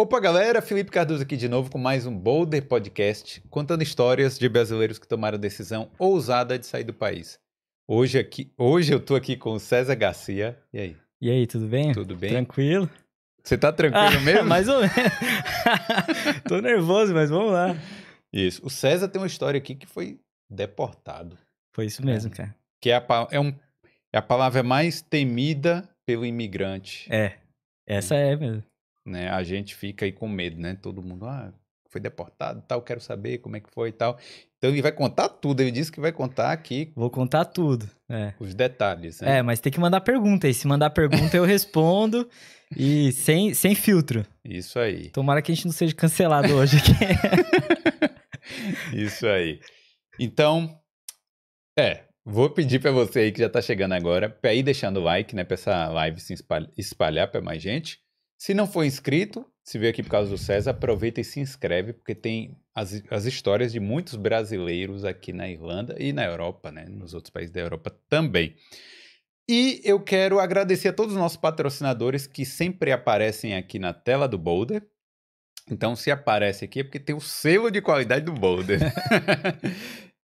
Opa galera, Felipe Cardoso aqui de novo com mais um Boulder Podcast, contando histórias de brasileiros que tomaram a decisão ousada de sair do país. Hoje eu tô aqui com o César Garcia. E aí? E aí, tudo bem? Tudo bem? Tranquilo? Você tá tranquilo mesmo? Mais ou menos. Tô nervoso, mas vamos lá. Isso. O César tem uma história aqui que foi deportado. Foi isso mesmo, cara. Que é a palavra mais temida pelo imigrante. É. Essa é mesmo. Né? A gente fica aí com medo, né? Todo mundo, foi deportado, tal, quero saber como é que foi e tal. Então ele vai contar tudo, ele disse que vai contar aqui. Vou contar tudo, os detalhes, né? É, mas tem que mandar pergunta, e se mandar pergunta eu respondo, e sem filtro. Isso aí. Tomara que a gente não seja cancelado hoje aqui. Isso aí. Então, vou pedir pra você aí que já tá chegando agora, pra ir deixando o like, né? Pra essa live se espalhar pra mais gente. Se não for inscrito, se veio aqui por causa do César, aproveita e se inscreve, porque tem as histórias de muitos brasileiros aqui na Irlanda e na Europa, né? Nos outros países da Europa também. E eu quero agradecer a todos os nossos patrocinadores que sempre aparecem aqui na tela do Boulder. Então, se aparece aqui é porque tem o selo de qualidade do Boulder.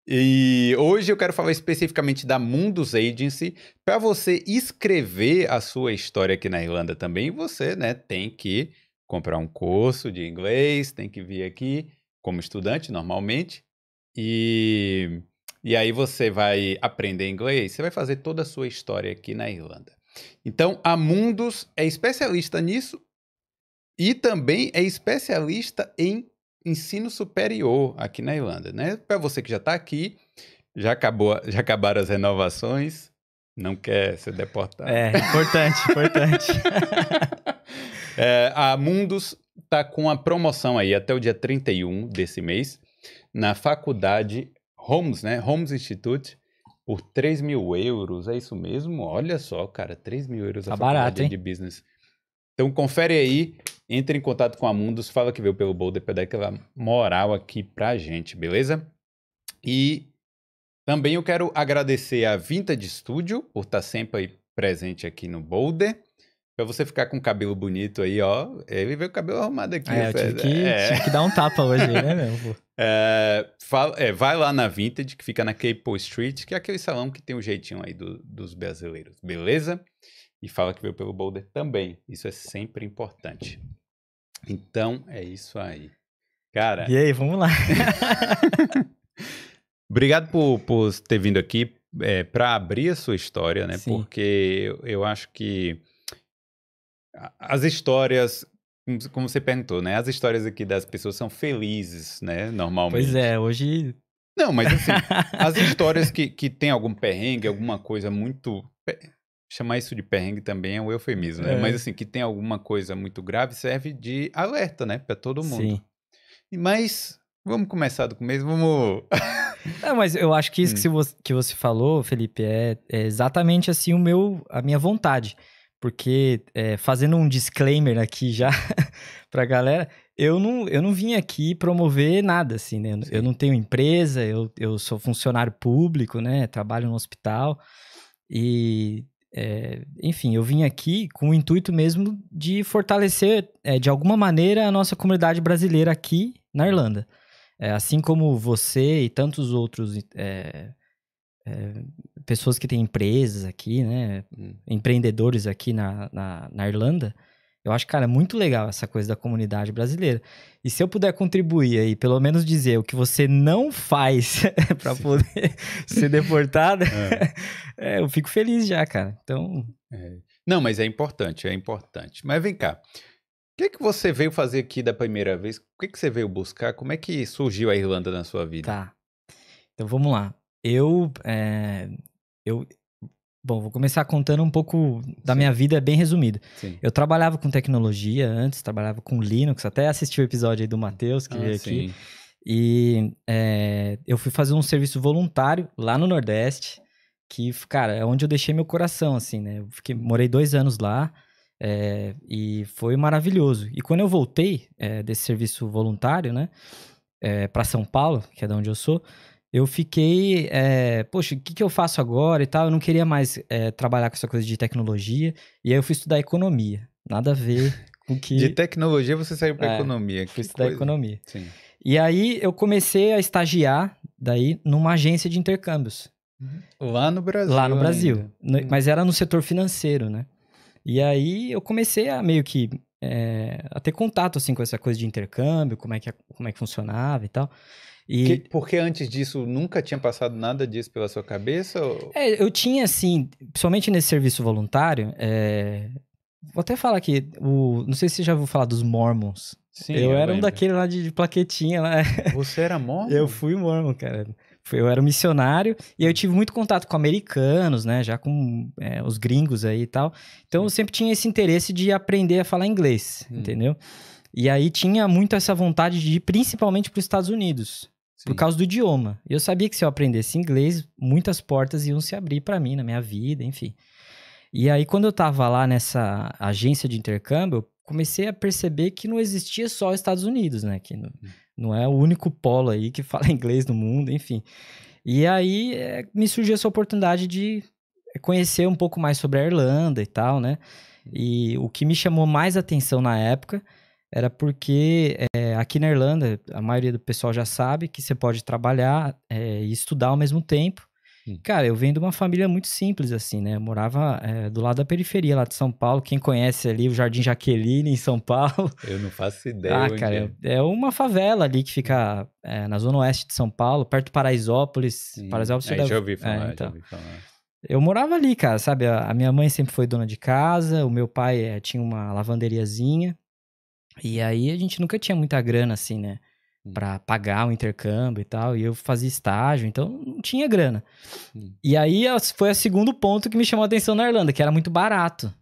E hoje eu quero falar especificamente da Mundus Agency. Para você escrever a sua história aqui na Irlanda também, você, né, tem que comprar um curso de inglês, tem que vir aqui como estudante normalmente, e aí você vai aprender inglês, você vai fazer toda a sua história aqui na Irlanda. Então a Mundus é especialista nisso e também é especialista em ensino superior aqui na Irlanda, né? Para você que já está aqui, já acabaram as renovações, não quer ser deportado. É, importante, importante. A Mundus está com a promoção aí até o dia 31 desse mês, na faculdade Holmes, né? Holmes Institute, por 3 mil euros, é isso mesmo? Olha só, cara, 3 mil euros a faculdade de business. Então, confere aí, entre em contato com a Mundus, fala que veio pelo Boulder para dar aquela moral aqui pra gente, beleza? E também eu quero agradecer a Vintage Studio por estar sempre aí presente aqui no Boulder. Pra você ficar com o cabelo bonito aí, ó. Ele veio com o cabelo arrumado aqui. É, eu tive que dar um tapa hoje, né, meu? Vai lá na Vintage, que fica na Capel Street, que é aquele salão que tem um jeitinho aí dos brasileiros, beleza? E fala que veio pelo Boulder também. Isso é sempre importante. Então, é isso aí. Cara... E aí, vamos lá. Obrigado por ter vindo aqui para abrir a sua história, né? Sim. Porque eu acho que as histórias, como você perguntou, né? As histórias aqui das pessoas são felizes, né? Normalmente. Pois é, hoje... Não, mas assim, as histórias que tem algum perrengue, alguma coisa muito... Chamar isso de perrengue também é um eufemismo, né? Mas assim, que tem alguma coisa muito grave, serve de alerta, né? Pra todo mundo. Sim. Mas vamos começar do começo, vamos... Não, mas eu acho que isso que você falou, Felipe, é exatamente assim a minha vontade. Porque fazendo um disclaimer aqui já pra galera, eu não vim aqui promover nada, assim, né? Sim. Eu não tenho empresa, eu sou funcionário público, né? Trabalho no hospital e... enfim, eu vim aqui com o intuito mesmo de fortalecer, de alguma maneira, a nossa comunidade brasileira aqui na Irlanda. Assim como você e tantos outros pessoas que têm empresas aqui, né? Empreendedores aqui na Irlanda, eu acho, cara, muito legal essa coisa da comunidade brasileira. E se eu puder contribuir aí, pelo menos dizer o que você não faz para poder ser deportado, eu fico feliz já, cara. Então... Não, mas é importante, é importante. Mas vem cá, o que é que você veio fazer aqui da primeira vez? O que é que você veio buscar? Como é que surgiu a Irlanda na sua vida? Tá, então vamos lá. Bom, vou começar contando um pouco da minha vida, bem resumido. Sim. Eu trabalhava com tecnologia antes, trabalhava com Linux, até assisti o episódio aí do Matheus, que veio aqui. Sim. E eu fui fazer um serviço voluntário lá no Nordeste, que, cara, é onde eu deixei meu coração, assim, né? Eu morei 2 anos lá e foi maravilhoso. E quando eu voltei desse serviço voluntário, né, para São Paulo, que é de onde eu sou... Eu fiquei, poxa, o que eu faço agora e tal? Eu não queria mais trabalhar com essa coisa de tecnologia. E aí eu fui estudar economia. Nada a ver O que... De tecnologia você saiu para economia. Fui estudar economia. Sim. E aí eu comecei a estagiar daí numa agência de intercâmbios. Lá no Brasil. Lá no Brasil. Ainda. Mas era no setor financeiro, né? E aí eu comecei a meio que... a ter contato assim, com essa coisa de intercâmbio, como é que funcionava e tal. E... Porque antes disso, nunca tinha passado nada disso pela sua cabeça? Ou... eu tinha, assim, principalmente nesse serviço voluntário, vou até falar aqui, não sei se você já ouviu falar dos Mormons. Sim, eu era um daquele lá de plaquetinha. Lá. Você era Mormon? Eu fui Mormon, cara. Eu era um missionário e eu tive muito contato com americanos, né? Já com os gringos aí e tal. Então, eu sempre tinha esse interesse de aprender a falar inglês, entendeu? E aí, tinha muito essa vontade de ir principalmente para os Estados Unidos. Sim. Por causa do idioma. Eu sabia que se eu aprendesse inglês, muitas portas iam se abrir para mim, na minha vida, enfim. E aí, quando eu estava lá nessa agência de intercâmbio, eu comecei a perceber que não existia só Estados Unidos, né? Que não é o único polo aí que fala inglês no mundo, enfim. E aí, me surgiu essa oportunidade de conhecer um pouco mais sobre a Irlanda e tal, né? E o que me chamou mais atenção na época... Era porque aqui na Irlanda, a maioria do pessoal já sabe que você pode trabalhar e estudar ao mesmo tempo. Cara, eu venho de uma família muito simples, assim, né? Eu morava do lado da periferia, lá de São Paulo. Quem conhece ali o Jardim Jaqueline, em São Paulo... Eu não faço ideia. Ah, cara, é uma favela ali que fica na zona oeste de São Paulo, perto de Paraisópolis. Paraisópolis já ouvi falar, então. Já ouvi falar. Eu morava ali, cara, sabe? A minha mãe sempre foi dona de casa, o meu pai tinha uma lavanderiazinha. E aí, a gente nunca tinha muita grana, assim, né? Pra pagar o intercâmbio e tal. E eu fazia estágio, então não tinha grana. E aí, foi o segundo ponto que me chamou a atenção na Irlanda, que era muito barato.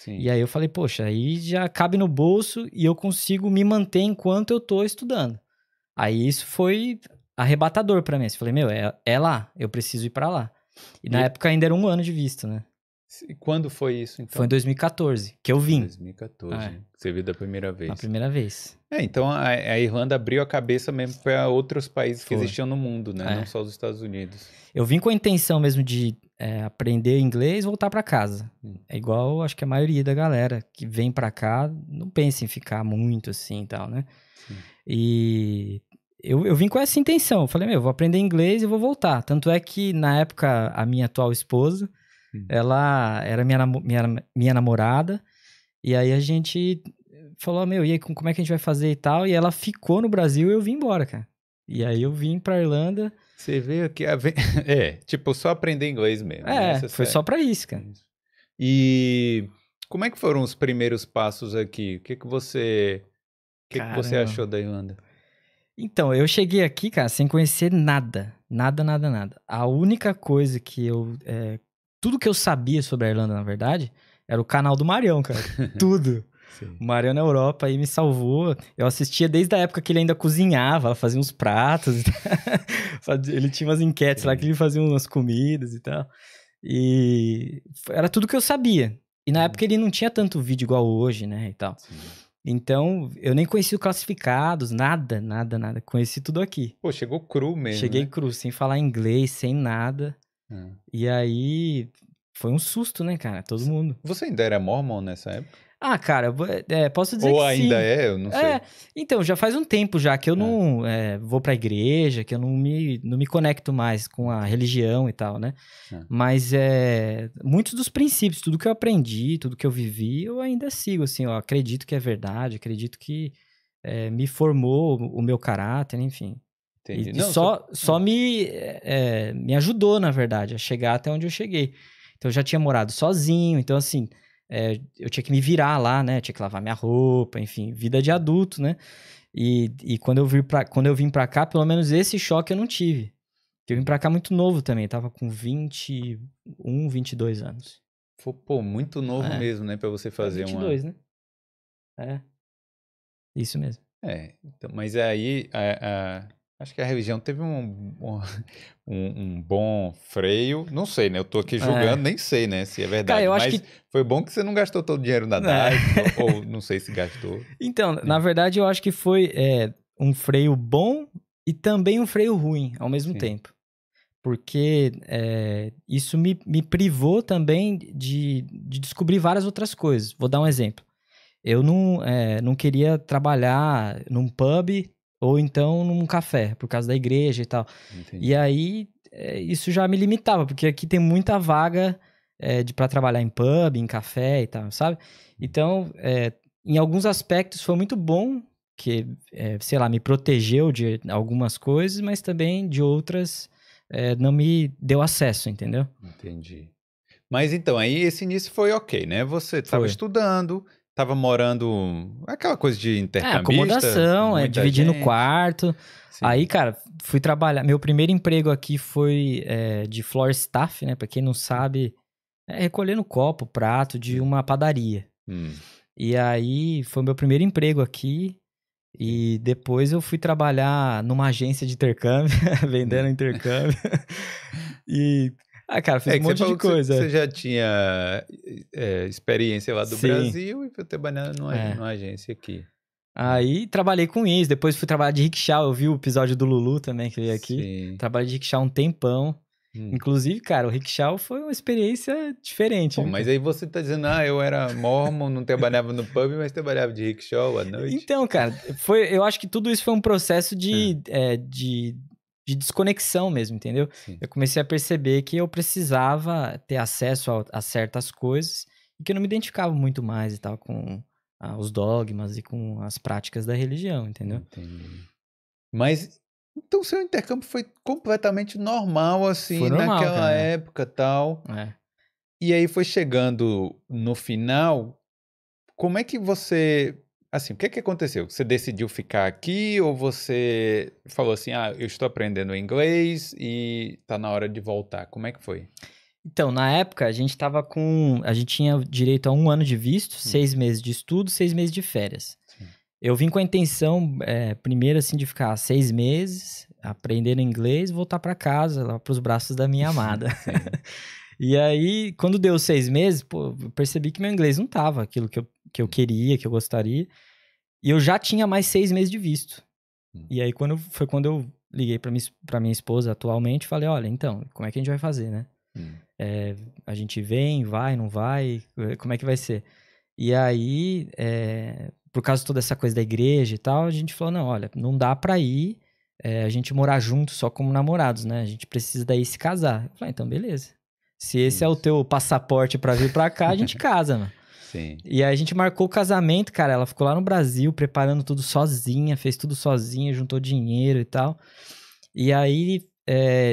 Sim. E aí, eu falei, poxa, aí já cabe no bolso e eu consigo me manter enquanto eu tô estudando. Aí, isso foi arrebatador pra mim. Eu falei, meu, é lá, eu preciso ir pra lá. E na época, ainda era um ano de visto, né? E quando foi isso, então? Foi em 2014, que eu vim. 2014, Você viu da primeira vez. A primeira vez. Então a Irlanda abriu a cabeça mesmo para outros países que existiam no mundo, né? Não só os Estados Unidos. Eu vim com a intenção mesmo de aprender inglês e voltar para casa. É igual, acho que a maioria da galera que vem para cá não pensa em ficar muito assim e tal, né? Sim. E... Eu vim com essa intenção. Eu falei, meu, vou aprender inglês e vou voltar. Tanto é que, na época, a minha atual esposa... Ela era minha namorada, e aí a gente falou, meu, e aí como é que a gente vai fazer e tal? E ela ficou no Brasil e eu vim embora, cara. E aí eu vim pra Irlanda. Você veio aqui, só aprender inglês mesmo. Foi só pra isso, cara. E como é que foram os primeiros passos aqui? O que você achou da Irlanda? Então, eu cheguei aqui, cara, sem conhecer nada. Nada, nada, nada. A única coisa que eu... Tudo que eu sabia sobre a Irlanda, na verdade, era o canal do Marião, cara. Tudo. Sim. O Marião na Europa aí me salvou. Eu assistia desde a época que ele ainda cozinhava, fazia uns pratos. Ele tinha umas enquetes lá que ele fazia umas comidas e tal. E era tudo que eu sabia. E na época ele não tinha tanto vídeo igual hoje, né, e tal. Sim. Então, eu nem conheci os classificados, nada, nada, nada. Conheci tudo aqui. Pô, chegou cru mesmo, Cheguei cru, sem falar inglês, sem nada. E aí, foi um susto, né, cara? Todo mundo. Você ainda era Mormon nessa época? Ah, cara, posso dizer que sim. Ou ainda é, eu não sei. Então, já faz um tempo já que eu não vou pra igreja, que eu não me conecto mais com a religião e tal, né? Mas muitos dos princípios, tudo que eu aprendi, tudo que eu vivi, eu ainda sigo, assim, ó, acredito que é verdade, acredito que me formou o meu caráter, enfim. Entendi. E só me ajudou, na verdade, a chegar até onde eu cheguei. Então, eu já tinha morado sozinho. Então, assim, eu tinha que me virar lá, né? Eu tinha que lavar minha roupa, enfim. Vida de adulto, né? E quando eu vim pra cá, pelo menos esse choque eu não tive. Eu vim pra cá muito novo também. Eu tava com 21, 22 anos. Pô, muito novo mesmo, né? Pra você fazer 22, né? Isso mesmo. Então, mas aí... Acho que a religião teve um bom freio. Não sei, né? Eu tô aqui julgando, nem sei, né? Se é verdade. Cara, eu acho que foi bom que você não gastou todo o dinheiro na DAI, ou não sei se gastou. Então, na verdade, eu acho que foi um freio bom e também um freio ruim ao mesmo tempo. Porque isso me privou também de descobrir várias outras coisas. Vou dar um exemplo. Eu não queria trabalhar num pub ou então num café, por causa da igreja e tal. Entendi. E aí, isso já me limitava, porque aqui tem muita vaga para trabalhar em pub, em café e tal, sabe? Então, em alguns aspectos foi muito bom, que, sei lá, me protegeu de algumas coisas, mas também de outras não me deu acesso, entendeu? Entendi. Mas então, aí esse início foi ok, né? Você estava estudando... Tava morando... Aquela coisa de intercambista. Acomodação, dividindo o quarto. Sim. Aí, cara, fui trabalhar. Meu primeiro emprego aqui foi de floor staff, né? Pra quem não sabe, recolhendo copo, prato de uma padaria. E aí, foi meu primeiro emprego aqui. E depois eu fui trabalhar numa agência de intercâmbio, vendendo intercâmbio. E... cara, fiz um monte de coisa. Você já tinha experiência lá do Brasil e foi trabalhar numa agência aqui. Aí trabalhei com isso, depois fui trabalhar de rickshaw, eu vi o episódio do Lulu também que veio aqui. Sim. Trabalhei de rickshaw um tempão. Inclusive, cara, o rickshaw foi uma experiência diferente. Pô, mas aí você tá dizendo, eu era mormon, não trabalhava no pub, mas trabalhava de rickshaw à noite. Então, cara, eu acho que tudo isso foi um processo de desconexão mesmo, entendeu? Sim. Eu comecei a perceber que eu precisava ter acesso a certas coisas e que eu não me identificava muito mais e tal com os dogmas e com as práticas da religião, entendeu? Entendi. Mas, então o seu intercâmbio foi completamente normal, assim, foi normal, naquela época e tal. E aí foi chegando no final, como é que você... Assim, o que aconteceu? Você decidiu ficar aqui ou você falou assim, eu estou aprendendo inglês e tá na hora de voltar? Como é que foi? Então, na época, a gente tinha direito a 1 ano de visto, 6 meses de estudo, 6 meses de férias. Sim. Eu vim com a intenção, primeiro, assim, de ficar 6 meses, aprendendo inglês, voltar para casa, lá pros braços da minha amada. E aí, quando deu 6 meses, pô, eu percebi que meu inglês não tava aquilo que eu queria, que eu gostaria. E eu já tinha mais 6 meses de visto. E aí, foi quando eu liguei pra minha esposa atualmente e falei, olha, então, como é que a gente vai fazer, né? A gente vem, vai, não vai, como é que vai ser? E aí, por causa de toda essa coisa da igreja e tal, a gente falou, não, olha, não dá pra ir, a gente morar junto só como namorados, né? A gente precisa daí se casar. Eu falei, então, beleza. Se esse é o teu passaporte pra vir pra cá, a gente casa, mano. Sim. E aí a gente marcou o casamento, cara. Ela ficou lá no Brasil, preparando tudo sozinha, fez tudo sozinha, juntou dinheiro e tal. E aí,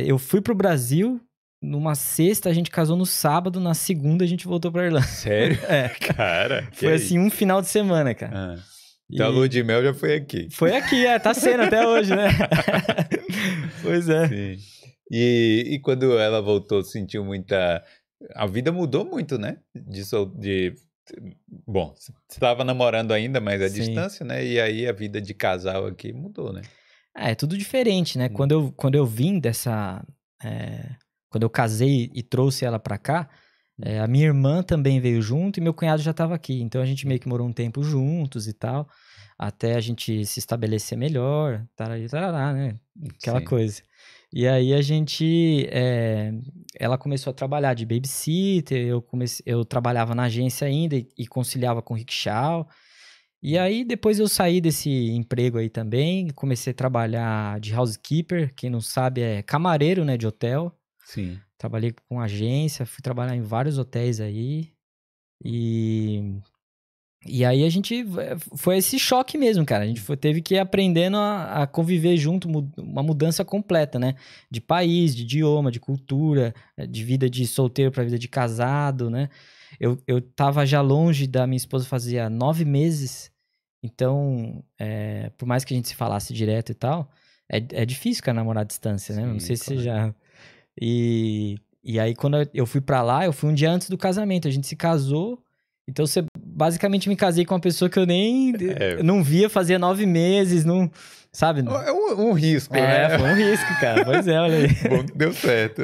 eu fui pro Brasil, numa sexta a gente casou no sábado, na segunda a gente voltou pra Irlanda. Sério? Cara. Foi assim, um final de semana, cara. Então a lua de mel já foi aqui. Foi aqui, tá sendo até hoje, né? Pois é. Sim. E quando ela voltou, sentiu muita... A vida mudou muito, né? Bom, você estava namorando ainda, mas à distância, né? E aí a vida de casal aqui mudou, né? É tudo diferente, né? Quando eu vim dessa... Quando eu casei e trouxe ela pra cá, a minha irmã também veio junto e meu cunhado já estava aqui. Então a gente meio que morou um tempo juntos e tal, até a gente se estabelecer melhor, tarará, né? Aquela coisa. E aí a gente, ela começou a trabalhar de babysitter, eu trabalhava na agência ainda e conciliava com o rickshaw. E aí depois eu saí desse emprego aí também, comecei a trabalhar de housekeeper, quem não sabe é camareiro, né, de hotel. Sim. Trabalhei com agência, fui trabalhar em vários hotéis aí. E aí a gente... Foi esse choque mesmo, cara. A gente teve que ir aprendendo a conviver junto, uma mudança completa, né? De país, de idioma, de cultura, de vida de solteiro pra vida de casado, né? Eu tava já longe da minha esposa fazia 9 meses. Então, por mais que a gente se falasse direto e tal, é difícil, cara, namorar à distância, né? Sim, não sei se já... E aí, quando eu fui pra lá, eu fui um dia antes do casamento. A gente se casou... Então, você basicamente me casei com uma pessoa que eu nem... Não via, fazia 9 meses, não... Sabe? É um risco, né? Foi um risco, cara. Pois é, olha aí. Bom que deu certo,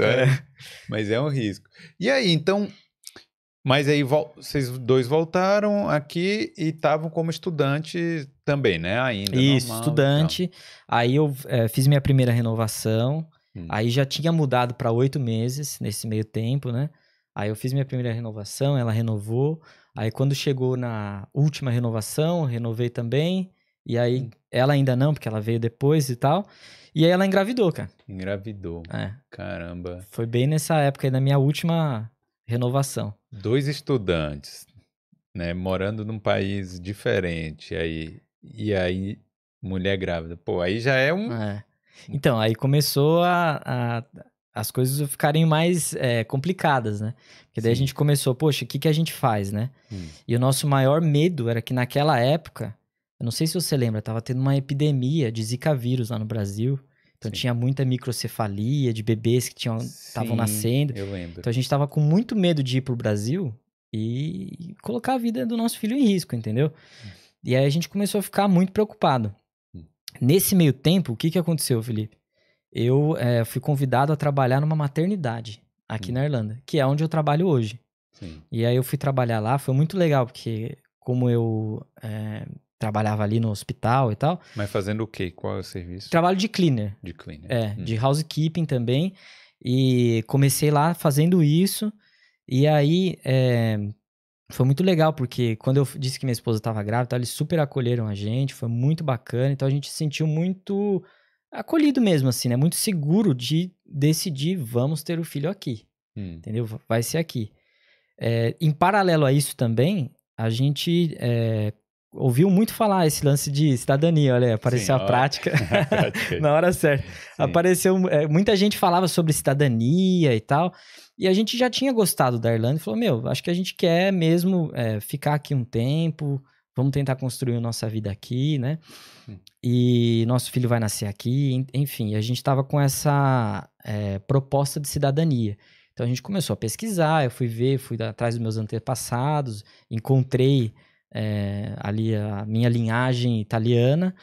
Mas é um risco. E aí, então... Mas aí, vocês dois voltaram aqui e estavam como estudante também, né? Ainda isso, normal, estudante. Então. Aí, eu fiz minha primeira renovação. Aí, já tinha mudado para 8 meses, nesse meio tempo, né? Aí, eu fiz minha primeira renovação, ela renovou... Aí quando chegou na última renovação, renovei também. E aí ela ainda não, porque ela veio depois e tal. E aí ela engravidou, cara. Engravidou. É. Caramba. Foi bem nessa época aí da minha última renovação. Dois estudantes, né, morando num país diferente aí. E aí, mulher grávida. Pô, aí já é um... É. Então, aí começou as coisas ficarem mais complicadas, né? Porque daí Sim. a gente começou, poxa, o que, que a gente faz, né? E o nosso maior medo era que naquela época, eu não sei se você lembra, tava tendo uma epidemia de Zika vírus lá no Brasil. Então Sim. tinha muita microcefalia de bebês que estavam nascendo. Eu lembro. Então a gente tava com muito medo de ir pro Brasil e colocar a vida do nosso filho em risco, entendeu? E aí a gente começou a ficar muito preocupado. Nesse meio tempo, o que, que aconteceu, Felipe? Eu fui convidado a trabalhar numa maternidade aqui na Irlanda, que é onde eu trabalho hoje. Sim. E aí eu fui trabalhar lá, foi muito legal, porque como eu trabalhava ali no hospital e tal... Mas fazendo o quê? Qual é o serviço? Trabalho de cleaner. De cleaner. De housekeeping também. E comecei lá fazendo isso. E aí foi muito legal, porque quando eu disse que minha esposa estava grávida, eles super acolheram a gente, foi muito bacana. Então a gente se sentiu muito... acolhido mesmo, assim, né? Muito seguro de decidir, vamos ter o filho aqui, entendeu? Vai ser aqui. Em paralelo a isso também, a gente ouviu muito falar esse lance de cidadania, olha, apareceu Sim, a prática na hora certa. Sim. Apareceu, muita gente falava sobre cidadania e tal, e a gente já tinha gostado da Irlanda e falou, meu, acho que a gente quer mesmo ficar aqui um tempo... Vamos tentar construir a nossa vida aqui, né? E nosso filho vai nascer aqui. Enfim, a gente estava com essa proposta de cidadania. Então, a gente começou a pesquisar. Eu fui ver, fui atrás dos meus antepassados. Encontrei ali a minha linhagem italiana.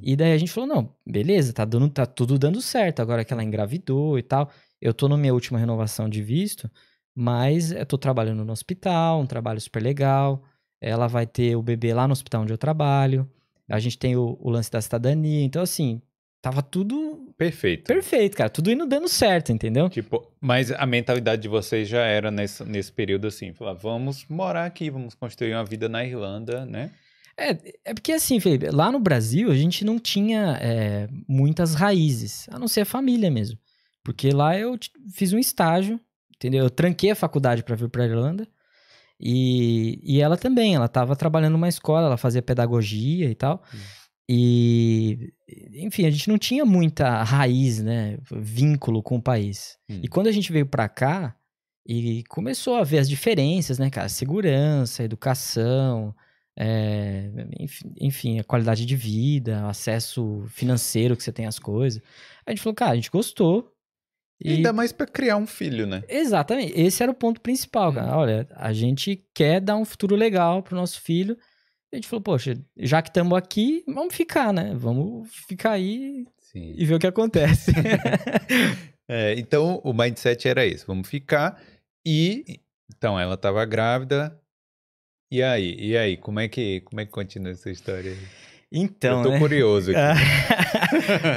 E daí a gente falou, não, beleza, tá tudo dando certo. Agora que ela engravidou e tal. Eu tô na minha última renovação de visto, mas eu tô trabalhando no hospital, um trabalho super legal. Ela vai ter o bebê lá no hospital onde eu trabalho. A gente tem o lance da cidadania. Então, assim, tava tudo... Perfeito. Perfeito, cara. Tudo indo dando certo, entendeu? Tipo, mas a mentalidade de vocês já era nesse período, assim. Falar, vamos morar aqui, vamos construir uma vida na Irlanda, né? É porque, assim, Felipe, lá no Brasil, a gente não tinha muitas raízes. A não ser a família mesmo. Porque lá eu fiz um estágio, entendeu? Eu tranquei a faculdade para vir pra Irlanda. E ela também, ela estava trabalhando numa escola, ela fazia pedagogia e tal. E, enfim, a gente não tinha muita raiz, né? Vínculo com o país. E quando a gente veio pra cá e começou a ver as diferenças, né, cara? Segurança, educação, enfim, a qualidade de vida, acesso financeiro que você tem às coisas. A gente falou, cara, a gente gostou. E ainda mais para criar um filho, né? Exatamente. Esse era o ponto principal, cara. Olha, a gente quer dar um futuro legal pro nosso filho. A gente falou, poxa, já que estamos aqui, vamos ficar, né? Vamos ficar aí Sim. e ver o que acontece. Então, o mindset era esse. Vamos ficar e... Então, ela estava grávida. E aí? Como é que continua essa história aí? Então, eu tô curioso aqui.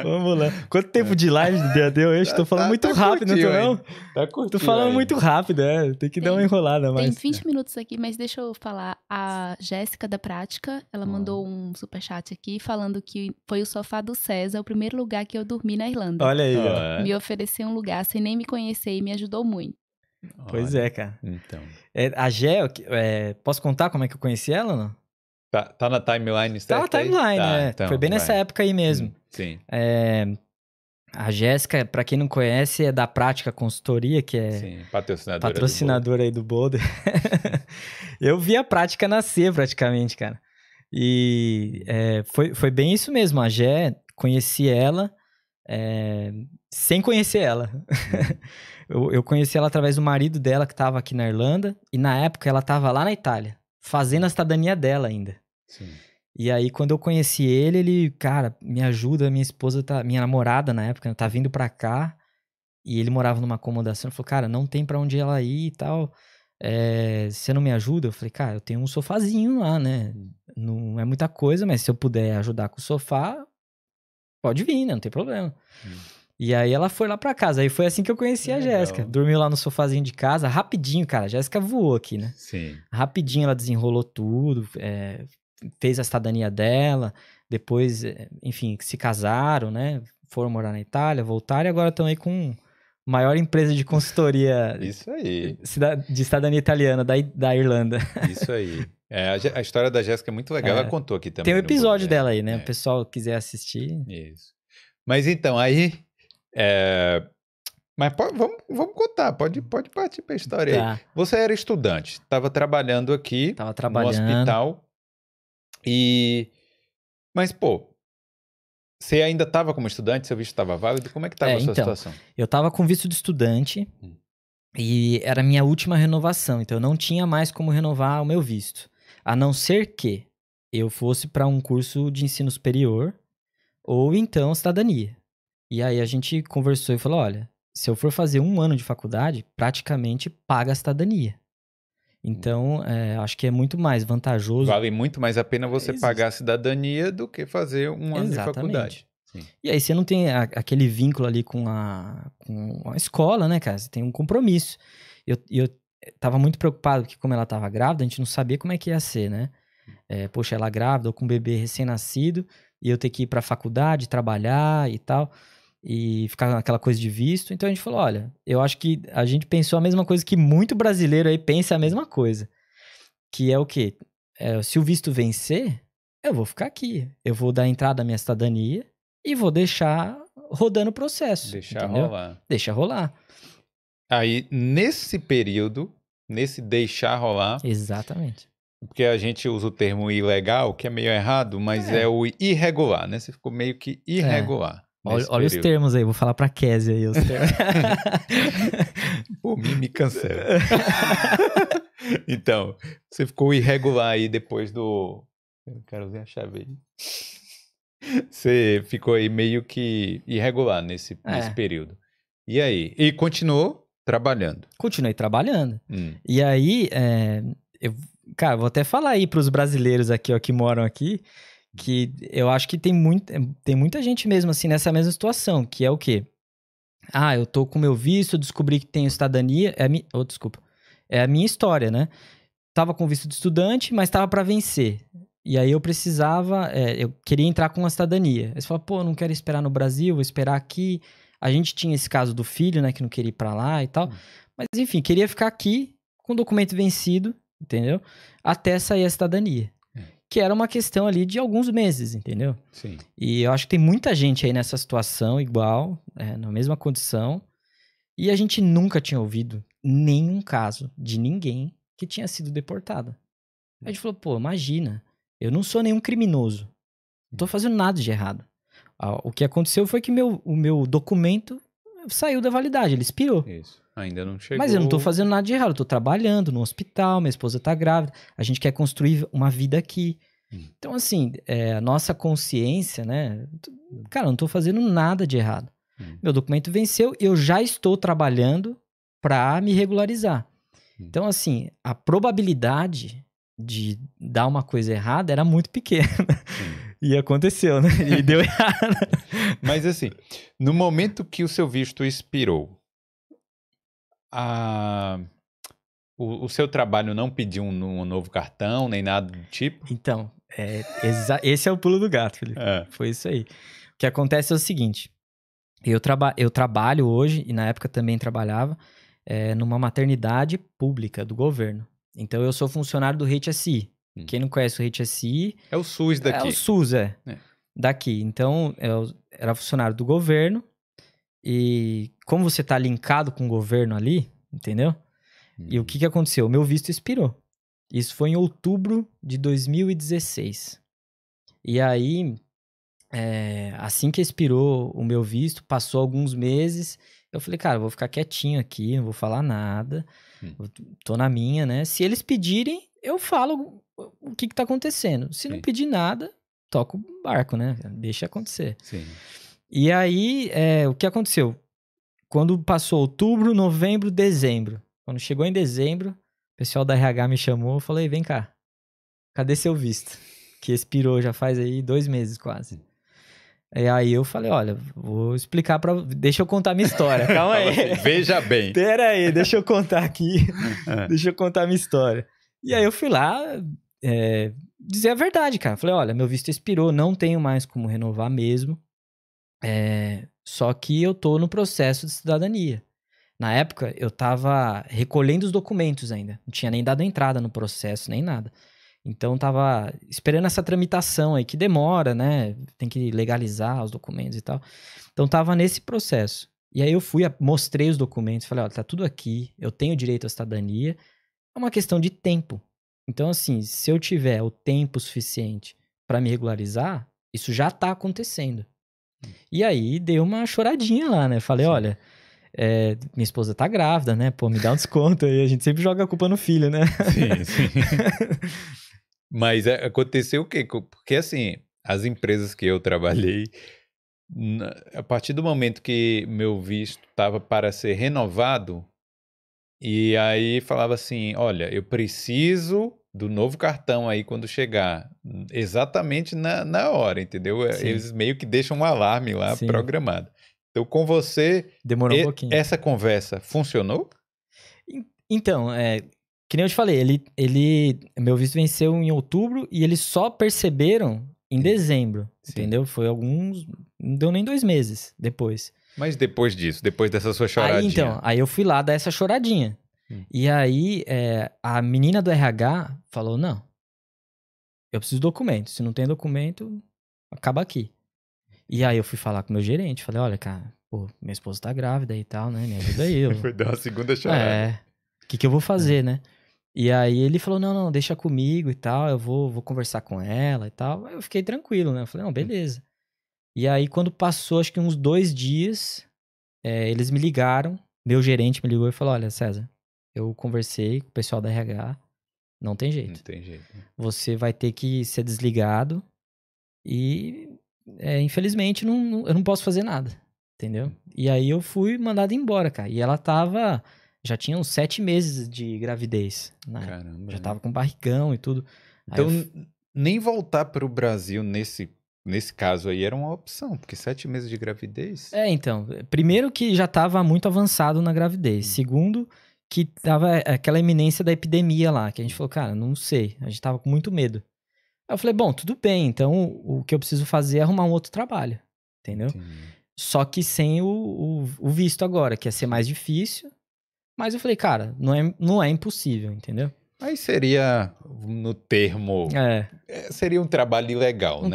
Vamos lá. Quanto tempo de live deu? Eu estou falando muito rápido, não? Tá curtindo. Tô falando muito rápido, Tem que dar uma enrolada mais. Tem 20 minutos aqui, mas deixa eu falar. A Jéssica da Prática, ela mandou um superchat aqui falando que foi o sofá do César, o primeiro lugar que eu dormi na Irlanda. Olha aí, Me ofereceu um lugar sem nem me conhecer e me ajudou muito. Pois é, cara. Então. A Gé, posso contar como é que eu conheci ela ou não? Tá na timeline? Tá na timeline, então, foi bem nessa época aí mesmo. Sim. A Jéssica, pra quem não conhece, é da Prática Consultoria, que é Sim, patrocinadora aí do Boulder. Eu vi a Prática nascer praticamente, cara. E foi bem isso mesmo. A Jé, conheci ela sem conhecer ela. Eu conheci ela através do marido dela que tava aqui na Irlanda. E na época ela tava lá na Itália, fazendo a cidadania dela ainda. Sim. E aí, quando eu conheci ele, cara, me ajuda, minha namorada na época, tá vindo pra cá, e ele morava numa acomodação, ele falou, cara, não tem pra onde ela ir e tal, você não me ajuda? Eu falei, cara, eu tenho um sofazinho lá, né, não é muita coisa, mas se eu puder ajudar com o sofá, pode vir, né, não tem problema. E aí ela foi lá pra casa, aí foi assim que eu conheci a Jéssica. Dormiu lá no sofazinho de casa, rapidinho, cara, a Jéssica voou aqui, né? Sim. Rapidinho ela desenrolou tudo, fez a cidadania dela, depois, enfim, se casaram, né? Foram morar na Itália, voltaram e agora estão aí com a maior empresa de consultoria isso aí. De cidadania italiana da Irlanda. Isso aí. A história da Jéssica é muito legal, ela contou aqui também. Tem um episódio dela aí, né? O pessoal quiser assistir. Isso. Mas então, aí... Mas vamos contar, pode partir para a história aí. Você era estudante, estava trabalhando aqui no hospital e... Mas, pô, você ainda estava como estudante, seu visto estava válido, como é que estava a sua situação? Eu estava com visto de estudante e era a minha última renovação, então eu não tinha mais como renovar o meu visto, a não ser que eu fosse para um curso de ensino superior ou então cidadania. E aí a gente conversou e falou, olha, se eu for fazer um ano de faculdade, praticamente paga a cidadania. Então, acho que é muito mais vantajoso. Vale muito mais a pena você pagar a cidadania do que fazer um ano de faculdade. Sim. E aí você não tem aquele vínculo ali com a escola, né, cara? Você tem um compromisso. Eu tava muito preocupado, porque como ela tava grávida, a gente não sabia como é que ia ser, né? Poxa, ela grávida ou com um bebê recém-nascido, e eu ter que ir pra faculdade, trabalhar e tal... E ficar naquela coisa de visto. Então a gente falou, olha, eu acho que a gente pensou a mesma coisa que muito brasileiro aí pensa a mesma coisa. Que é o quê? Se o visto vencer, eu vou ficar aqui. Eu vou dar entrada à minha cidadania e vou deixar rodando o processo. Deixar rolar. Deixa rolar. Aí, nesse período, nesse deixar rolar... Exatamente. Porque a gente usa o termo ilegal, que é meio errado, mas é o irregular, né? Você ficou meio que irregular. Olha os termos aí, vou falar pra Kézia aí os termos. Pô, me cancela. Então, você ficou irregular aí depois do... Eu quero ver a chave aí. Você ficou aí meio que irregular nesse período. E aí? E continuou trabalhando? Continuei trabalhando. E aí, cara, vou até falar aí pros brasileiros aqui, ó, que moram aqui... Que eu acho que tem muita gente mesmo assim nessa mesma situação, que é o quê? Ah, eu tô com meu visto, descobri que tenho cidadania... Desculpa. É a minha história, né? Tava com visto de estudante, mas tava pra vencer. E aí eu precisava... eu queria entrar com a cidadania. Aí você fala, pô, eu não quero esperar no Brasil, vou esperar aqui. A gente tinha esse caso do filho, né? Que não queria ir pra lá e tal. Mas enfim, queria ficar aqui com o documento vencido, entendeu? Até sair a cidadania. Que era uma questão ali de alguns meses, entendeu? Sim. E eu acho que tem muita gente aí nessa situação igual, na mesma condição, e a gente nunca tinha ouvido nenhum caso de ninguém que tinha sido deportado. A gente falou, pô, imagina, eu não sou nenhum criminoso, não tô fazendo nada de errado. O que aconteceu foi que o meu documento saiu da validade, ele expirou. Isso. Ainda não chegou. Mas eu não tô fazendo nada de errado, eu tô trabalhando no hospital, minha esposa tá grávida, a gente quer construir uma vida aqui. Então, assim, a nossa consciência, né? Cara, eu não tô fazendo nada de errado. Meu documento venceu, eu já estou trabalhando pra me regularizar. Então, assim, a probabilidade de dar uma coisa errada era muito pequena. E aconteceu, né? E deu errado. Mas, assim, no momento que o seu visto expirou, o seu trabalho não pediu um novo cartão, nem nada do tipo? Então, esse é o pulo do gato, Felipe. Foi isso aí. O que acontece é o seguinte, eu trabalho hoje, e na época também trabalhava, numa maternidade pública do governo. Então, eu sou funcionário do HSE. Quem não conhece o HSE... É o SUS daqui. É o SUS, daqui. Então, eu era funcionário do governo, e como você tá linkado com o governo ali, entendeu? E o que aconteceu? O meu visto expirou. Isso foi em outubro de 2016. E aí, assim que expirou o meu visto, passou alguns meses, eu falei, cara, eu vou ficar quietinho aqui, não vou falar nada, tô na minha, né? Se eles pedirem, eu falo o que tá acontecendo. Se não pedir nada, toco o barco, né? Deixa acontecer. Sim. E aí, o que aconteceu? Quando passou outubro, novembro, dezembro. Quando chegou em dezembro, o pessoal da RH me chamou, eu falei, vem cá, cadê seu visto? Que expirou já faz aí 2 meses quase. E aí eu falei, olha, vou explicar pra... Deixa eu contar minha história, calma aí. Assim, veja bem. Pera aí, deixa eu contar aqui. Deixa eu contar minha história. E aí eu fui lá dizer a verdade, cara. Falei, olha, meu visto expirou, não tenho mais como renovar mesmo. Só que eu tô no processo de cidadania. Na época, eu tava recolhendo os documentos ainda. Não tinha nem dado entrada no processo, nem nada. Então, tava esperando essa tramitação aí, que demora, né? Tem que legalizar os documentos e tal. Então, tava nesse processo. E aí, eu fui, mostrei os documentos, falei, ó, tá tudo aqui, eu tenho direito à cidadania. É uma questão de tempo. Então, assim, se eu tiver o tempo suficiente para me regularizar, isso já tá acontecendo. E aí, dei uma choradinha lá, né? Falei, olha... minha esposa tá grávida, né? Pô, me dá um desconto aí. A gente sempre joga a culpa no filho, né? Sim, sim. Mas aconteceu o quê? Porque, assim, as empresas que eu trabalhei, a partir do momento que meu visto estava para ser renovado, e aí falava assim, olha, eu preciso do novo cartão aí quando chegar. Exatamente na hora, entendeu? Sim. Eles meio que deixam um alarme lá Sim. programado. Então, com você, demorou um pouquinho. Essa conversa funcionou? Então, que nem eu te falei, meu visto venceu em outubro e eles só perceberam em dezembro, Sim. entendeu? Foi alguns, não deu nem 2 meses depois. Mas depois disso, depois dessa sua choradinha? Aí, então, aí eu fui lá dar essa choradinha. E aí, a menina do RH falou, não, eu preciso de documento. Se não tem documento, acaba aqui. E aí eu fui falar com o meu gerente, falei, olha, cara, pô, minha esposa tá grávida e tal, né, me ajuda aí. Foi dar uma segunda chave. O que eu vou fazer, né? E aí ele falou, não, deixa comigo e tal, eu vou conversar com ela e tal. Aí eu fiquei tranquilo, né, eu falei, não, beleza. E aí quando passou, acho que uns 2 dias, eles me ligaram, meu gerente me ligou e falou, olha, César, eu conversei com o pessoal da RH, não tem jeito. Não tem jeito. Você vai ter que ser desligado e... infelizmente, eu não posso fazer nada, entendeu? E aí eu fui mandado embora, cara. E ela tava... Já tinha uns 7 meses de gravidez, né? Caramba. Já tava com barrigão e tudo. Então, nem voltar pro Brasil nesse caso aí era uma opção, porque 7 meses de gravidez... Então. Primeiro que já tava muito avançado na gravidez. Segundo, que tava aquela iminência da epidemia lá, que a gente falou, cara, não sei. A gente tava com muito medo. Aí eu falei, bom, tudo bem, então o que eu preciso fazer é arrumar um outro trabalho, entendeu? Sim. Só que sem o visto agora, que ia ser mais difícil, mas eu falei, cara, não é impossível, entendeu? Aí seria, no termo, seria um trabalho ilegal, né?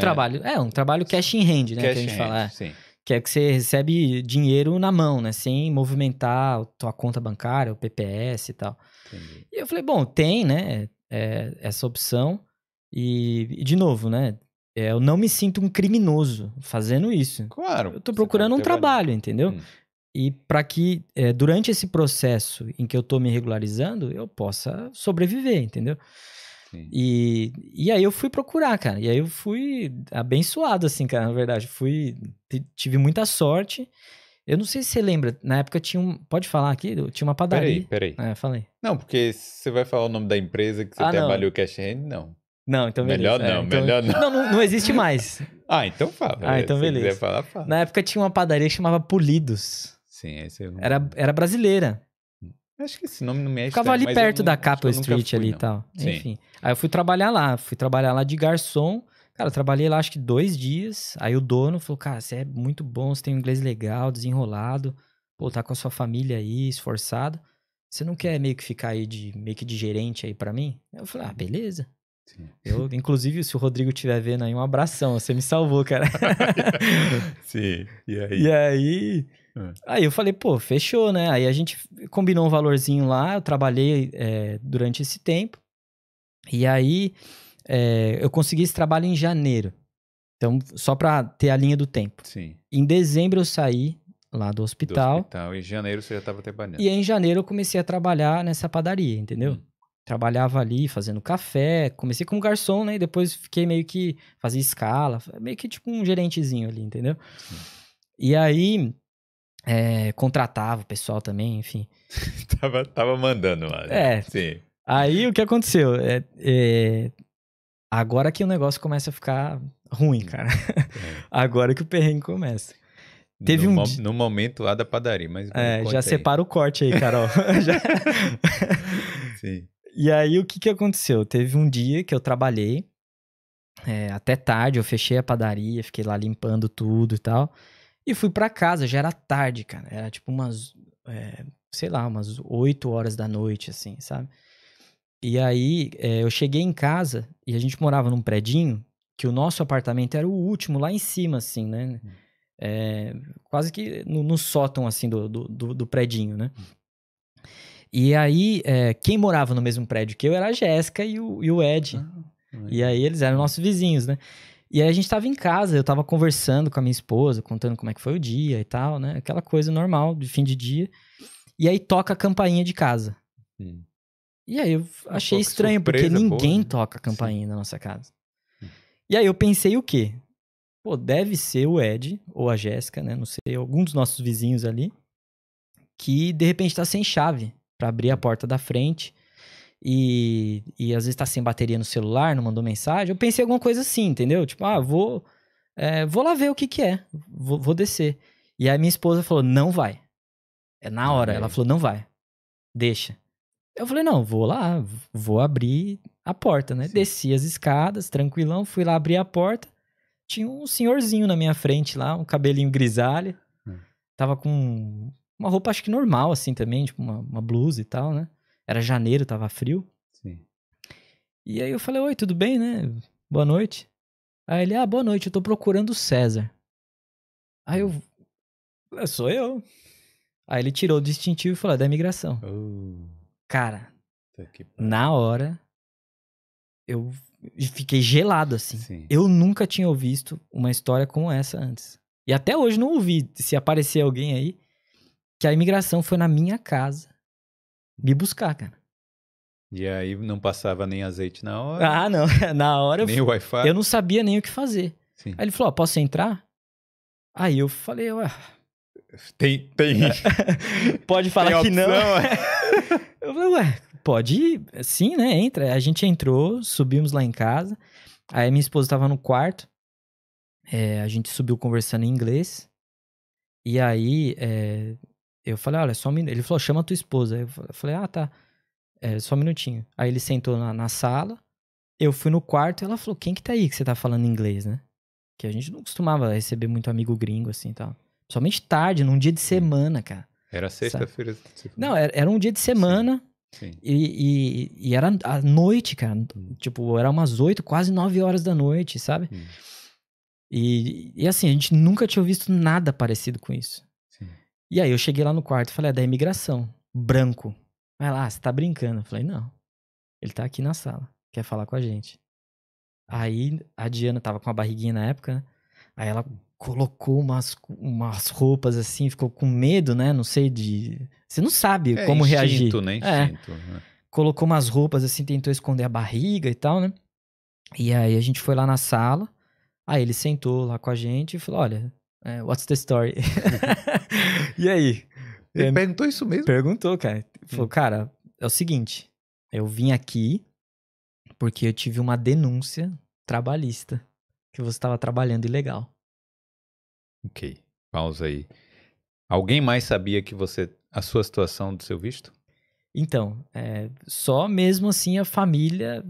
Um trabalho cash in hand, né? Cash que a gente fala, sim. Que é que você recebe dinheiro na mão, né? Sem movimentar a tua conta bancária, o PPS e tal. Entendi. E eu falei, bom, tem, né, essa opção. E, de novo, né? Eu não me sinto um criminoso fazendo isso. Claro. Eu tô procurando um trabalho, entendeu? E para que, durante esse processo em que eu tô me regularizando, eu possa sobreviver, entendeu? Sim. E aí eu fui procurar, cara. E aí eu fui abençoado, assim, cara, na verdade. Tive muita sorte. Eu não sei se você lembra, na época tinha Pode falar aqui? Tinha uma padaria. Peraí. Falei. Não, porque você vai falar o nome da empresa que você trabalhou cash hand, não. Não, então beleza. Melhor não, então... melhor não. Não existe mais. Então fala. Então se beleza. Quiser falar, fala. Na época tinha uma padaria que chamava Pulidos. Sim, esse eu não... Era brasileira. Acho que esse nome não me é estranho. Ficava ali perto da Capitol Street ali e tal. Sim. Enfim. Aí eu fui trabalhar lá de garçom. Cara, eu trabalhei lá acho que 2 dias. Aí o dono falou, cara, você é muito bom, você tem um inglês legal, desenrolado. Pô, tá com a sua família aí, esforçado. Você não quer meio que ficar aí meio que de gerente aí pra mim? Eu falei, beleza. Eu, inclusive, se o Rodrigo estiver vendo aí, um abração, você me salvou, cara. Sim, e aí? Aí eu falei, pô, fechou, né? Aí a gente combinou um valorzinho lá, eu trabalhei durante esse tempo, e aí eu consegui esse trabalho em janeiro. Então, só pra ter a linha do tempo. Sim. Em dezembro eu saí lá do hospital. Em janeiro você já tava trabalhando. E em janeiro eu comecei a trabalhar nessa padaria, entendeu? Trabalhava ali fazendo café, comecei como garçom, né? E depois fiquei meio que... Fazia escala, meio que tipo um gerentezinho ali, entendeu? Sim. E aí, contratava o pessoal também, enfim. tava mandando lá, né? Sim. Aí o que aconteceu? Agora que o negócio começa a ficar ruim, cara. É. Agora que o perrengue começa. Teve no, no momento lá da padaria, mas... É, já separa o corte aí, Carol. Sim. E aí, o que que aconteceu? Teve um dia que eu trabalhei, até tarde, eu fechei a padaria, fiquei lá limpando tudo e tal. E fui pra casa, já era tarde, cara. Era tipo umas, sei lá, umas 8 horas da noite, assim, sabe? E aí, eu cheguei em casa e a gente morava num predinho que o nosso apartamento era o último, lá em cima, assim, né? Quase que no sótão, assim, do predinho, né? E aí, quem morava no mesmo prédio que eu era a Jéssica e o Ed. E aí, eles eram nossos vizinhos, né? E aí, a gente tava em casa, eu tava conversando com a minha esposa, contando como é que foi o dia e tal, né? Aquela coisa normal, de fim de dia. E aí, toca a campainha de casa. Sim. E aí, eu achei estranho, surpresa, porque ninguém toca a campainha na nossa casa. Sim. E aí, eu pensei o quê? Pô, deve ser o Ed, ou a Jéssica, né? Não sei, algum dos nossos vizinhos ali, que de repente tá sem chave pra abrir a porta da frente. E às vezes tá sem bateria no celular, não mandou mensagem. Eu pensei alguma coisa assim, entendeu? Tipo, ah, vou lá ver o que que é. Vou descer. E aí minha esposa falou, não vai. É na hora. Ela falou, não vai. Deixa. Eu falei, não, vou lá. Vou abrir a porta, né? Sim. Desci as escadas, tranquilão. Fui lá abrir a porta. Tinha um senhorzinho na minha frente lá, um cabelinho grisalho. Tava com uma roupa, acho que normal, assim, também. Tipo, uma blusa e tal, né? Era janeiro, tava frio. Sim. E aí eu falei, oi, tudo bem, né? Boa noite. Aí ele, boa noite, eu tô procurando o César. Aí eu, sou eu. Aí ele tirou o distintivo e falou, da imigração. Oh. Cara, na hora, eu fiquei gelado, assim. Sim. Eu nunca tinha ouvido uma história como essa antes. E até hoje não ouvi, se aparecer alguém aí, que a imigração foi na minha casa me buscar, cara. E aí não passava nem azeite na hora? Ah, não. Na hora nem Wi-Fi. Eu não sabia nem o que fazer. Sim. Aí ele falou, posso entrar? Aí eu falei, ué... Tem... Pode falar que não. Eu falei, ué, pode ir? Sim, né? Entra. A gente entrou, subimos lá em casa. Aí minha esposa tava no quarto. A gente subiu conversando em inglês. E aí... Eu falei, olha, só um minuto. Ele falou, chama a tua esposa. Eu falei, ah, tá. Só um minutinho. Aí ele sentou na sala. Eu fui no quarto e ela falou, quem que tá aí que você tá falando inglês, né? Que a gente não costumava receber muito amigo gringo, assim, e tal. Principalmente tarde, num dia de semana, cara. Era sexta-feira. Não, era um dia de semana. Sim. Sim. E era à noite, cara. Tipo, era umas 8, quase 9 horas da noite, sabe? E assim, a gente nunca tinha visto nada parecido com isso. E aí eu cheguei lá no quarto e falei, da imigração, branco. Vai lá, você tá brincando. Eu falei, não, ele tá aqui na sala, quer falar com a gente. Aí a Diana tava com uma barriguinha na época, né? Aí ela colocou umas roupas assim, ficou com medo, né? Não sei de... Você não sabe como instinto, reagir. Né? Instinto, né? Colocou umas roupas assim, tentou esconder a barriga e tal, né? E aí a gente foi lá na sala, aí ele sentou lá com a gente e falou, olha... What's the story? E aí? Ele perguntou isso mesmo? Perguntou, cara. Falou, cara, é o seguinte, eu vim aqui porque eu tive uma denúncia trabalhista que você estava trabalhando ilegal. Ok, pausa aí. Alguém mais sabia que a sua situação do seu visto? Então, só mesmo assim a família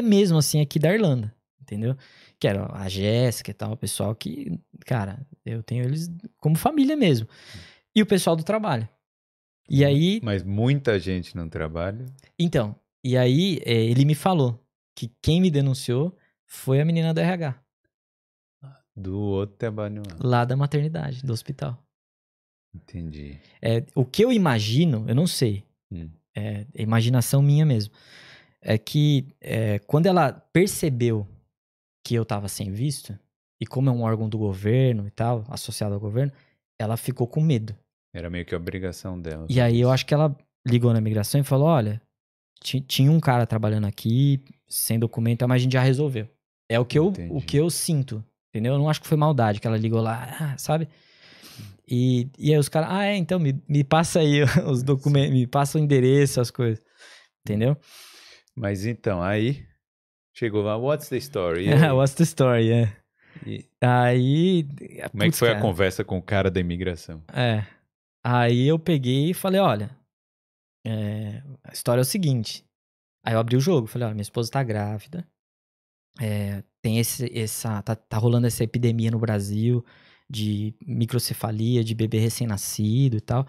mesmo assim aqui da Irlanda, entendeu? Que era a Jéssica e tal, o pessoal que, cara, eu tenho eles como família mesmo. E o pessoal do trabalho. E aí... Mas muita gente não trabalha. Então, e aí ele me falou que quem me denunciou foi a menina da RH. Do outro trabalho. Lá da maternidade, do hospital. Entendi. O que eu imagino, eu não sei. É imaginação minha mesmo. É que quando ela percebeu que eu tava sem visto, e como é um órgão do governo e tal, associado ao governo, ela ficou com medo. Era meio que a obrigação dela. E aí eu acho que ela ligou na imigração e falou, olha, tinha um cara trabalhando aqui, sem documento, mas a gente já resolveu. É o que eu sinto, entendeu? Eu não acho que foi maldade que ela ligou lá, sabe? E aí os caras, então me passa aí os documentos, me passa o endereço, as coisas, entendeu? Mas então, aí... Chegou lá, what's the story? What's the story, E... Aí... Como é que foi a conversa com o cara da imigração? Aí eu peguei e falei, olha, a história é o seguinte. Aí eu abri o jogo, falei, olha, minha esposa tá grávida, tem tá rolando essa epidemia no Brasil de microcefalia, de bebê recém-nascido e tal.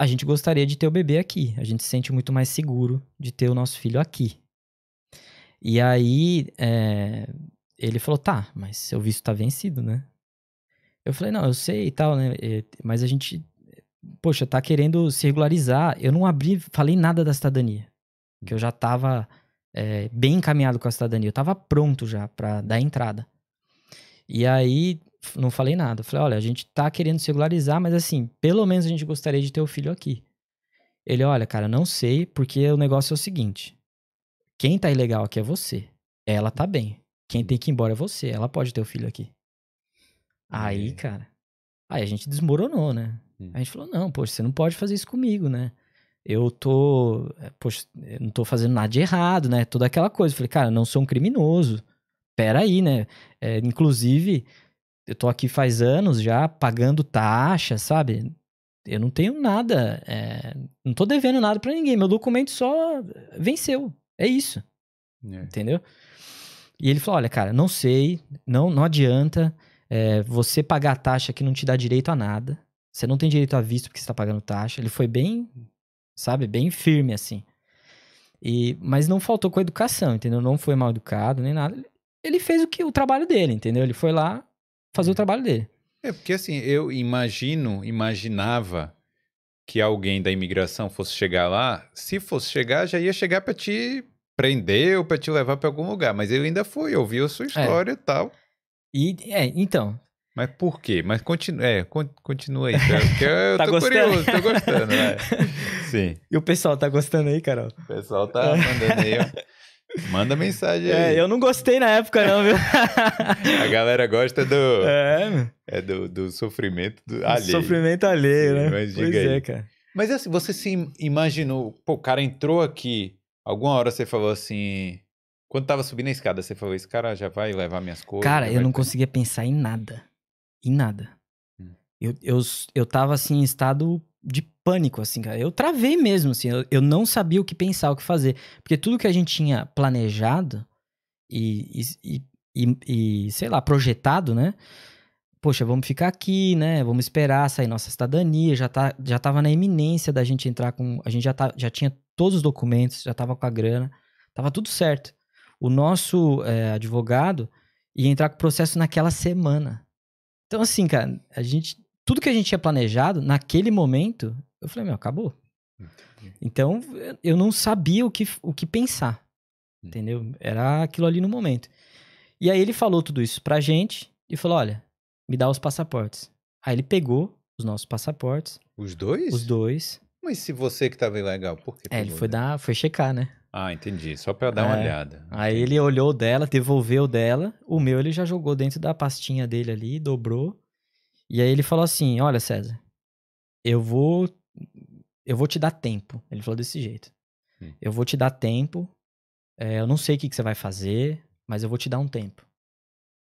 A gente gostaria de ter o bebê aqui. A gente se sente muito mais seguro de ter o nosso filho aqui. E aí, ele falou, tá, mas seu visto tá vencido, né? Eu falei, não, eu sei e tal, né? Mas a gente, poxa, tá querendo se regularizar. Eu não falei nada da cidadania. Porque eu já tava bem encaminhado com a cidadania. Eu tava pronto já pra dar entrada. E aí, não falei nada. Eu falei, olha, a gente tá querendo se regularizar, mas assim, pelo menos a gente gostaria de ter o filho aqui. Ele, olha, cara, não sei, porque o negócio é o seguinte... Quem tá ilegal aqui é você. Ela tá bem. Quem tem que ir embora é você. Ela pode ter o filho aqui. Aí, cara... Aí a gente desmoronou, né? A gente falou, não, poxa, você não pode fazer isso comigo, né? Eu tô... Poxa, eu não tô fazendo nada de errado, né? Toda aquela coisa. Eu falei, cara, eu não sou um criminoso. Peraí, né? Inclusive, eu tô aqui faz anos já pagando taxa, sabe? Eu não tenho nada... não tô devendo nada pra ninguém. Meu documento só venceu. É isso, entendeu? E ele falou, olha, cara, não sei, não adianta você pagar a taxa que não te dá direito a nada. Você não tem direito a visto porque você tá pagando taxa. Ele foi bem, sabe, bem firme, assim. Mas não faltou com a educação, entendeu? Não foi mal educado, nem nada. Ele fez o trabalho dele, entendeu? Ele foi lá fazer o trabalho dele. Porque assim, eu imaginava... que alguém da imigração fosse chegar lá, se fosse chegar, já ia chegar pra te prender ou pra te levar pra algum lugar. Mas ele ainda foi, ouviu a sua história e tal. Então... Mas por quê? Mas continua aí, cara, porque eu tá tô curioso, tô gostando. Sim. E o pessoal tá gostando aí, Carol? O pessoal tá mandando aí, ó. Manda mensagem aí. Eu não gostei na época não, viu? A galera gosta do... do sofrimento alheio. Sofrimento alheio, né? Mas pois é, cara. Mas assim, você se imaginou... Pô, o cara entrou aqui... Alguma hora você falou assim... Quando tava subindo a escada, você falou... Esse cara já vai levar minhas coisas? Cara, eu não conseguia pensar em nada. Em nada. Eu tava assim, em estado de pânico, assim, cara. Eu travei mesmo, assim. Eu não sabia o que pensar, o que fazer. Porque tudo que a gente tinha planejado... E sei lá, projetado, né? Poxa, vamos ficar aqui, né? Vamos esperar sair nossa cidadania. Já tava na iminência da gente entrar com... A gente já tinha todos os documentos, já tava com a grana. Tava tudo certo. O nosso advogado ia entrar com o processo naquela semana. Então, assim, cara, tudo que a gente tinha planejado, naquele momento, eu falei, meu, acabou. Então, eu não sabia o que pensar, entendeu? Era aquilo ali no momento. E aí ele falou tudo isso pra gente e falou, olha... Me dá os passaportes. Aí ele pegou os nossos passaportes. Os dois? Os dois. Mas se você que tava ilegal, por que pegou? Ele foi checar, né? Ah, entendi. Só pra dar uma olhada. Entendi. Aí ele olhou dela, devolveu dela. O meu ele já jogou dentro da pastinha dele ali, dobrou. E aí ele falou assim, olha, César, eu vou te dar tempo. Ele falou desse jeito. Eu vou te dar tempo. Eu não sei o que você vai fazer, mas eu vou te dar um tempo.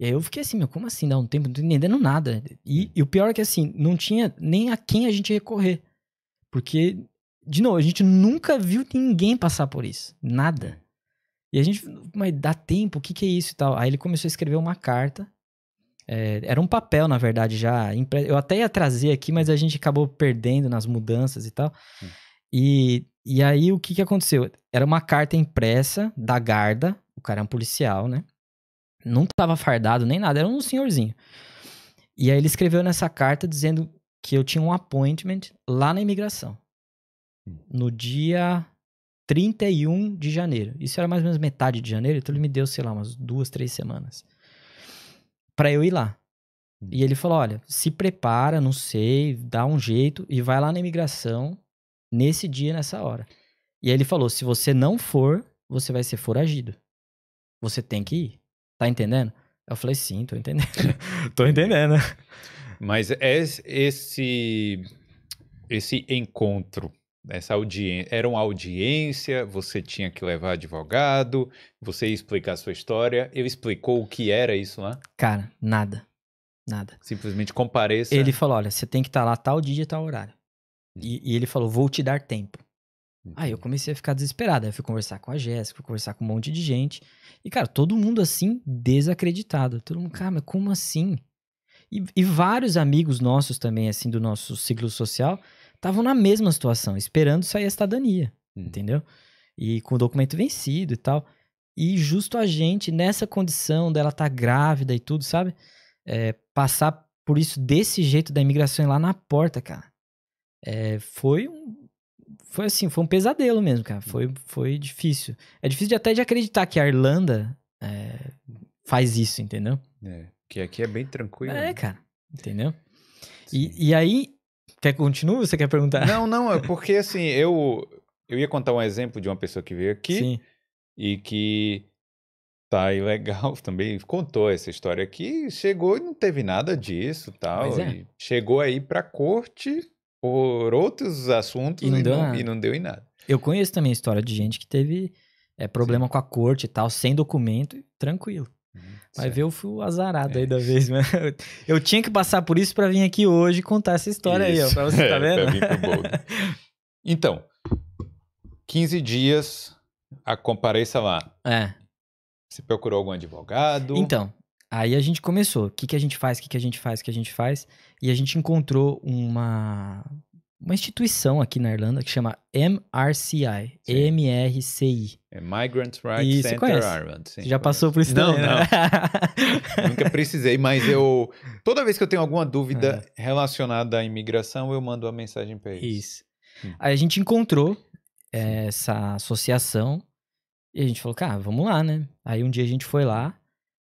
E aí eu fiquei assim, meu, como assim dá um tempo? Não tô entendendo nada. E o pior é que assim, não tinha nem a quem a gente recorrer. Porque, de novo, a gente nunca viu ninguém passar por isso. Nada. E a gente, mas dá tempo? O que que é isso e tal? Aí ele começou a escrever uma carta. Era um papel, na verdade, já. Eu até ia trazer aqui, mas a gente acabou perdendo nas mudanças e tal. E aí o que que aconteceu? Era uma carta impressa da Garda. O cara é um policial, né? Não tava fardado nem nada, era um senhorzinho. E aí ele escreveu nessa carta dizendo que eu tinha um appointment lá na imigração. No dia 31 de janeiro. Isso era mais ou menos metade de janeiro, então ele me deu, sei lá, umas 2, 3 semanas. Pra eu ir lá. E ele falou, olha, se prepara, não sei, dá um jeito e vai lá na imigração nesse dia, nessa hora. E aí ele falou, se você não for, você vai ser foragido. Você tem que ir. Tá entendendo? Eu falei, sim, tô entendendo. Tô entendendo. Mas esse encontro Essa audiência, era uma audiência, você tinha que levar advogado, você ia explicar a sua história. Ele explicou o que era isso lá? Cara, nada. Nada. Simplesmente compareça. Ele falou, olha, você tem que estar lá tal dia, tal horário. E ele falou, vou te dar tempo. Aí eu comecei a ficar desesperado. Aí eu fui conversar com a Jéssica, fui conversar com um monte de gente. E, cara, todo mundo assim, desacreditado. Todo mundo, cara, mas como assim? E vários amigos nossos também, assim, do nosso ciclo social, estavam na mesma situação, esperando sair a cidadania, entendeu? E com o documento vencido e tal. E justo a gente, nessa condição dela tá grávida e tudo, sabe? É, passar por isso desse jeito da imigração lá na porta, cara. É, foi um pesadelo mesmo, cara. Foi difícil. É difícil até de acreditar que a Irlanda faz isso, entendeu? É, porque aqui é bem tranquilo. É, né, cara? Entendeu? E aí, quer que continue ou você quer perguntar? Não, é porque assim, eu ia contar um exemplo de uma pessoa que veio aqui e que tá ilegal também, contou essa história aqui, chegou e não teve nada disso tal, e chegou aí pra corte por outros assuntos e não deu em nada. Eu conheço também a história de gente que teve problema com a corte e tal, sem documento, tranquilo. Vai ver, eu fui o azarado aí da vez, né? Eu tinha que passar por isso pra vir aqui hoje contar essa história aí, ó, pra você, tá vendo? Então, 15 dias, compareça lá. É. Você procurou algum advogado? Então, aí a gente começou. O que que a gente faz? E a gente encontrou uma instituição aqui na Irlanda que chama MRCI. Sim. MRCI. É Migrant Rights Center Ireland. Sim, você já passou por isso também? Não. Nunca precisei, mas eu... Toda vez que eu tenho alguma dúvida relacionada à imigração, eu mando uma mensagem para eles. Isso. Aí a gente encontrou essa associação e a gente falou, cara, vamos lá, né? Aí um dia a gente foi lá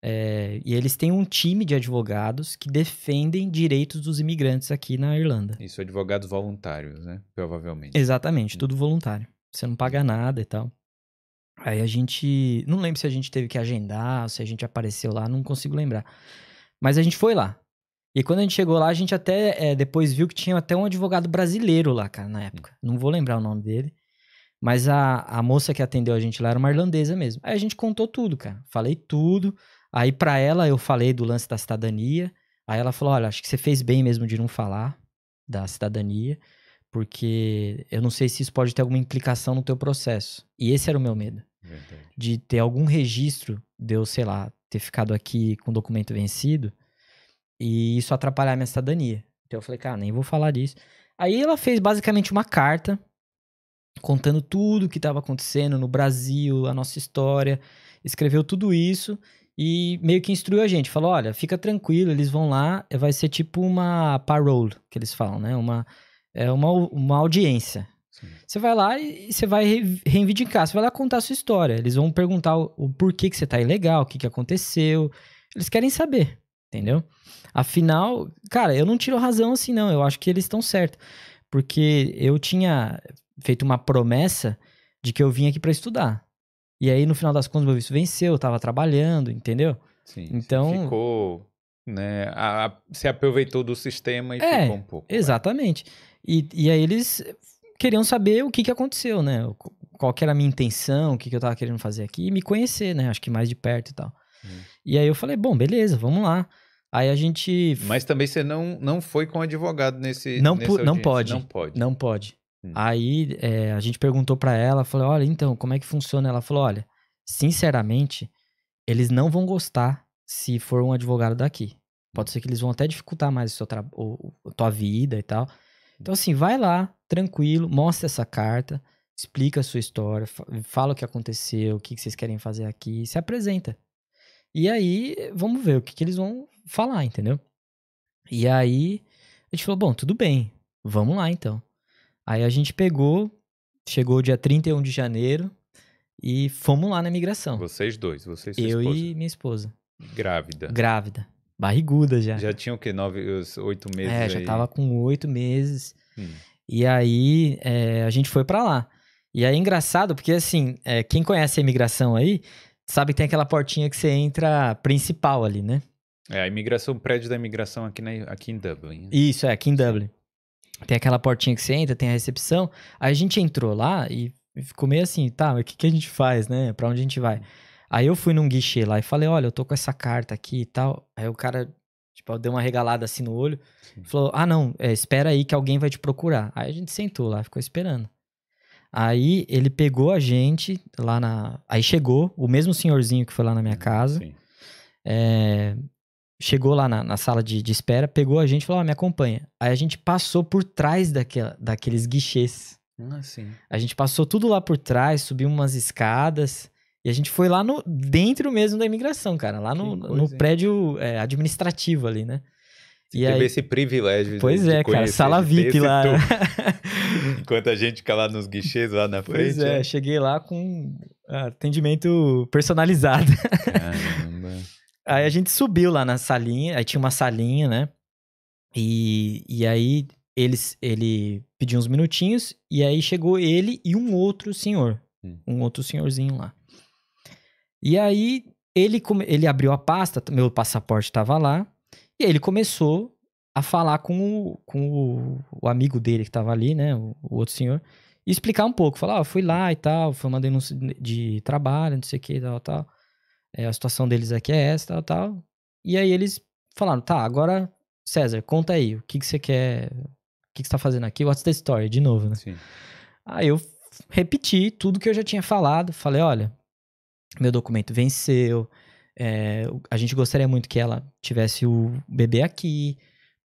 e eles têm um time de advogados que defendem direitos dos imigrantes aqui na Irlanda. Isso, advogados voluntários, né? Provavelmente. Exatamente, tudo voluntário. Você não paga nada e tal. Aí a gente... Não lembro se a gente teve que agendar, se a gente apareceu lá, não consigo lembrar. Mas a gente foi lá. E quando a gente chegou lá, a gente até depois viu que tinha até um advogado brasileiro lá, cara, na época. Não vou lembrar o nome dele. Mas a moça que atendeu a gente lá era uma irlandesa mesmo. Aí a gente contou tudo, cara. Falei tudo. Aí pra ela eu falei do lance da cidadania. Aí ela falou, olha, acho que você fez bem mesmo de não falar da cidadania, porque eu não sei se isso pode ter alguma implicação no teu processo. E esse era o meu medo. Verdade. De ter algum registro de eu, sei lá, ter ficado aqui com o documento vencido e isso atrapalhar a minha cidadania. Então eu falei, cara, nem vou falar disso. Aí ela fez basicamente uma carta contando tudo o que estava acontecendo no Brasil, a nossa história, escreveu tudo isso e meio que instruiu a gente, falou, olha, fica tranquilo, eles vão lá, vai ser tipo uma parole, que eles falam, né, uma audiência. Sim. Você vai lá e você vai reivindicar, você vai lá contar a sua história, eles vão perguntar o porquê que você tá ilegal, o que que aconteceu, eles querem saber, entendeu? Afinal, cara, eu não tiro razão assim não, eu acho que eles estão certos, porque eu tinha feito uma promessa de que eu vim aqui pra estudar. E aí, no final das contas, meu visto venceu, eu tava trabalhando, entendeu? Sim, então ficou, né, se aproveitou do sistema e ficou um pouco. Exatamente. E aí eles queriam saber o que que aconteceu, né? Qual que era a minha intenção, o que que eu tava querendo fazer aqui, e me conhecer, né? Acho que mais de perto e tal. E aí eu falei, bom, beleza, vamos lá. Aí a gente... Mas também você não foi com advogado nesse... Não pode. Aí a gente perguntou pra ela, falou, olha, então, como é que funciona? Ela falou, olha, sinceramente, eles não vão gostar se for um advogado daqui. Pode ser que eles vão até dificultar mais a tua vida e tal. Então, assim, vai lá, tranquilo, mostra essa carta, explica a sua história, fala o que aconteceu, o que vocês querem fazer aqui, se apresenta. E aí, vamos ver o que eles vão falar, entendeu? E aí, a gente falou, bom, tudo bem, vamos lá, então. Aí a gente chegou dia 31 de janeiro e fomos lá na imigração. Vocês dois, eu e minha esposa. Grávida. Grávida, barriguda já. Já tinha o quê? 9, 8 meses aí? É, já tava com 8 meses. E aí a gente foi pra lá. E aí é engraçado porque assim, quem conhece a imigração aí, sabe que tem aquela portinha que você entra principal ali, né? É, a imigração, o prédio da imigração aqui em Dublin. Isso, aqui em Dublin. Tem aquela portinha que você entra, tem a recepção. Aí a gente entrou lá e ficou meio assim, tá, mas o que, que a gente faz, né? Pra onde a gente vai? Aí eu fui num guichê lá e falei, olha, eu tô com essa carta aqui e tal. Aí o cara, tipo, deu uma regalada assim no olho. Sim. Falou, ah, não, espera aí que alguém vai te procurar. Aí a gente sentou lá, ficou esperando. Aí ele pegou a gente lá na... Aí chegou o mesmo senhorzinho que foi lá na minha casa. Sim. Chegou lá na sala de espera, pegou a gente e falou, ah, me acompanha. Aí a gente passou por trás daqueles guichês. Ah, sim. A gente passou tudo lá por trás, subiu umas escadas e a gente foi lá dentro mesmo da imigração, cara. Lá no prédio administrativo ali, né? E teve aí, esse privilégio de conhecer, cara, sala VIP lá. Enquanto a gente fica lá nos guichês lá na frente. Pois é, cheguei lá com atendimento personalizado. Caramba. Aí a gente subiu lá na salinha, aí tinha uma salinha, né? E aí ele pediu uns minutinhos, e aí chegou ele e um outro senhor. Um outro senhorzinho lá. E aí ele abriu a pasta, meu passaporte tava lá, e aí ele começou a falar com o amigo dele que tava ali, né? O outro senhor, e explicar um pouco. Falar, eu fui lá e tal, foi uma denúncia de trabalho, não sei o que, tal, tal. A situação deles aqui é essa, tal, tal. E aí eles falaram, tá, agora, César, conta aí, o que, que você quer, o que, que você tá fazendo aqui, what's the story, de novo, né? Sim. Aí eu repeti tudo que eu já tinha falado, falei, olha, meu documento venceu, a gente gostaria muito que ela tivesse o bebê aqui,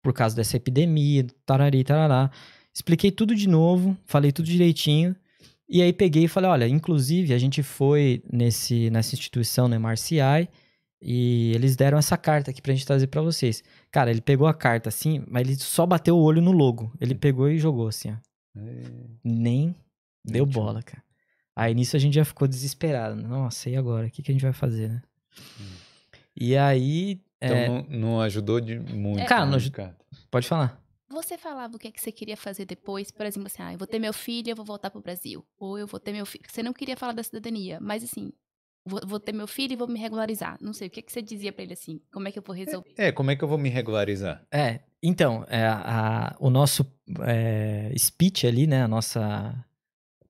por causa dessa epidemia, tarari, tarará. Expliquei tudo de novo, falei tudo direitinho. E aí peguei e falei, olha, inclusive a gente foi nessa instituição, né, MRCI, e eles deram essa carta aqui pra gente trazer pra vocês. Cara, ele pegou a carta assim, mas ele só bateu o olho no logo. Ele pegou e jogou assim, ó. Nem deu bola, cara. Aí nisso a gente já ficou desesperado. Nossa, e agora? O que, que a gente vai fazer, né? E aí... Então não ajudou de muito. Cara, não ajudou. Pode falar. Você falava o que é que você queria fazer depois, por exemplo, assim, ah, eu vou ter meu filho, eu vou voltar pro Brasil. Ou eu vou ter meu filho... Você não queria falar da cidadania, mas assim, vou ter meu filho e vou me regularizar. Não sei, o que é que você dizia pra ele assim? Como é que eu vou resolver? Como é que eu vou me regularizar? Então, o nosso speech ali, né, a nossa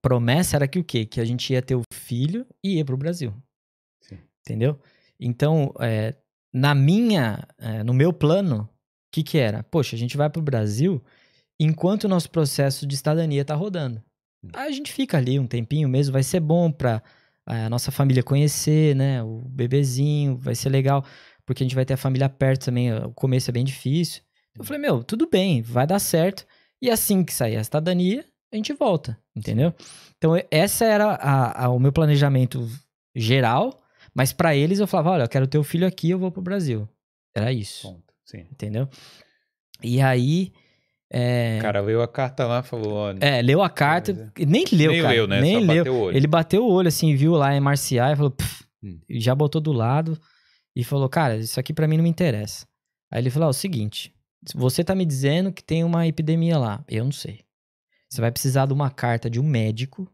promessa era que o quê? Que a gente ia ter o filho e ia pro Brasil. Sim. Entendeu? Então, no meu plano... O que que era? Poxa, a gente vai pro Brasil enquanto o nosso processo de cidadania tá rodando. Aí a gente fica ali um tempinho mesmo, vai ser bom pra a nossa família conhecer, né? O bebezinho, vai ser legal, porque a gente vai ter a família perto também, o começo é bem difícil. Eu falei, meu, tudo bem, vai dar certo. E assim que sair a cidadania, a gente volta, entendeu? Então, essa era o meu planejamento geral, mas pra eles eu falava, olha, eu quero ter o filho aqui, eu vou pro Brasil. Era isso. Bom. Sim. Entendeu? E aí... O cara leu a carta lá e falou... Olha, leu a carta. Nem leu, né? Bateu o olho. Ele bateu o olho, assim, viu lá em MRCI e falou... Já botou do lado e falou, cara, isso aqui pra mim não me interessa. Aí ele falou, o seguinte, você tá me dizendo que tem uma epidemia lá. Eu não sei. Você vai precisar de uma carta de um médico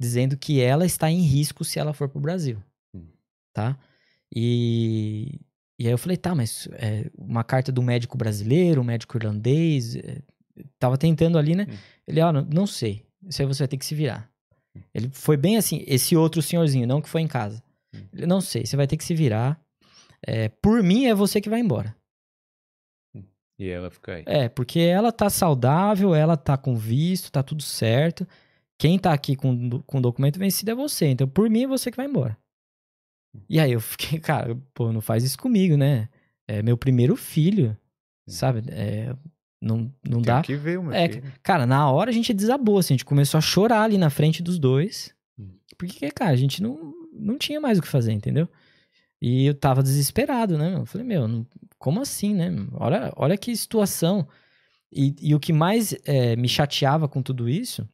dizendo que ela está em risco se ela for pro Brasil. Tá? E aí eu falei, tá, mas uma carta do médico brasileiro, um médico irlandês, tava tentando ali, né? Ele, não sei, isso aí você vai ter que se virar. Ele foi bem assim, esse outro senhorzinho, não que foi em casa. Ele, não sei, você vai ter que se virar, por mim é você que vai embora. E ela fica aí. Porque ela tá saudável, ela tá com visto, tá tudo certo, quem tá aqui com documento vencido é você, então por mim é você que vai embora. E aí eu fiquei, cara, pô, não faz isso comigo, né? É meu primeiro filho, sabe? Não dá. Tem que ver o meu filho. Cara, na hora a gente desabou, assim, a gente começou a chorar ali na frente dos dois. Porque, cara, a gente não tinha mais o que fazer, entendeu? E eu tava desesperado, né? Eu falei, como assim, né? Olha que situação. E o que mais me chateava com tudo isso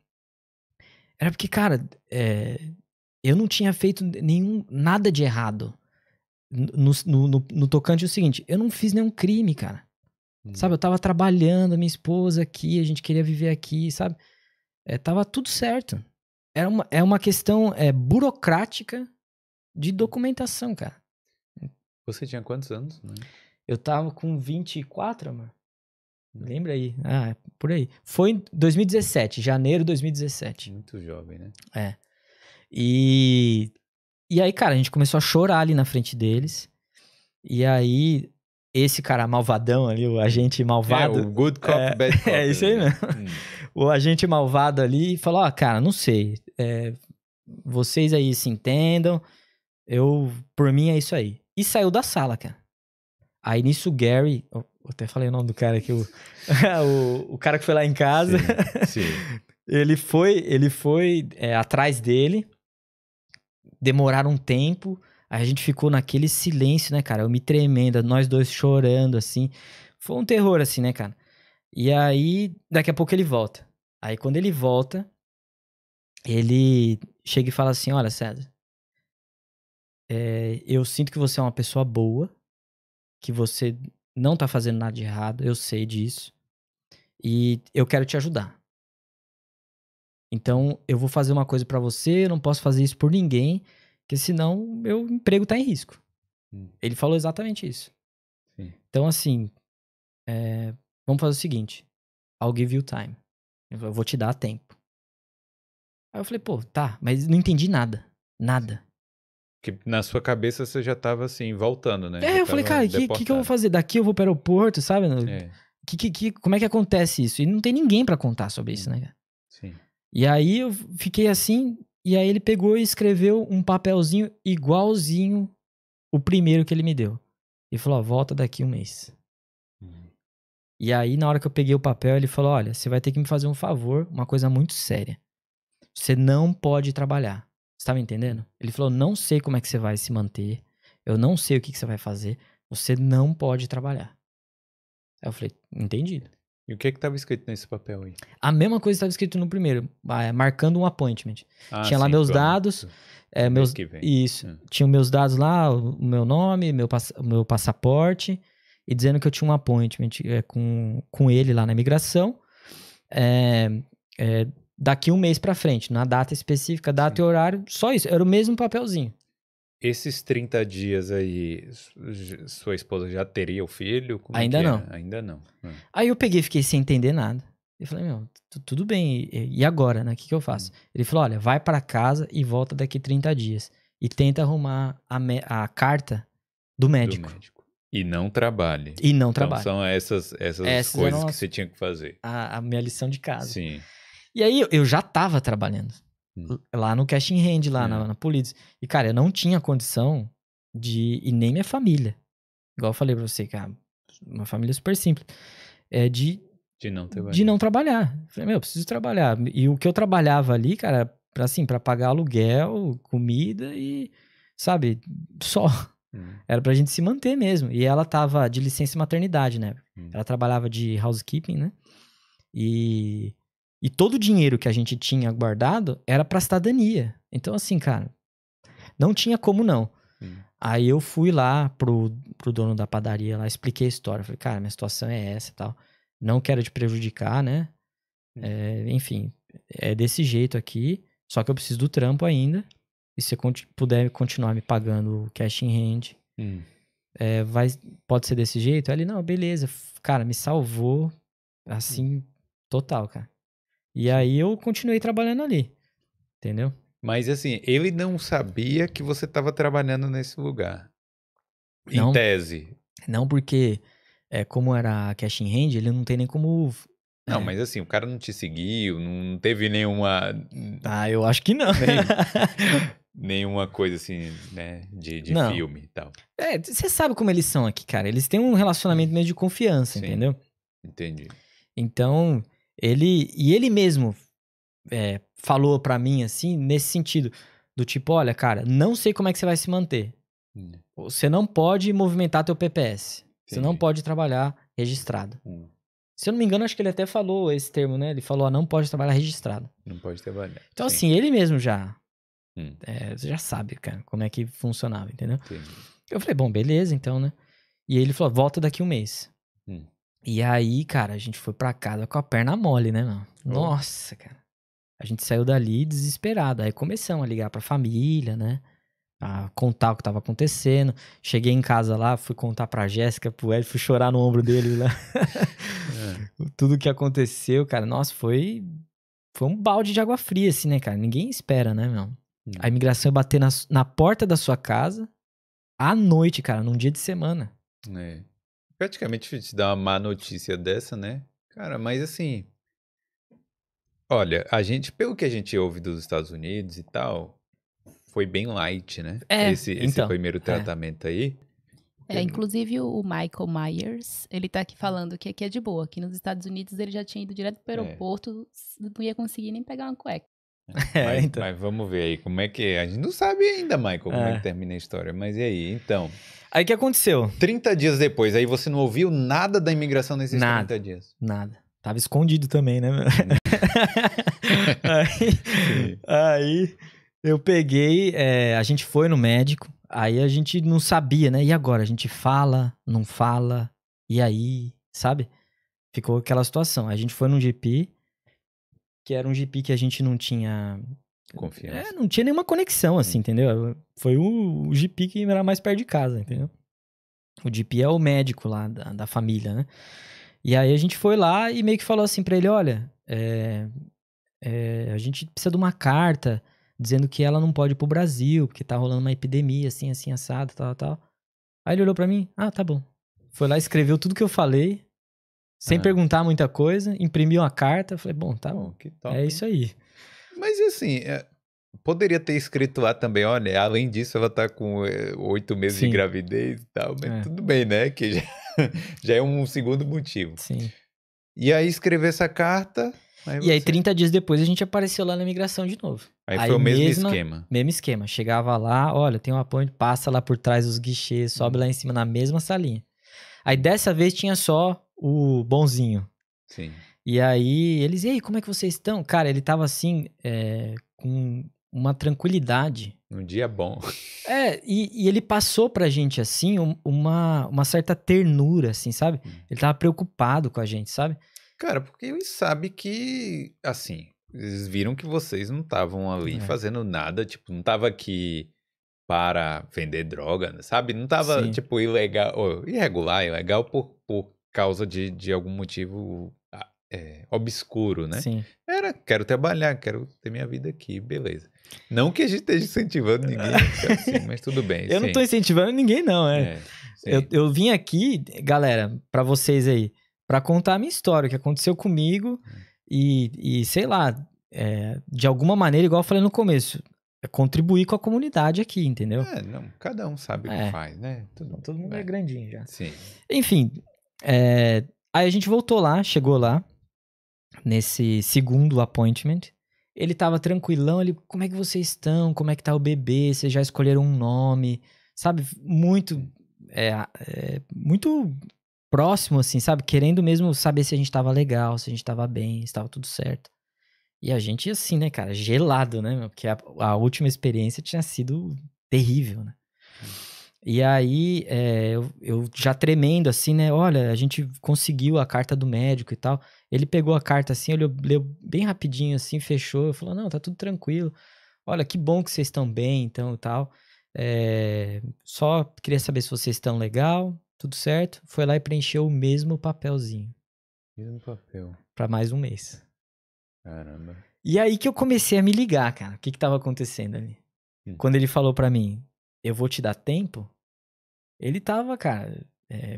era porque, cara, eu não tinha feito nada de errado. No tocante é o seguinte, eu não fiz nenhum crime, cara. Sabe, eu tava trabalhando, a minha esposa aqui, a gente queria viver aqui, sabe? Tava tudo certo. É uma questão burocrática de documentação, cara. Você tinha quantos anos, né? Eu tava com 24, amor. Lembra aí? Ah, por aí. Foi em 2017, janeiro de 2017. Muito jovem, né? É. E aí, cara, a gente começou a chorar ali na frente deles. E aí, esse cara malvadão ali, o agente malvado... É, o good cop, bad cop. É, isso aí mesmo. O agente malvado ali falou, ó, cara, não sei. É, vocês aí se entendam. Por mim é isso aí. E saiu da sala, cara. Aí nisso o Gary... Eu até falei o nome do cara aqui, o cara que foi lá em casa. Sim, sim. Ele foi atrás dele. Demoraram um tempo. A gente ficou naquele silêncio, né, cara? Eu me tremendo, nós dois chorando, assim. Foi um terror, assim, né, cara? E aí, daqui a pouco ele volta. Aí, quando ele volta, ele chega e fala assim, olha, César, eu sinto que você é uma pessoa boa, que você... não tá fazendo nada de errado, eu sei disso. E eu quero te ajudar. Então, eu vou fazer uma coisa pra você, eu não posso fazer isso por ninguém, porque senão meu emprego tá em risco. Ele falou exatamente isso. Sim. Então, assim, vamos fazer o seguinte, I'll give you time. Eu vou te dar tempo. Aí eu falei, pô, tá, mas não entendi nada. Nada. Que na sua cabeça você já tava assim, voltando, né? Eu falei, cara, o que eu vou fazer? Daqui eu vou pro aeroporto, sabe? Como é que acontece isso? E não tem ninguém pra contar sobre isso, né? Sim. E aí eu fiquei assim, e aí ele pegou e escreveu um papelzinho igualzinho o primeiro que ele me deu. Ele falou, ó, volta daqui um mês. E aí na hora que eu peguei o papel, ele falou, olha, você vai ter que me fazer um favor, uma coisa muito séria. Você não pode trabalhar. Você tá me entendendo? Ele falou, não sei como é que você vai se manter, eu não sei o que você vai fazer, você não pode trabalhar. Aí eu falei, entendi. E o que é que tava escrito nesse papel aí? A mesma coisa que tava escrito no primeiro, marcando um appointment. Ah, tinha lá meus dados, tinha meus dados lá, o meu nome, meu passaporte, e dizendo que eu tinha um appointment com ele lá na imigração, daqui um mês pra frente, na data específica, data e horário, só isso. Era o mesmo papelzinho. Esses 30 dias aí, sua esposa já teria o filho? Ainda não. Aí eu peguei e fiquei sem entender nada. Eu falei, meu, tudo bem, e agora, né? O que eu faço? Ele falou, olha, vai pra casa e volta daqui 30 dias. E tenta arrumar a carta do médico. E não trabalhe. Então são essas coisas que você tinha que fazer. A minha lição de casa. Sim. E aí, eu já tava trabalhando lá no cash in hand, lá na Pulidos. E, cara, eu não tinha condição de... E nem minha família. Igual eu falei pra você, cara, uma família super simples. De não trabalhar. Falei, meu, eu preciso trabalhar. E o que eu trabalhava ali, cara, pra pagar aluguel, comida e, sabe, só. Era pra gente se manter mesmo. E ela tava de licença maternidade, né? Ela trabalhava de housekeeping, né? E todo o dinheiro que a gente tinha guardado era pra cidadania. Então, assim, cara, não tinha como não. Aí eu fui lá pro dono da padaria lá, expliquei a história. Falei, cara, minha situação é essa e tal. Não quero te prejudicar, né? Enfim, é desse jeito aqui. Só que eu preciso do trampo ainda. E se você puder continuar me pagando cash in hand, pode ser desse jeito? Aí ele, não, beleza. Cara, me salvou assim, total, cara. E aí eu continuei trabalhando ali, entendeu? Mas assim, ele não sabia que você estava trabalhando nesse lugar, não, em tese. Não, porque como era cash in hand, ele não tem nem como... Não, mas assim, o cara não te seguiu, não teve nenhuma... Ah, eu acho que não. Nenhuma coisa assim, né, de filme e tal. Você sabe como eles são aqui, cara. Eles têm um relacionamento meio de confiança, entendeu? Entendi. Então... Ele mesmo falou pra mim, assim, nesse sentido, do tipo, olha, cara, não sei como é que você vai se manter. Você não pode movimentar teu PPS. Entendi. Você não pode trabalhar registrado. Se eu não me engano, acho que ele até falou esse termo, né? Ele falou, não pode trabalhar registrado. Não pode trabalhar. Então, assim, ele mesmo já... você já sabe, cara, como é que funcionava, entendeu? Entendi. Eu falei, bom, beleza, então, né? E ele falou, volta daqui um mês. E aí, cara, a gente foi pra casa com a perna mole, né, mano? Nossa, cara. A gente saiu dali desesperado. Aí começamos a ligar pra família, né? A contar o que tava acontecendo. Cheguei em casa lá, fui contar pra Jéssica, pro Ed, fui chorar no ombro dele lá. Tudo que aconteceu, cara, nossa, foi um balde de água fria, assim, né, cara? Ninguém espera, né, meu? A imigração ia bater na porta da sua casa à noite, cara, num dia de semana. É. Praticamente te dá uma má notícia dessa, né? Cara, mas assim... Olha, a gente, pelo que a gente ouve dos Estados Unidos e tal, foi bem light, né? É, esse primeiro tratamento aí. É, inclusive o Michael Myers, ele tá aqui falando que aqui é de boa, que nos Estados Unidos ele já tinha ido direto pro aeroporto, não ia conseguir nem pegar uma cueca. Mas vamos ver aí como é que é. A gente não sabe ainda, Michael, como é que termina a história. Mas e aí, então? Aí o que aconteceu? 30 dias depois, aí você não ouviu nada da imigração nesses 30 dias? Nada. Tava escondido também, né? Aí eu peguei, a gente foi no médico, aí a gente não sabia, né? E agora? A gente fala, não fala, e aí, sabe? Ficou aquela situação. A gente foi num GP, que era um GP que a gente não tinha... Confiança. Não tinha nenhuma conexão, assim, entendeu? Foi o GP que era mais perto de casa, entendeu? O GP é o médico lá da família, né? E aí a gente foi lá e meio que falou assim pra ele, olha, a gente precisa de uma carta dizendo que ela não pode ir pro Brasil, porque tá rolando uma epidemia, assim, assim, assado, tal, tal. Aí ele olhou pra mim, ah, tá bom. Foi lá, escreveu tudo que eu falei, sem perguntar muita coisa, imprimiu a carta, eu falei, bom, tá bom, que top, é isso aí. Mas assim, poderia ter escrito lá também, olha, além disso ela tá com 8 meses de gravidez e tal, mas tudo bem, né, que já é um segundo motivo. Sim. E aí escrever essa carta... E aí 30 dias depois a gente apareceu lá na imigração de novo. Aí foi o mesmo esquema. Mesmo esquema. Chegava lá, olha, tem um apoio, passa lá por trás dos guichês, sobe lá em cima na mesma salinha. Aí dessa vez tinha só o bonzinho. Sim. E aí eles, e aí, como é que vocês estão? Cara, ele tava assim, com uma tranquilidade. Um dia bom. E ele passou pra gente, assim, uma certa ternura, assim, sabe? Ele tava preocupado com a gente, sabe? Cara, porque eles sabem que, assim, eles viram que vocês não estavam ali fazendo nada, tipo, não tava aqui para vender droga, sabe? Não tava, tipo, ilegal, ou irregular, ilegal por causa de algum motivo obscuro, né? Sim. Era, quero trabalhar, quero ter minha vida aqui, beleza. Não que a gente esteja incentivando ninguém, assim, mas tudo bem. Eu não tô incentivando ninguém, não, eu vim aqui, galera, pra vocês aí, pra contar a minha história, o que aconteceu comigo e sei lá, de alguma maneira, igual eu falei no começo, contribuir com a comunidade aqui, entendeu? Não, cada um sabe o que faz, né? Todo mundo é grandinho já. Sim. Enfim, aí a gente voltou lá, chegou lá, nesse segundo appointment, ele tava tranquilão, ele, como é que vocês estão? Como é que tá o bebê? Vocês já escolheram um nome? Sabe, muito próximo, assim, sabe? Querendo mesmo saber se a gente tava legal, se a gente tava bem, se tava tudo certo. E a gente, assim, né, cara? Gelado, né? Porque a última experiência tinha sido terrível, né? E aí, eu já tremendo, assim, né? Olha, a gente conseguiu a carta do médico e tal. Ele pegou a carta, assim, olhou, leu bem rapidinho, assim, fechou. Falou, não, tá tudo tranquilo. Olha, que bom que vocês estão bem, então, e tal. Só queria saber se vocês estão legal. Tudo certo, foi lá e preencheu o mesmo papelzinho. Mesmo papel. Pra mais um mês. Caramba. E aí que eu comecei a me ligar, cara. O que tava acontecendo ali? Quando ele falou pra mim, eu vou te dar tempo, ele tava, cara,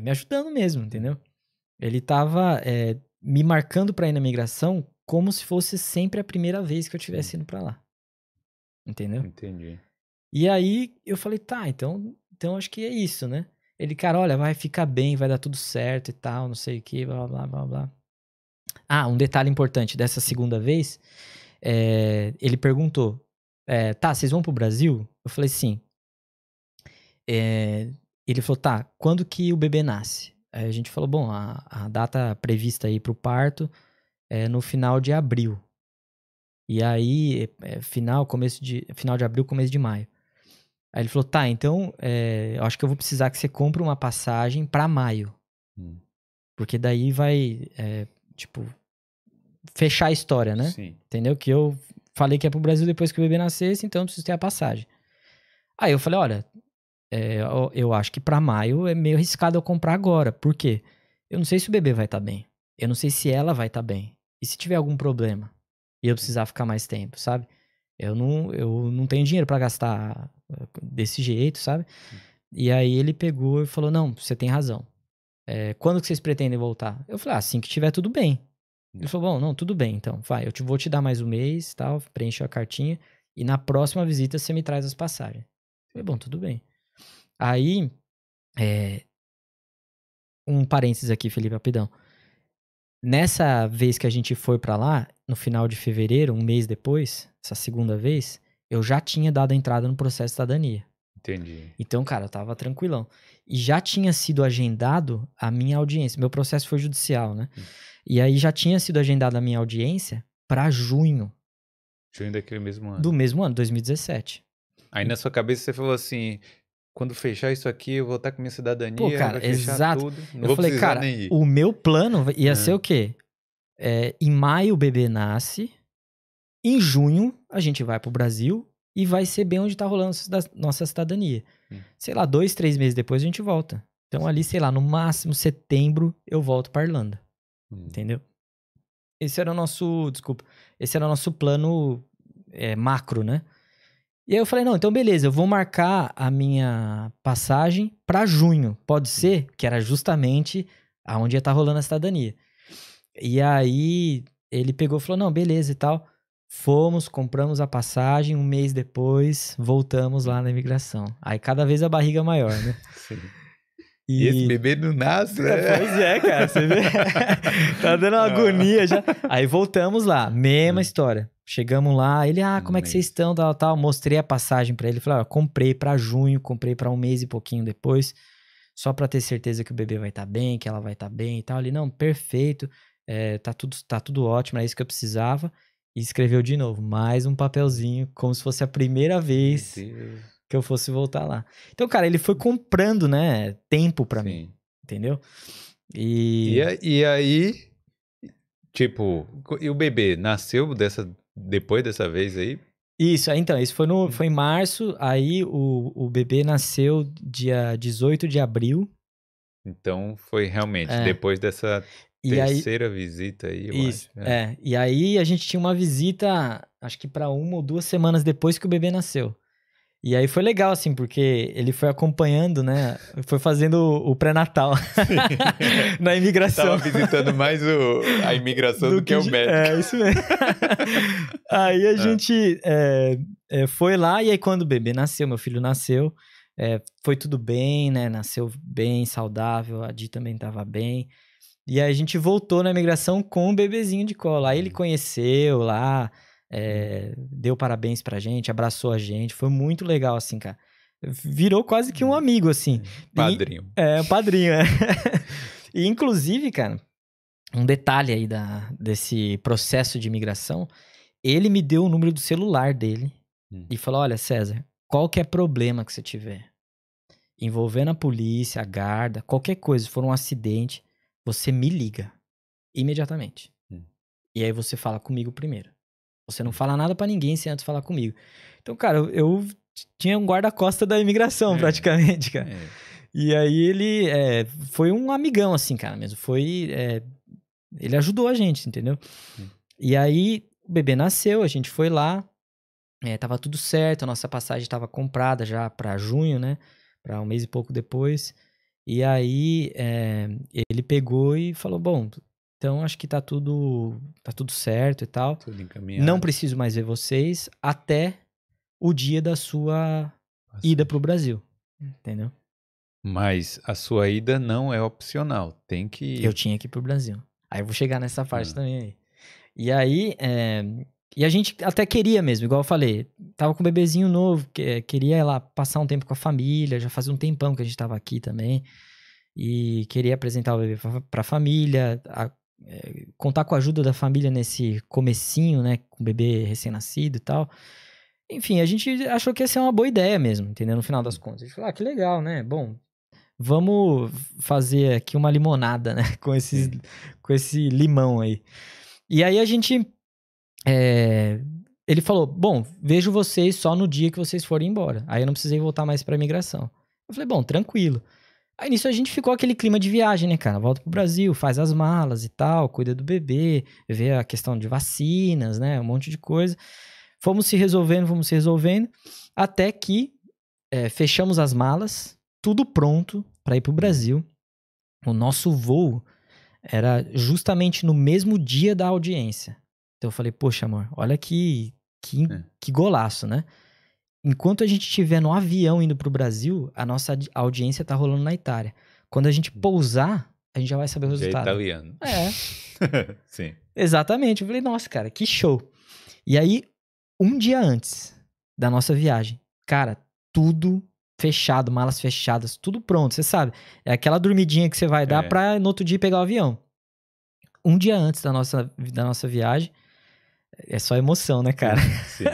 me ajudando mesmo, entendeu? Ele tava me marcando pra ir na migração como se fosse sempre a primeira vez que eu tivesse indo pra lá. Entendeu? Entendi. E aí eu falei, tá, então acho que é isso, né? Ele, cara, olha, vai ficar bem, vai dar tudo certo e tal, não sei o que, blá, blá, blá, blá. Ah, um detalhe importante dessa segunda vez, ele perguntou, tá, vocês vão pro Brasil? Eu falei, sim. Ele falou, tá, quando que o bebê nasce? Aí a gente falou, bom, a data prevista aí pro parto é no final de abril. E aí, final de abril, começo de maio. Aí ele falou, tá, então, eu acho que eu vou precisar que você compre uma passagem pra maio. Porque daí vai, fechar a história, né? Sim. Entendeu? Que eu falei que é pro Brasil depois que o bebê nascesse, então eu preciso ter a passagem. Aí eu falei, olha, eu acho que pra maio é meio arriscado eu comprar agora. Por quê? Eu não sei se o bebê vai estar bem. eu não sei se ela vai estar bem. E se tiver algum problema e eu precisar ficar mais tempo, sabe? Eu não tenho dinheiro pra gastar desse jeito, sabe? E aí ele pegou e falou, não, você tem razão. Quando que vocês pretendem voltar? Eu falei, assim que tiver tudo bem. Ele falou, bom, não, tudo bem, então, vai, eu vou te dar mais um mês, tal, preencho a cartinha, e na próxima visita você me traz as passagens. Eu falei, bom, tudo bem. Aí, um parênteses aqui, Felipe, rapidão. Nessa vez que a gente foi pra lá, no final de fevereiro, um mês depois, essa segunda vez, eu já tinha dado a entrada no processo de cidadania. Entendi. Então, cara, eu tava tranquilão. E já tinha sido agendado a minha audiência. Meu processo foi judicial, né? E aí já tinha sido agendada a minha audiência pra junho. Junho daquele mesmo ano. Do mesmo ano, 2017. Aí na sua cabeça você falou assim, quando fechar isso aqui, eu vou estar com minha cidadania, pô, cara, exato. Tudo. Eu falei, cara, o meu plano ia ser o quê? Em maio o bebê nasce, em junho a gente vai pro Brasil e vai ser bem onde tá rolando nossa cidadania. Sei lá, 2, 3 meses depois a gente volta. Então ali, sei lá, no máximo setembro eu volto pra Irlanda. Entendeu? Esse era o nosso plano macro, né? E aí eu falei, não, então beleza, eu vou marcar a minha passagem pra junho. Pode ser, que era justamente aonde ia estar rolando a cidadania. E aí ele pegou e falou, não, beleza e tal. Fomos, compramos a passagem, um mês depois, voltamos lá na imigração. Aí cada vez a barriga maior, né? Sim. E esse bebê não nasce, né? Pois é, cara, você vê? Tá dando uma agonia já. Aí voltamos lá, mesma história. Chegamos lá, ele, como é que vocês estão, tal, tal. Mostrei a passagem pra ele, falei, ó, comprei pra junho, comprei pra um mês e pouquinho depois, só pra ter certeza que o bebê vai estar bem, que ela vai estar bem e tal. Ele, não, perfeito, tá tudo ótimo, era isso que eu precisava. E escreveu de novo, mais um papelzinho, como se fosse a primeira vez que eu fosse voltar lá. Então, cara, ele foi comprando, né, tempo pra mim, entendeu? E aí, tipo, e o bebê nasceu depois dessa vez aí? Isso, então, isso foi em março, aí o bebê nasceu dia 18 de abril. Então, foi realmente depois dessa... Terceira visita aí, eu acho. E aí a gente tinha uma visita, acho que pra 1 ou 2 semanas depois que o bebê nasceu. E aí foi legal, assim, porque ele foi acompanhando, né? Foi fazendo o pré-natal na imigração. Tava visitando mais a imigração do que o médico. É, isso mesmo. Aí a gente foi lá e aí quando o bebê nasceu, meu filho nasceu, foi tudo bem, né? Nasceu bem, saudável, a Di também tava bem. E aí a gente voltou na imigração com o bebezinho de cola. Aí ele conheceu lá, deu parabéns pra gente, abraçou a gente. Foi muito legal, assim, cara. Virou quase que um amigo, assim. Padrinho. Padrinho, E, inclusive, cara, um detalhe aí desse processo de imigração, ele me deu o número do celular dele e falou, olha, César, qualquer problema que você tiver envolvendo a polícia, a guarda, qualquer coisa, se for um acidente... Você me liga imediatamente. E aí você fala comigo primeiro. Você não fala nada pra ninguém sem antes falar comigo. Então, cara, eu tinha um guarda-costas da imigração, praticamente, cara. E aí ele foi um amigão, assim, cara, mesmo. Ele ajudou a gente, entendeu? E aí o bebê nasceu, a gente foi lá, tava tudo certo, a nossa passagem tava comprada já pra junho, né? Pra um mês e pouco depois... E aí, ele pegou e falou, bom, então acho que tá tudo certo e tal. Tudo encaminhado. Não preciso mais ver vocês até o dia da sua ida pro Brasil, entendeu? Mas a sua ida não é opcional, tem que ir. Eu tinha que ir pro Brasil. Aí eu vou chegar nessa parte também aí. E aí, e a gente até queria mesmo, igual eu falei, tava com um bebezinho novo, queria ir lá passar um tempo com a família, já fazia um tempão que a gente tava aqui também, e queria apresentar o bebê pra família, contar com a ajuda da família nesse comecinho, né, com o bebê recém-nascido e tal. Enfim, a gente achou que ia ser uma boa ideia mesmo, entendeu? No final das contas. A gente falou, que legal, né? Bom, vamos fazer aqui uma limonada, né, com esse limão aí. E aí a gente... ele falou, bom, vejo vocês só no dia que vocês forem embora. Aí eu não precisei voltar mais pra imigração. Eu falei, bom, tranquilo. Aí nisso a gente ficou aquele clima de viagem, né, cara? Volta pro Brasil, faz as malas e tal, cuida do bebê, vê a questão de vacinas, né? Um monte de coisa. Fomos se resolvendo, até que fechamos as malas, tudo pronto para ir pro Brasil. O nosso voo era justamente no mesmo dia da audiência. Então eu falei, poxa, amor, olha que golaço, né? Enquanto a gente estiver no avião indo pro Brasil, a nossa audiência tá rolando na Itália. Quando a gente pousar, a gente já vai saber o resultado. É italiano. É. Sim. Exatamente. Eu falei, nossa, cara, que show. E aí, um dia antes da nossa viagem, cara, tudo fechado, malas fechadas, tudo pronto, você sabe. É aquela dormidinha que você vai dar pra no outro dia pegar o avião. Um dia antes da nossa viagem, é só emoção, né, cara? Sim.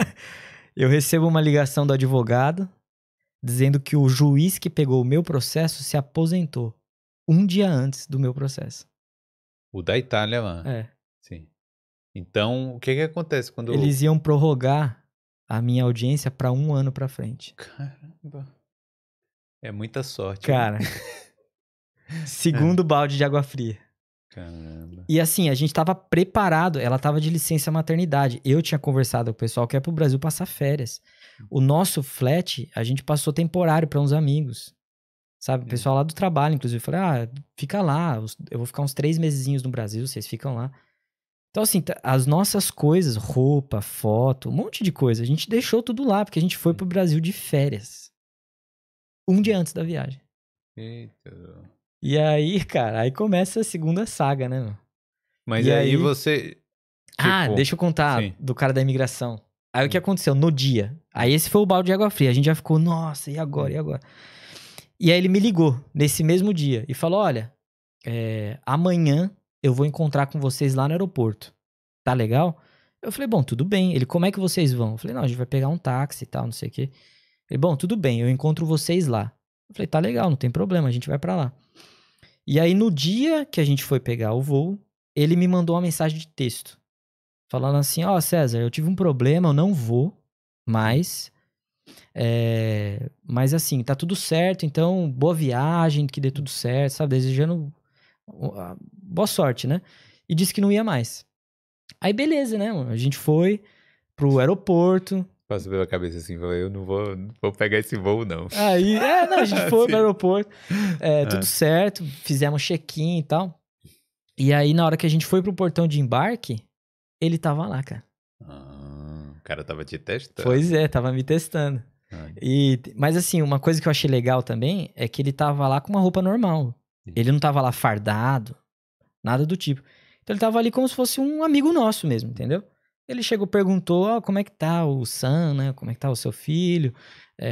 Eu recebo uma ligação do advogado dizendo que o juiz que pegou o meu processo se aposentou um dia antes do meu processo. O da Itália lá. É. Sim. Então, o que acontece quando... Eles iam prorrogar a minha audiência para 1 ano para frente. Caramba. É muita sorte. Cara. Né? Segundo balde de água fria. Caramba. E assim, a gente tava preparado, ela tava de licença maternidade. Eu tinha conversado com o pessoal que é pro Brasil passar férias. O nosso flat, a gente passou temporário pra uns amigos, sabe? O pessoal lá do trabalho, inclusive, eu falei, fica lá, eu vou ficar uns 3 mesezinhos no Brasil, vocês ficam lá. Então assim, as nossas coisas, roupa, foto, um monte de coisa, a gente deixou tudo lá, porque a gente foi pro Brasil de férias. Um dia antes da viagem. Eita... E aí, cara, aí começa a segunda saga, né, mano? Mas aí você... deixa eu contar do cara da imigração. Aí o que aconteceu no dia? Aí esse foi o balde de água fria. A gente já ficou, nossa, e agora? E aí ele me ligou nesse mesmo dia e falou, olha, amanhã eu vou encontrar com vocês lá no aeroporto. Tá legal? Eu falei, bom, tudo bem. Ele, como é que vocês vão? Eu falei, não, a gente vai pegar um táxi e tal, não sei o quê. Ele, bom, tudo bem, eu encontro vocês lá. Eu falei, tá legal, não tem problema, a gente vai pra lá. E aí, no dia que a gente foi pegar o voo, ele me mandou uma mensagem de texto. Falando assim, César, eu tive um problema, eu não vou mais. Mas assim, tá tudo certo, então boa viagem, que dê tudo certo, sabe? Desejando boa sorte, né? E disse que não ia mais. Aí, beleza, né, mano? A gente foi pro aeroporto. Passou pela cabeça assim, falei, eu não vou pegar esse voo, não. Aí, a gente foi pro aeroporto, tudo certo, fizemos check-in e tal. E aí, na hora que a gente foi pro portão de embarque, ele tava lá, cara. O cara tava te testando. Pois é, tava me testando. Mas assim, uma coisa que eu achei legal também é que ele tava lá com uma roupa normal. Ele não tava lá fardado, nada do tipo. Então ele tava ali como se fosse um amigo nosso mesmo, entendeu? Ele chegou e perguntou, como é que tá o Sam, né? Como é que tá o seu filho?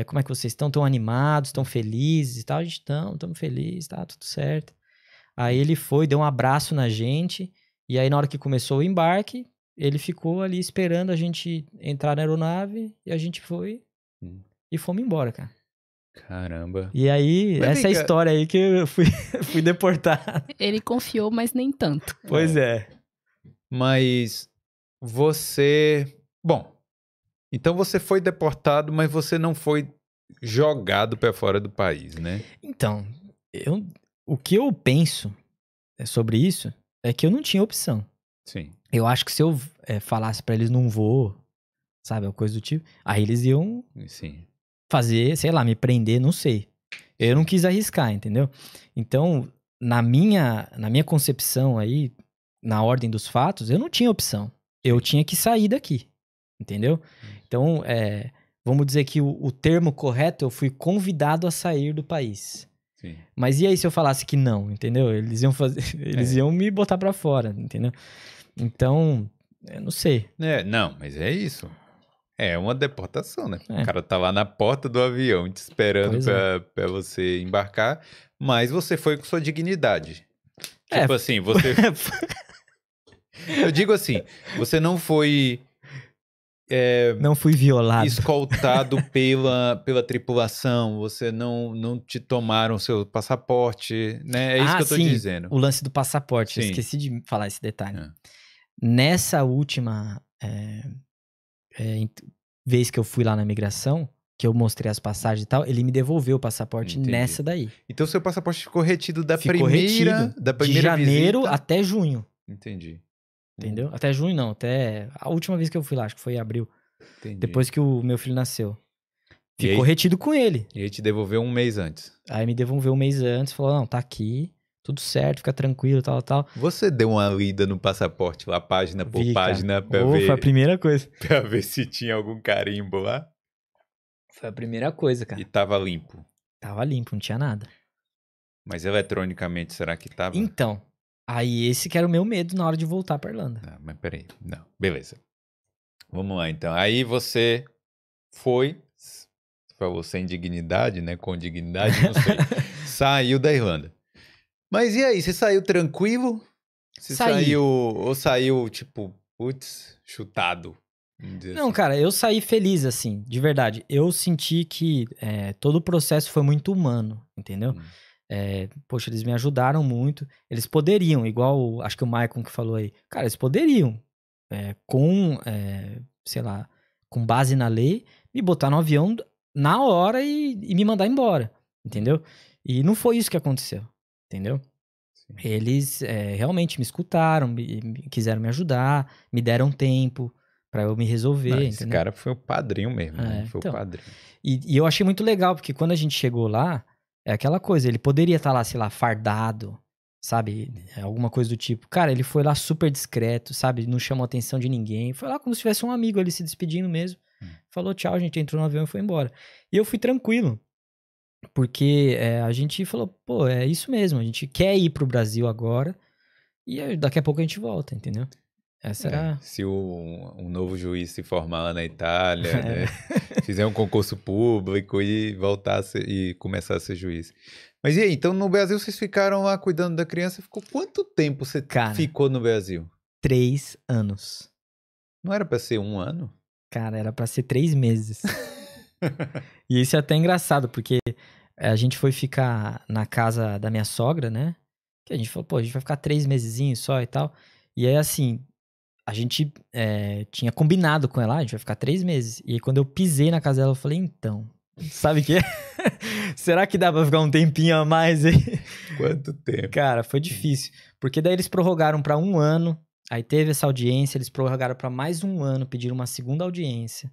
Como é que vocês estão? Estão animados? Estão felizes e tal? A gente estamos felizes, tá tudo certo. Aí ele foi, deu um abraço na gente. E aí na hora que começou o embarque, ele ficou ali esperando a gente entrar na aeronave. E a gente foi e fomos embora, cara. Caramba. E aí, mas essa é a história aí que eu fui deportado. Ele confiou, mas nem tanto. Pois é. Mas... Então você foi deportado, mas você não foi jogado para fora do país, né? Então, o que eu penso sobre isso é que eu não tinha opção. Sim. Eu acho que se eu falasse para eles não vou, sabe, alguma coisa do tipo, aí eles iam fazer, sei lá, me prender, não sei. Eu não quis arriscar, entendeu? Então, na minha concepção aí, na ordem dos fatos, eu não tinha opção. Eu tinha que sair daqui, entendeu? Então, vamos dizer que o termo correto, eu fui convidado a sair do país. Sim. Mas e aí se eu falasse que não, entendeu? Eles iam iam me botar pra fora, entendeu? Então, eu não sei. Não, mas é isso. É uma deportação, né? O cara tá lá na porta do avião te esperando pra você embarcar, mas você foi com sua dignidade. Tipo assim, você... Eu digo assim, você não foi... não fui violado. Escoltado pela tripulação, você não te tomaram seu passaporte, né? É isso que eu tô dizendo. O lance do passaporte, eu esqueci de falar esse detalhe. Nessa última vez que eu fui lá na imigração, que eu mostrei as passagens e tal, ele me devolveu o passaporte. Entendi. Nessa daí. Então seu passaporte ficou retido da primeira de janeiro visita até junho. Entendi. Entendeu? Até junho não, até a última vez que eu fui lá, acho que foi em abril. Entendi. Depois que o meu filho nasceu. Ficou retido com ele. E ele te devolveu um mês antes. Aí me devolveu um mês antes, falou, não, tá aqui, tudo certo, fica tranquilo, tal, tal. Você deu uma lida no passaporte lá, página por página, pra ver... Foi a primeira coisa. Pra ver se tinha algum carimbo lá. Foi a primeira coisa, cara. E tava limpo. Tava limpo, não tinha nada. Mas eletronicamente, será que tava? Então, aí esse que era o meu medo na hora de voltar pra Irlanda. Ah, mas peraí, não. Beleza. Vamos lá, então. Aí você foi... Falou sem dignidade, né? Com dignidade, não sei. Saiu da Irlanda. Mas e aí? Você saiu tranquilo? Você saiu ou saiu, tipo, putz, chutado? Não, assim. Cara, eu saí feliz, assim, de verdade. Eu senti que todo o processo foi muito humano, entendeu? Poxa, eles me ajudaram muito. Eles poderiam, igual, acho que o Michael que falou aí. Cara, eles poderiam, sei lá, com base na lei, me botar no avião... na hora e me mandar embora, entendeu? E não foi isso que aconteceu, entendeu? Sim. Eles realmente me escutaram, quiseram me ajudar, me deram tempo pra eu me resolver, entendeu? Esse cara foi o padrinho mesmo, né? Foi então, o padrinho. E eu achei muito legal, porque quando a gente chegou lá, é aquela coisa, ele poderia estar lá, sei lá, fardado, sabe? Alguma coisa do tipo. Cara, ele foi lá super discreto, sabe? Não chamou a atenção de ninguém, foi lá como se tivesse um amigo ali se despedindo mesmo. Falou tchau, a gente entrou no avião e foi embora. E eu fui tranquilo, porque a gente falou, pô, é isso mesmo, a gente quer ir pro Brasil agora e daqui a pouco a gente volta, entendeu? Essa era... Se um novo juiz se formar lá na Itália, né? Fizer um concurso público e voltar e começar a ser juiz. Mas e aí, então no Brasil vocês ficaram lá cuidando da criança, ficou quanto tempo você ficou no Brasil? 3 anos. Não era pra ser 1 ano? Cara, era pra ser 3 meses. E isso é até engraçado, porque a gente foi ficar na casa da minha sogra, né? Que a gente falou, pô, a gente vai ficar 3 mesezinhos só e tal. E aí, assim, a gente tinha combinado com ela, a gente vai ficar 3 meses. E aí, quando eu pisei na casa dela, eu falei, então, sabe o que é? Será que dá pra ficar um tempinho a mais aí? Quanto tempo? Cara, foi difícil. Porque daí eles prorrogaram pra 1 ano. Aí teve essa audiência, eles prorrogaram para mais 1 ano, pediram uma segunda audiência.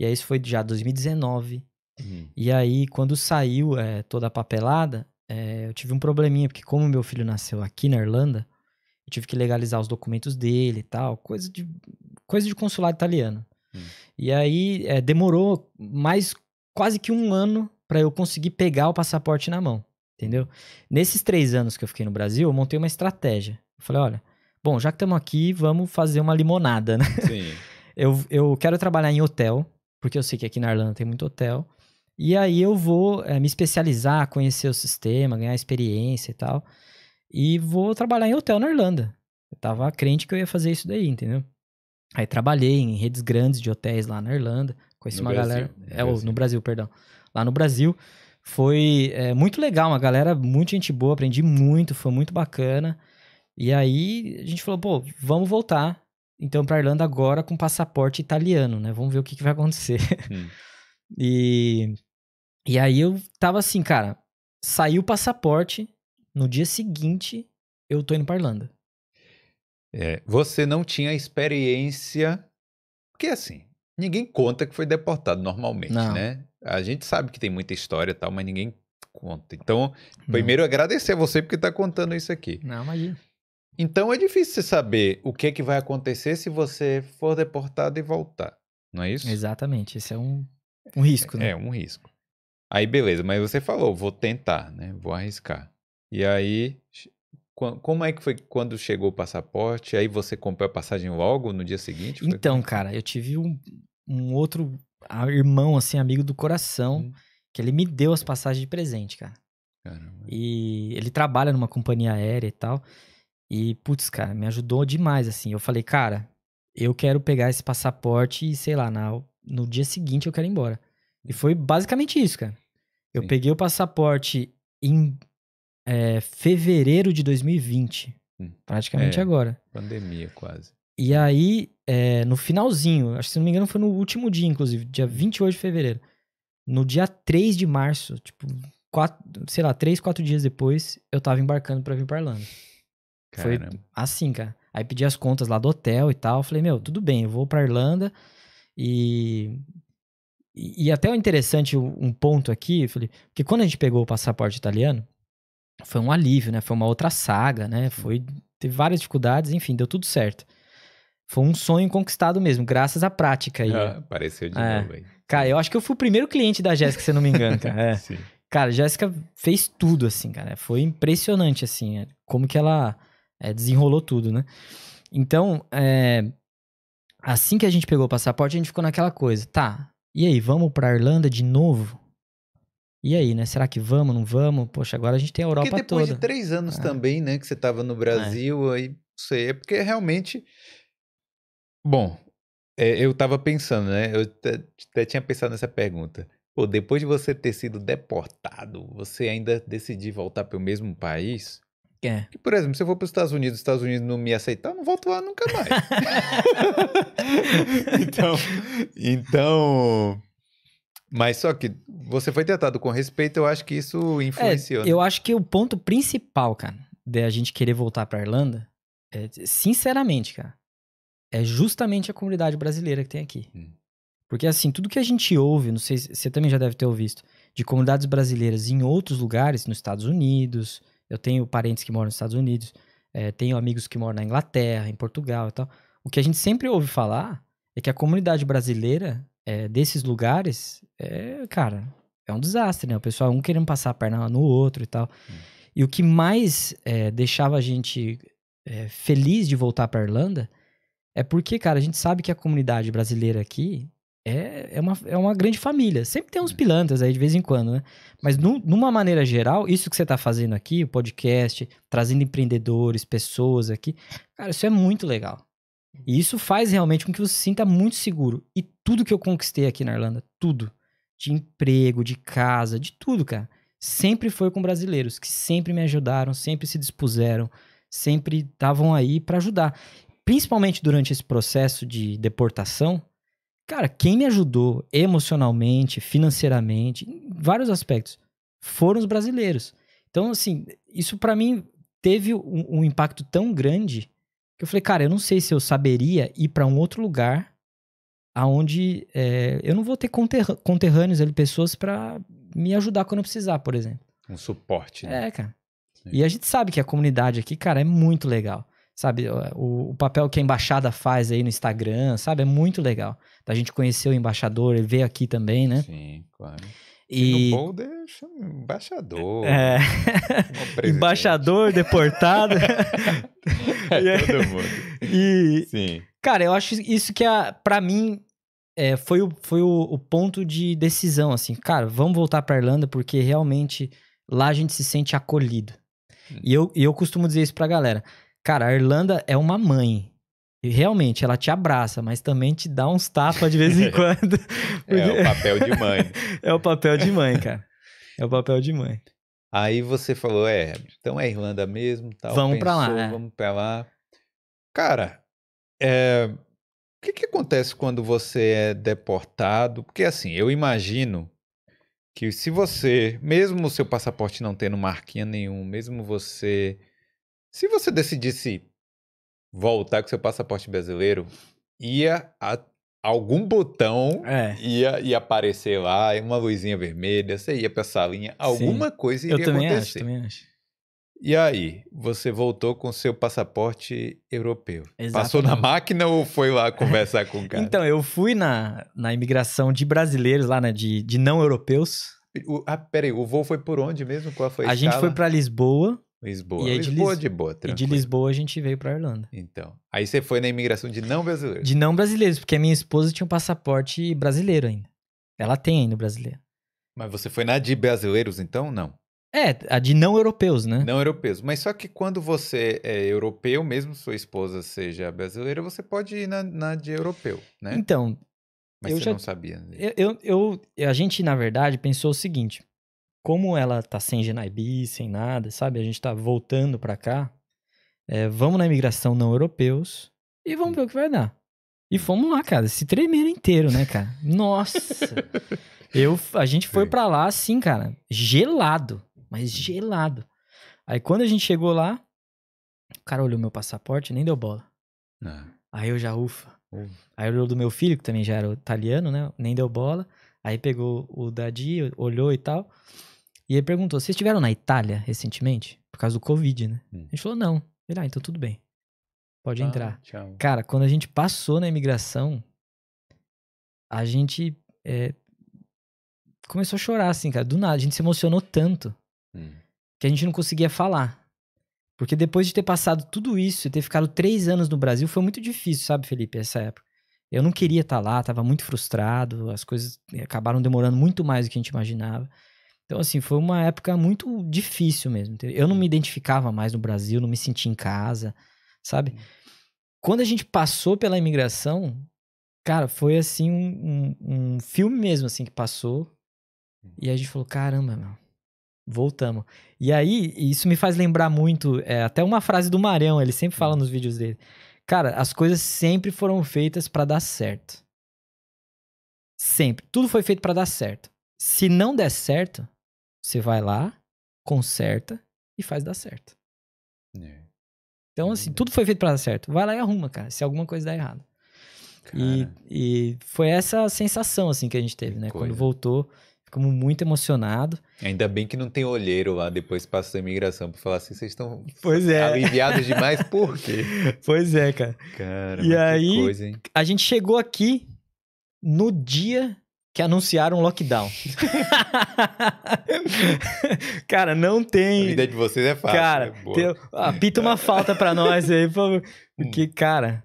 E aí isso foi já 2019. E aí quando saiu toda a papelada, eu tive um probleminha, porque como meu filho nasceu aqui na Irlanda, eu tive que legalizar os documentos dele e tal, coisa de consulado italiano. E aí demorou mais quase que 1 ano para eu conseguir pegar o passaporte na mão, entendeu? Nesses 3 anos que eu fiquei no Brasil, eu montei uma estratégia. Eu falei, olha... Bom, já que estamos aqui, vamos fazer uma limonada, né? Sim. Eu quero trabalhar em hotel, porque eu sei que aqui na Irlanda tem muito hotel. E aí eu vou me especializar, conhecer o sistema, ganhar experiência e tal. E vou trabalhar em hotel na Irlanda. Eu tava crente que eu ia fazer isso daí, entendeu? Aí trabalhei em redes grandes de hotéis lá na Irlanda. Conheci uma galera... No Brasil, perdão. Lá no Brasil. Foi muito legal, uma galera, muito gente boa. Aprendi muito, foi muito bacana. E aí, a gente falou, pô, vamos voltar, então, pra Irlanda agora com passaporte italiano, né? Vamos ver o que vai acontecer. E aí, eu tava assim, cara, saiu o passaporte, no dia seguinte, eu tô indo pra Irlanda. Você não tinha experiência, porque assim, ninguém conta que foi deportado normalmente, né? A gente sabe que tem muita história e tal, mas ninguém conta. Então, primeiro agradecer a você porque tá contando isso aqui. Não, imagina. Então é difícil você saber o que vai acontecer se você for deportado e voltar, não é isso? Exatamente, esse é um risco, né? É, um risco. Aí beleza, mas você falou, vou tentar, né? Vou arriscar. E aí, como é que foi quando chegou o passaporte? Aí você comprou a passagem logo no dia seguinte? Foi? Então, cara, eu tive um outro irmão, assim, amigo do coração, que ele me deu as passagens de presente, cara. Caramba. E ele trabalha numa companhia aérea e tal... E, putz, cara, me ajudou demais, assim. Eu falei, cara, eu quero pegar esse passaporte e, sei lá, no dia seguinte eu quero ir embora. E foi basicamente isso, cara. Eu peguei o passaporte em fevereiro de 2020. Praticamente agora. Pandemia, quase. E aí, no finalzinho, acho que se não me engano foi no último dia, inclusive, dia 28 de fevereiro. No dia 3 de março, tipo, 3, 4 dias depois, eu tava embarcando pra vir pra Irlanda. Caramba. Foi assim, cara. Aí pedi as contas lá do hotel e tal. Falei, meu, tudo bem, eu vou pra Irlanda. E até o interessante, um ponto aqui, falei, porque quando a gente pegou o passaporte italiano, foi um alívio, né? Foi uma outra saga, né? Teve várias dificuldades, enfim, deu tudo certo. Foi um sonho conquistado mesmo, graças à prática. Apareceu de novo aí. Cara, eu acho que eu fui o primeiro cliente da Jéssica, se eu não me engano, cara. É. Sim. Cara, a Jéssica fez tudo, assim, cara. Foi impressionante, assim, como que ela desenrolou tudo, né? Então, assim que a gente pegou o passaporte, a gente ficou naquela coisa. Tá, e aí, vamos pra Irlanda de novo? E aí, né? Será que vamos, não vamos? Poxa, agora a gente tem a Europa toda. Porque depois de 3 anos também, né? Que você tava no Brasil, aí, não sei. É porque realmente... Bom, eu tava pensando, né? Eu até tinha pensado nessa pergunta. Pô, depois de você ter sido deportado, você ainda decidir voltar para o mesmo país? É. Que, por exemplo, se eu for para os Estados Unidos não me aceitar, eu não volto lá nunca mais. Então... Mas só que você foi tratado com respeito, eu acho que isso influenciou. Eu acho que o ponto principal, cara, de a gente querer voltar para Irlanda, sinceramente, cara, é justamente a comunidade brasileira que tem aqui. Porque, assim, tudo que a gente ouve, não sei, você também já deve ter ouvido, de comunidades brasileiras em outros lugares, nos Estados Unidos, eu tenho parentes que moram nos Estados Unidos, tenho amigos que moram na Inglaterra, em Portugal e tal. O que a gente sempre ouve falar é que a comunidade brasileira... desses lugares, cara, é um desastre, né? O pessoal, um querendo passar a perna no outro e tal. E o que mais deixava a gente feliz de voltar pra Irlanda é porque, cara, a gente sabe que a comunidade brasileira aqui é uma grande família. Sempre tem uns pilantras aí de vez em quando, né? Mas numa maneira geral, isso que você tá fazendo aqui, o podcast, trazendo empreendedores, pessoas aqui, cara, isso é muito legal. E isso faz realmente com que você se sinta muito seguro. E tudo que eu conquistei aqui na Irlanda, tudo, de emprego, de casa, de tudo, cara, sempre foi com brasileiros, que sempre me ajudaram, sempre se dispuseram, sempre estavam aí pra ajudar. Principalmente durante esse processo de deportação, cara, quem me ajudou emocionalmente, financeiramente, em vários aspectos, foram os brasileiros. Então, assim, isso pra mim teve um impacto tão grande... que eu falei, cara, eu não sei se eu saberia ir para um outro lugar aonde eu não vou ter conterrâneos ali, pessoas para me ajudar quando eu precisar, por exemplo. Um suporte, né? Cara. Sim. E a gente sabe que a comunidade aqui, cara, é muito legal. Sabe, o papel que a embaixada faz aí no Instagram, sabe, é muito legal. A gente conheceu o embaixador, ele veio aqui também, né? Sim, claro. E no Boulder, chama embaixador. Embaixador, deportado. Todo mundo. Sim. Cara, eu acho isso que, pra mim, foi o ponto de decisão, assim. Cara, vamos voltar pra Irlanda, porque realmente lá a gente se sente acolhido. E eu costumo dizer isso pra galera. Cara, a Irlanda é uma mãe. E realmente, ela te abraça, mas também te dá uns tapas de vez em quando. Porque... É o papel de mãe. É o papel de mãe, cara. É o papel de mãe. Aí você falou, então é Irlanda mesmo, tal. Vamos pra lá. Vamos pra lá. Cara, o que acontece quando você é deportado? Porque assim, eu imagino que se você, mesmo o seu passaporte não tendo marquinha nenhum, mesmo você... Se você decidisse... voltar com seu passaporte brasileiro, ia algum botão ia aparecer lá, uma luzinha vermelha, você ia pra salinha, alguma coisa iria acontecer. Eu também acho. E aí, você voltou com seu passaporte europeu. Exatamente. Passou na máquina ou foi lá conversar com o cara? Então, eu fui na imigração de brasileiros lá, né, de não europeus. Peraí, o voo foi por onde mesmo? Qual foi a escala? Gente foi pra Lisboa. E aí Lisboa de boa, tranquilo. E de Lisboa a gente veio pra Irlanda. Então, aí você foi na imigração de não brasileiros? De não brasileiros, porque a minha esposa tinha um passaporte brasileiro ainda. Ela tem ainda o brasileiro. Mas você foi na de brasileiros então? Não. A de não europeus, né? Não europeus. Mas só que quando você é europeu, mesmo sua esposa seja brasileira, você pode ir na de europeu, né? Então... Mas eu não sabia. Né? A gente, na verdade, pensou o seguinte... Como ela tá sem GNIB, sem nada, sabe? A gente tá voltando pra cá. Vamos na imigração não europeus e vamos ver o que vai dar. E fomos lá, cara. Esse tremeiro inteiro, né, cara? Nossa! A gente foi pra lá assim, cara, gelado, mas gelado. Aí quando a gente chegou lá, o cara olhou meu passaporte e nem deu bola. Ah. Aí eu já, Aí olhou do meu filho, que também já era italiano, né? Nem deu bola. Aí pegou o Dadi, olhou e tal. E ele perguntou, vocês estiveram na Itália recentemente? Por causa do Covid, né? A gente falou, não. Ele, então tudo bem. Pode entrar. Tchau. Cara, quando a gente passou na imigração, a gente começou a chorar, assim, cara. Do nada. A gente se emocionou tanto que a gente não conseguia falar. Porque depois de ter passado tudo isso e ter ficado 3 anos no Brasil, foi muito difícil, sabe, Felipe, essa época. Eu não queria estar lá, estava muito frustrado, as coisas acabaram demorando muito mais do que a gente imaginava. Então, assim, foi uma época muito difícil mesmo. Eu não me identificava mais no Brasil, não me sentia em casa, sabe? Quando a gente passou pela imigração, cara, foi assim um filme mesmo, assim, que passou. E a gente falou, caramba, meu. Voltamos. E aí, isso me faz lembrar muito, até uma frase do Marião, ele sempre fala nos vídeos dele. Cara, as coisas sempre foram feitas pra dar certo. Sempre. Tudo foi feito pra dar certo. Se não der certo, você vai lá, conserta e faz dar certo. Então, assim, tudo foi feito pra dar certo. Vai lá e arruma, cara, se alguma coisa der errado. E foi essa sensação, assim, que a gente teve, né? Quando voltou... Ficamos muito emocionado. Ainda bem que não tem olheiro lá depois que passa a imigração pra falar assim, vocês estão aliviados demais, por quê? Pois é, cara. Caramba, e aí, coisa, hein? A gente chegou aqui no dia que anunciaram o lockdown. Cara, não tem... A vida de vocês é fácil. Cara, apita uma falta pra nós aí, porque, cara...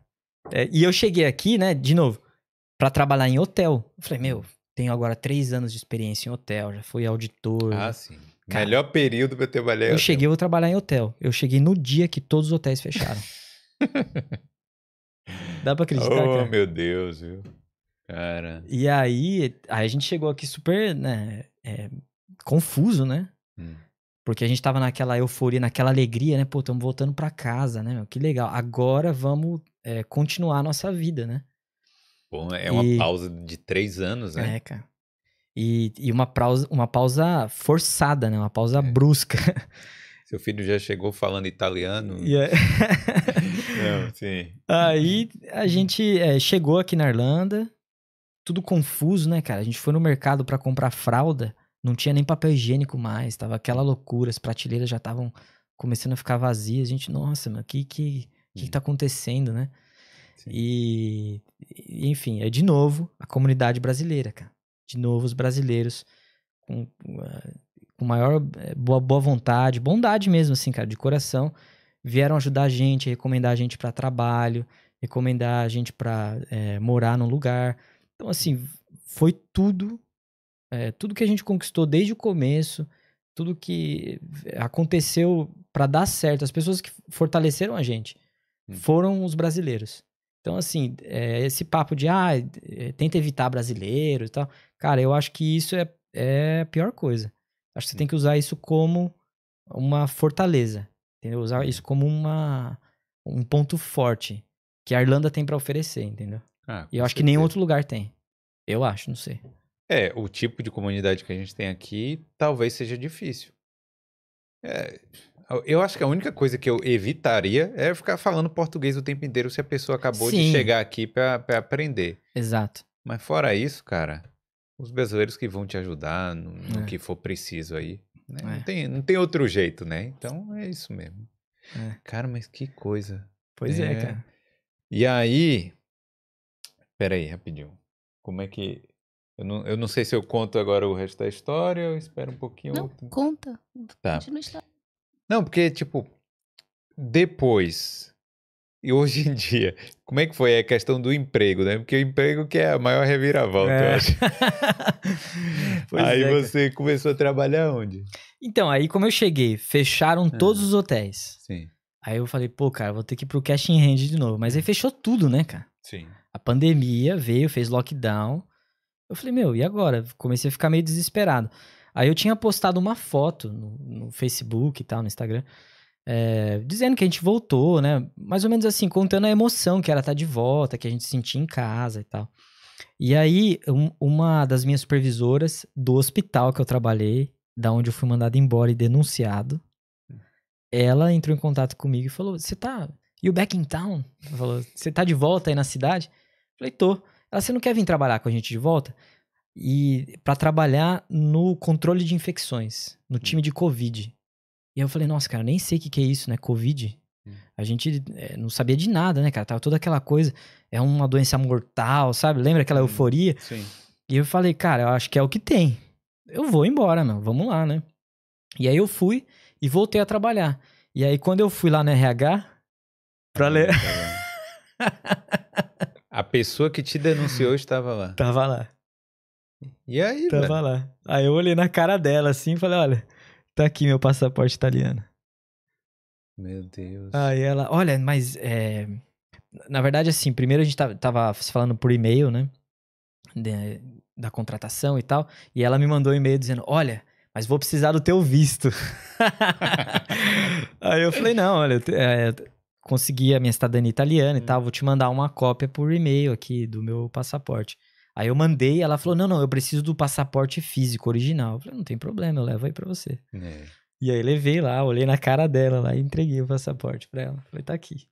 E eu cheguei aqui, né, de novo, pra trabalhar em hotel. Eu falei, meu... Tenho agora 3 anos de experiência em hotel, já fui auditor. Ah, sim. Cara, melhor período pra eu trabalhar. Eu cheguei, eu vou trabalhar em hotel. Eu cheguei no dia que todos os hotéis fecharam. Dá pra acreditar, cara? Meu Deus, viu? Cara. E aí a gente chegou aqui super, né, confuso, né? Porque a gente tava naquela euforia, naquela alegria, né? Pô, estamos voltando pra casa, né? Que legal. Agora vamos continuar a nossa vida, né? Bom, uma pausa de 3 anos, né? É, cara. E uma pausa forçada, né? Uma pausa brusca. Seu filho já chegou falando italiano. Não, sim. Aí a gente chegou aqui na Irlanda, tudo confuso, né, cara? A gente foi no mercado pra comprar fralda, não tinha nem papel higiênico mais, tava aquela loucura, as prateleiras já estavam começando a ficar vazias. A gente, nossa, mano, o que tá acontecendo, né? E, enfim, de novo, a comunidade brasileira, cara. De novo, os brasileiros com maior boa vontade, bondade mesmo, assim, cara, de coração, vieram ajudar a gente, recomendar a gente pra trabalho, recomendar a gente pra morar num lugar. Então, assim, foi tudo que a gente conquistou desde o começo, tudo que aconteceu pra dar certo. As pessoas que fortaleceram a gente foram os brasileiros. Então, assim, esse papo de, tenta evitar brasileiro e tal. Cara, eu acho que isso é a pior coisa. Acho que você tem que usar isso como uma fortaleza, entendeu? Usar isso como um ponto forte que a Irlanda tem pra oferecer, entendeu? E eu acho que nenhum outro lugar tem. Eu acho, não sei. O tipo de comunidade que a gente tem aqui talvez seja difícil. Eu acho que a única coisa que eu evitaria é ficar falando português o tempo inteiro se a pessoa acabou de chegar aqui pra aprender. Exato. Mas fora isso, cara, os brasileiros que vão te ajudar no que for preciso aí, né? Não tem outro jeito, né? Então, é isso mesmo. Cara, mas que coisa. Pois é, cara. E aí... Peraí, rapidinho. Como é que... Eu não sei se eu conto agora o resto da história, eu espero um pouquinho... Não, conta. Tá. Continua a história. Não, porque, tipo, depois e hoje em dia, como é que foi a questão do emprego, né? Porque o emprego que é a maior reviravolta, eu acho. Aí você começou a trabalhar onde? Então, aí como eu cheguei, fecharam todos os hotéis. Sim. Aí eu falei, pô, cara, vou ter que ir pro cash in hand de novo. Mas aí fechou tudo, né, cara? Sim. A pandemia veio, fez lockdown. Eu falei, meu, e agora? Comecei a ficar meio desesperado. Aí eu tinha postado uma foto no Facebook e tal, no Instagram, dizendo que a gente voltou, né? Mais ou menos assim, contando a emoção que era estar de volta, que a gente sentia em casa e tal. E aí, uma das minhas supervisoras do hospital que eu trabalhei, da onde eu fui mandado embora e denunciado, ela entrou em contato comigo e falou, você tá... You back in town? Ela falou, você tá de volta aí na cidade? Eu falei, tô. Ela, você não quer vir trabalhar com a gente de volta? E pra trabalhar no controle de infecções, no time de Covid. E eu falei, nossa, cara, nem sei o que é isso, né? Covid. A gente não sabia de nada, né, cara? Tava toda aquela coisa, é uma doença mortal, sabe? Lembra aquela euforia? Sim. E eu falei, cara, eu acho que é o que tem. Eu vou embora, meu, vamos lá, né? E aí eu fui e voltei a trabalhar. E aí quando eu fui lá no RH, pra ler... A pessoa que te denunciou estava lá. Tava lá. E aí, tava velho? Lá. Aí eu olhei na cara dela assim e falei, olha, tá aqui meu passaporte italiano. Meu Deus. Aí ela, olha, mas na verdade assim, primeiro a gente tava falando por e-mail, né, da contratação e tal, e ela me mandou um e-mail dizendo, olha, mas vou precisar do teu visto. Aí eu falei, não, olha, consegui a minha cidadania italiana e tal, vou te mandar uma cópia por e-mail aqui do meu passaporte. Aí eu mandei, ela falou, não, eu preciso do passaporte físico original. Eu falei, não tem problema, eu levo aí pra você. E aí levei lá, olhei na cara dela lá e entreguei o passaporte pra ela. Falei, tá aqui.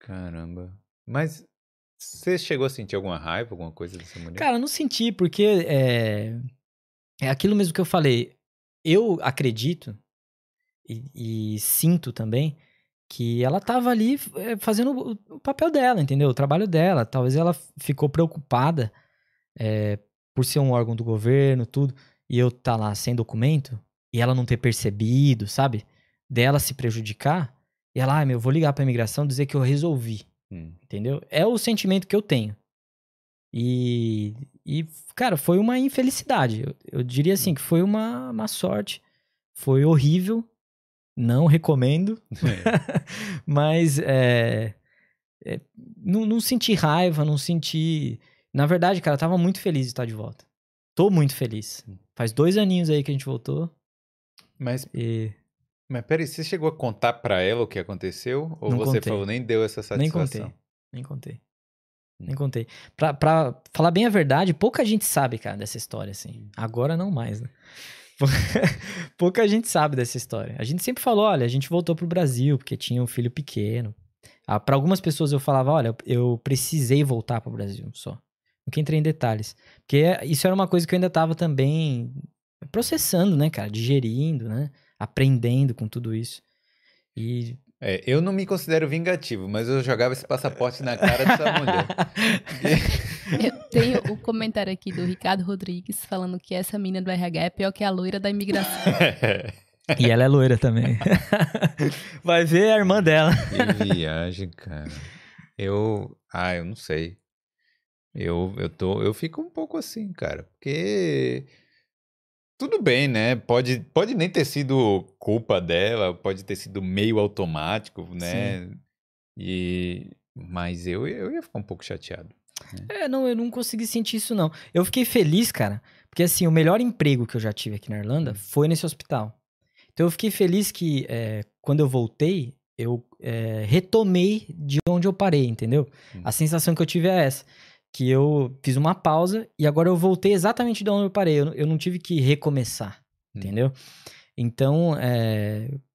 Caramba. Mas você chegou a sentir alguma raiva, alguma coisa dessa mulher? Cara, eu não senti, porque é aquilo mesmo que eu falei. Eu acredito e sinto também que ela tava ali fazendo o papel dela, entendeu? O trabalho dela. Talvez ela ficou preocupada por ser um órgão do governo, tudo, e eu tá lá sem documento, e ela não ter percebido, sabe? Dela se prejudicar, e ela, eu vou ligar pra imigração dizer que eu resolvi, entendeu? É o sentimento que eu tenho. E cara, foi uma infelicidade. Eu diria assim, que foi uma sorte. Foi horrível. Não recomendo. Mas não senti raiva, não senti... Na verdade, cara, eu tava muito feliz de estar de volta. Tô muito feliz. Faz 2 aninhos aí que a gente voltou. Mas peraí, você chegou a contar pra ela o que aconteceu? Ou você contei. Falou, nem deu essa satisfação? Nem contei. Pra falar bem a verdade, pouca gente sabe, cara, dessa história, assim. Agora não mais, né? Pouca gente sabe dessa história. A gente sempre falou, olha, a gente voltou pro Brasil porque tinha um filho pequeno. Ah, pra algumas pessoas eu falava, olha, eu precisei voltar pro Brasil só. Nunca entrei em detalhes. Porque isso era uma coisa que eu ainda tava também... processando, né, cara? Digerindo, né? Aprendendo com tudo isso. E... eu não me considero vingativo, mas eu jogava esse passaporte na cara dessa mulher. Eu tenho o comentário aqui do Ricardo Rodrigues falando que essa mina do RH é pior que a loira da imigração. E ela é loira também. Vai ver a irmã dela. Que viagem, cara. Eu não sei. Eu fico um pouco assim, cara. Porque... tudo bem, né? Pode nem ter sido culpa dela, pode ter sido meio automático, né? Sim. Mas eu ia ficar um pouco chateado. Né? Não, eu não consegui sentir isso, não. Eu fiquei feliz, cara, porque assim, o melhor emprego que eu já tive aqui na Irlanda foi nesse hospital. Então eu fiquei feliz que quando eu voltei, eu retomei de onde eu parei, entendeu? A sensação que eu tive é essa. Que eu fiz uma pausa e agora eu voltei exatamente de onde eu parei. Eu não tive que recomeçar, entendeu? Então,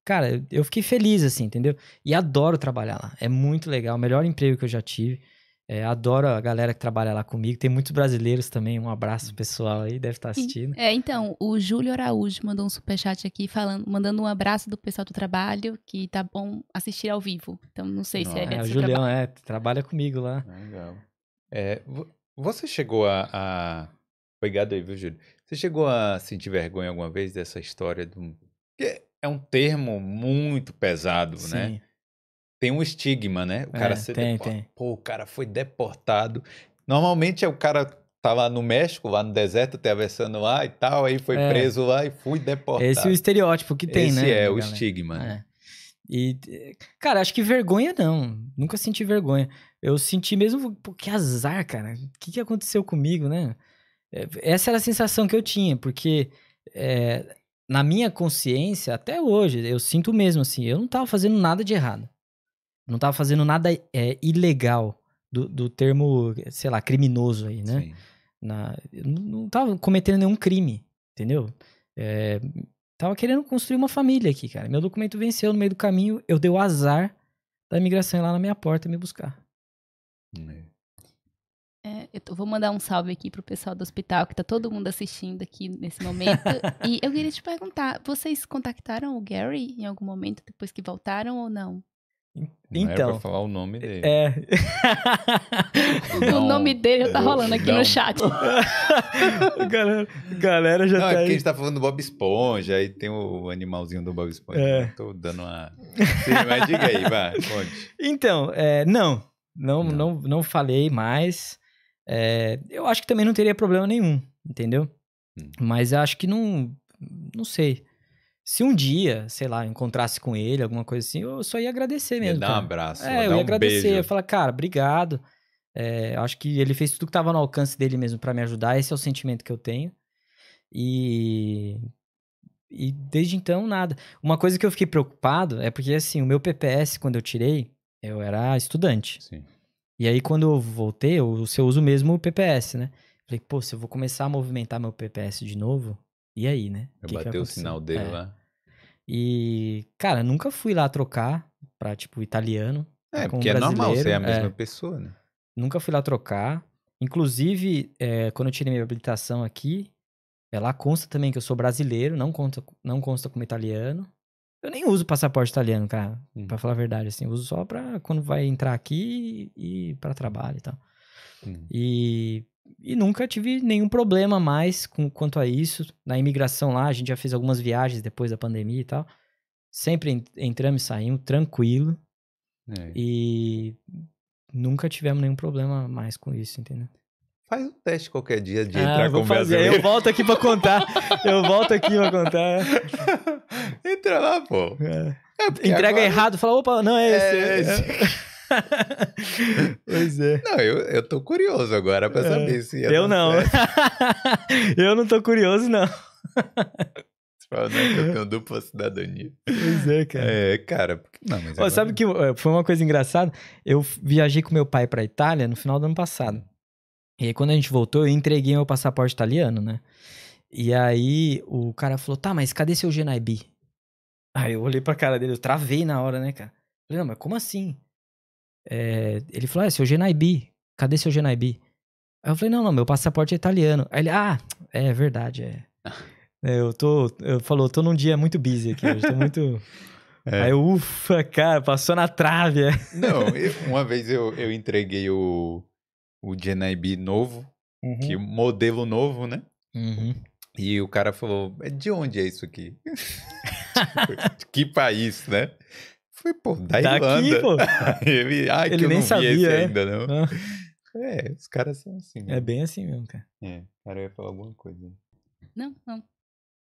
cara, eu fiquei feliz, assim, entendeu? E adoro trabalhar lá. É muito legal. O melhor emprego que eu já tive. Adoro a galera que trabalha lá comigo. Tem muitos brasileiros também. Um abraço pessoal aí, deve estar assistindo. Então, o Júlio Araújo mandou um superchat aqui, mandando um abraço do pessoal do trabalho, que tá bom assistir ao vivo. Então, não sei se é... O Julião, trabalha comigo lá. Legal. Você chegou a... Obrigado aí, viu, Júlio? Você chegou a sentir vergonha alguma vez dessa história? Porque é um termo muito pesado, Sim. né? Tem um estigma, né? O cara ser deportado. Pô, o cara foi deportado. Normalmente é o cara... tá lá no México, lá no deserto, atravessando lá e tal, aí foi preso lá e fui deportado. Esse é o estereótipo que tem, né? Esse é o estigma, né? E, cara, acho que vergonha não. Nunca senti vergonha. Eu senti mesmo, pô, que azar, cara. O que aconteceu comigo, né? Essa era a sensação que eu tinha, porque na minha consciência, até hoje, eu sinto mesmo assim, eu não tava fazendo nada de errado. Não tava fazendo nada ilegal do termo, sei lá, criminoso aí, né? Sim. Não tava cometendo nenhum crime, entendeu? Tava querendo construir uma família aqui, cara. Meu documento venceu no meio do caminho, eu dei o azar da imigração ir lá na minha porta me buscar. Vou mandar um salve aqui pro pessoal do hospital, que tá todo mundo assistindo aqui nesse momento. E eu queria te perguntar, vocês contactaram o Gary em algum momento depois que voltaram ou não? Então, pra falar o nome dele. Não, o nome dele já tá rolando aqui no chat. Galera já tá aí. É que a gente tá falando do Bob Esponja, aí tem o animalzinho do Bob Esponja. Tô dando uma... Sim, mas diga aí, vai, conte. Então, não falei mais. Eu acho que também não teria problema nenhum, entendeu? Mas eu acho que não sei. Se um dia, sei lá, encontrasse com ele, alguma coisa assim, eu só ia agradecer mesmo. Ia dar um abraço, eu ia agradecer. Beijo. Eu ia falar, cara, obrigado. Acho que ele fez tudo que estava no alcance dele mesmo para me ajudar. Esse é o sentimento que eu tenho. E desde então, nada. Uma coisa que eu fiquei preocupado é porque, assim, o meu PPS, quando eu tirei, eu era estudante. Sim. E aí, quando eu voltei, eu uso mesmo o PPS, né? Falei, pô, se eu vou começar a movimentar meu PPS de novo... E aí, né? Eu bati o sinal dele lá. E, cara, nunca fui lá trocar pra, tipo, italiano. Porque é normal, você é a mesma pessoa, né? Nunca fui lá trocar. Inclusive, quando eu tirei minha habilitação aqui, lá consta também que eu sou brasileiro, não consta como italiano. Eu nem uso passaporte italiano, cara, pra falar a verdade, assim. Eu uso só pra quando vai entrar aqui e pra trabalho e tal. E nunca tive nenhum problema mais quanto a isso. Na imigração lá, a gente já fez algumas viagens depois da pandemia e tal. Sempre entramos e saímos, tranquilo. E nunca tivemos nenhum problema mais com isso, entendeu? Faz um teste qualquer dia de entrar com o brasileiro. Eu volto aqui pra contar. Entra lá, pô. Entrega errado, fala, opa, não é esse. Pois é. Não, eu tô curioso agora pra saber se ia eu não. Eu não tô curioso, não. Você fala, não, eu tenho dupla cidadania. Pois é, cara. Não, mas agora... Sabe que foi uma coisa engraçada? Eu viajei com meu pai pra Itália no final do ano passado. E aí, quando a gente voltou, eu entreguei meu passaporte italiano, né? E aí, o cara falou, tá, mas cadê seu GNIB? Aí eu olhei pra cara dele, eu travei na hora, né, cara? Eu falei, não, mas como assim? Ele falou, seu GNIB, cadê seu GNIB? Aí eu falei, não, meu passaporte é italiano. Aí ele, é verdade, eu tô num dia muito busy aqui hoje, tô muito... Aí eu, ufa, cara, passou na trave. Uma vez eu entreguei o GNIB novo, que modelo novo, né? E o cara falou, de onde é isso aqui? Tipo, que país, né? Falei, pô, da Irlanda. Pô. Ele nem sabia ainda, não. Os caras são assim. Mesmo. É bem assim mesmo, cara. O cara ia falar alguma coisa. Não.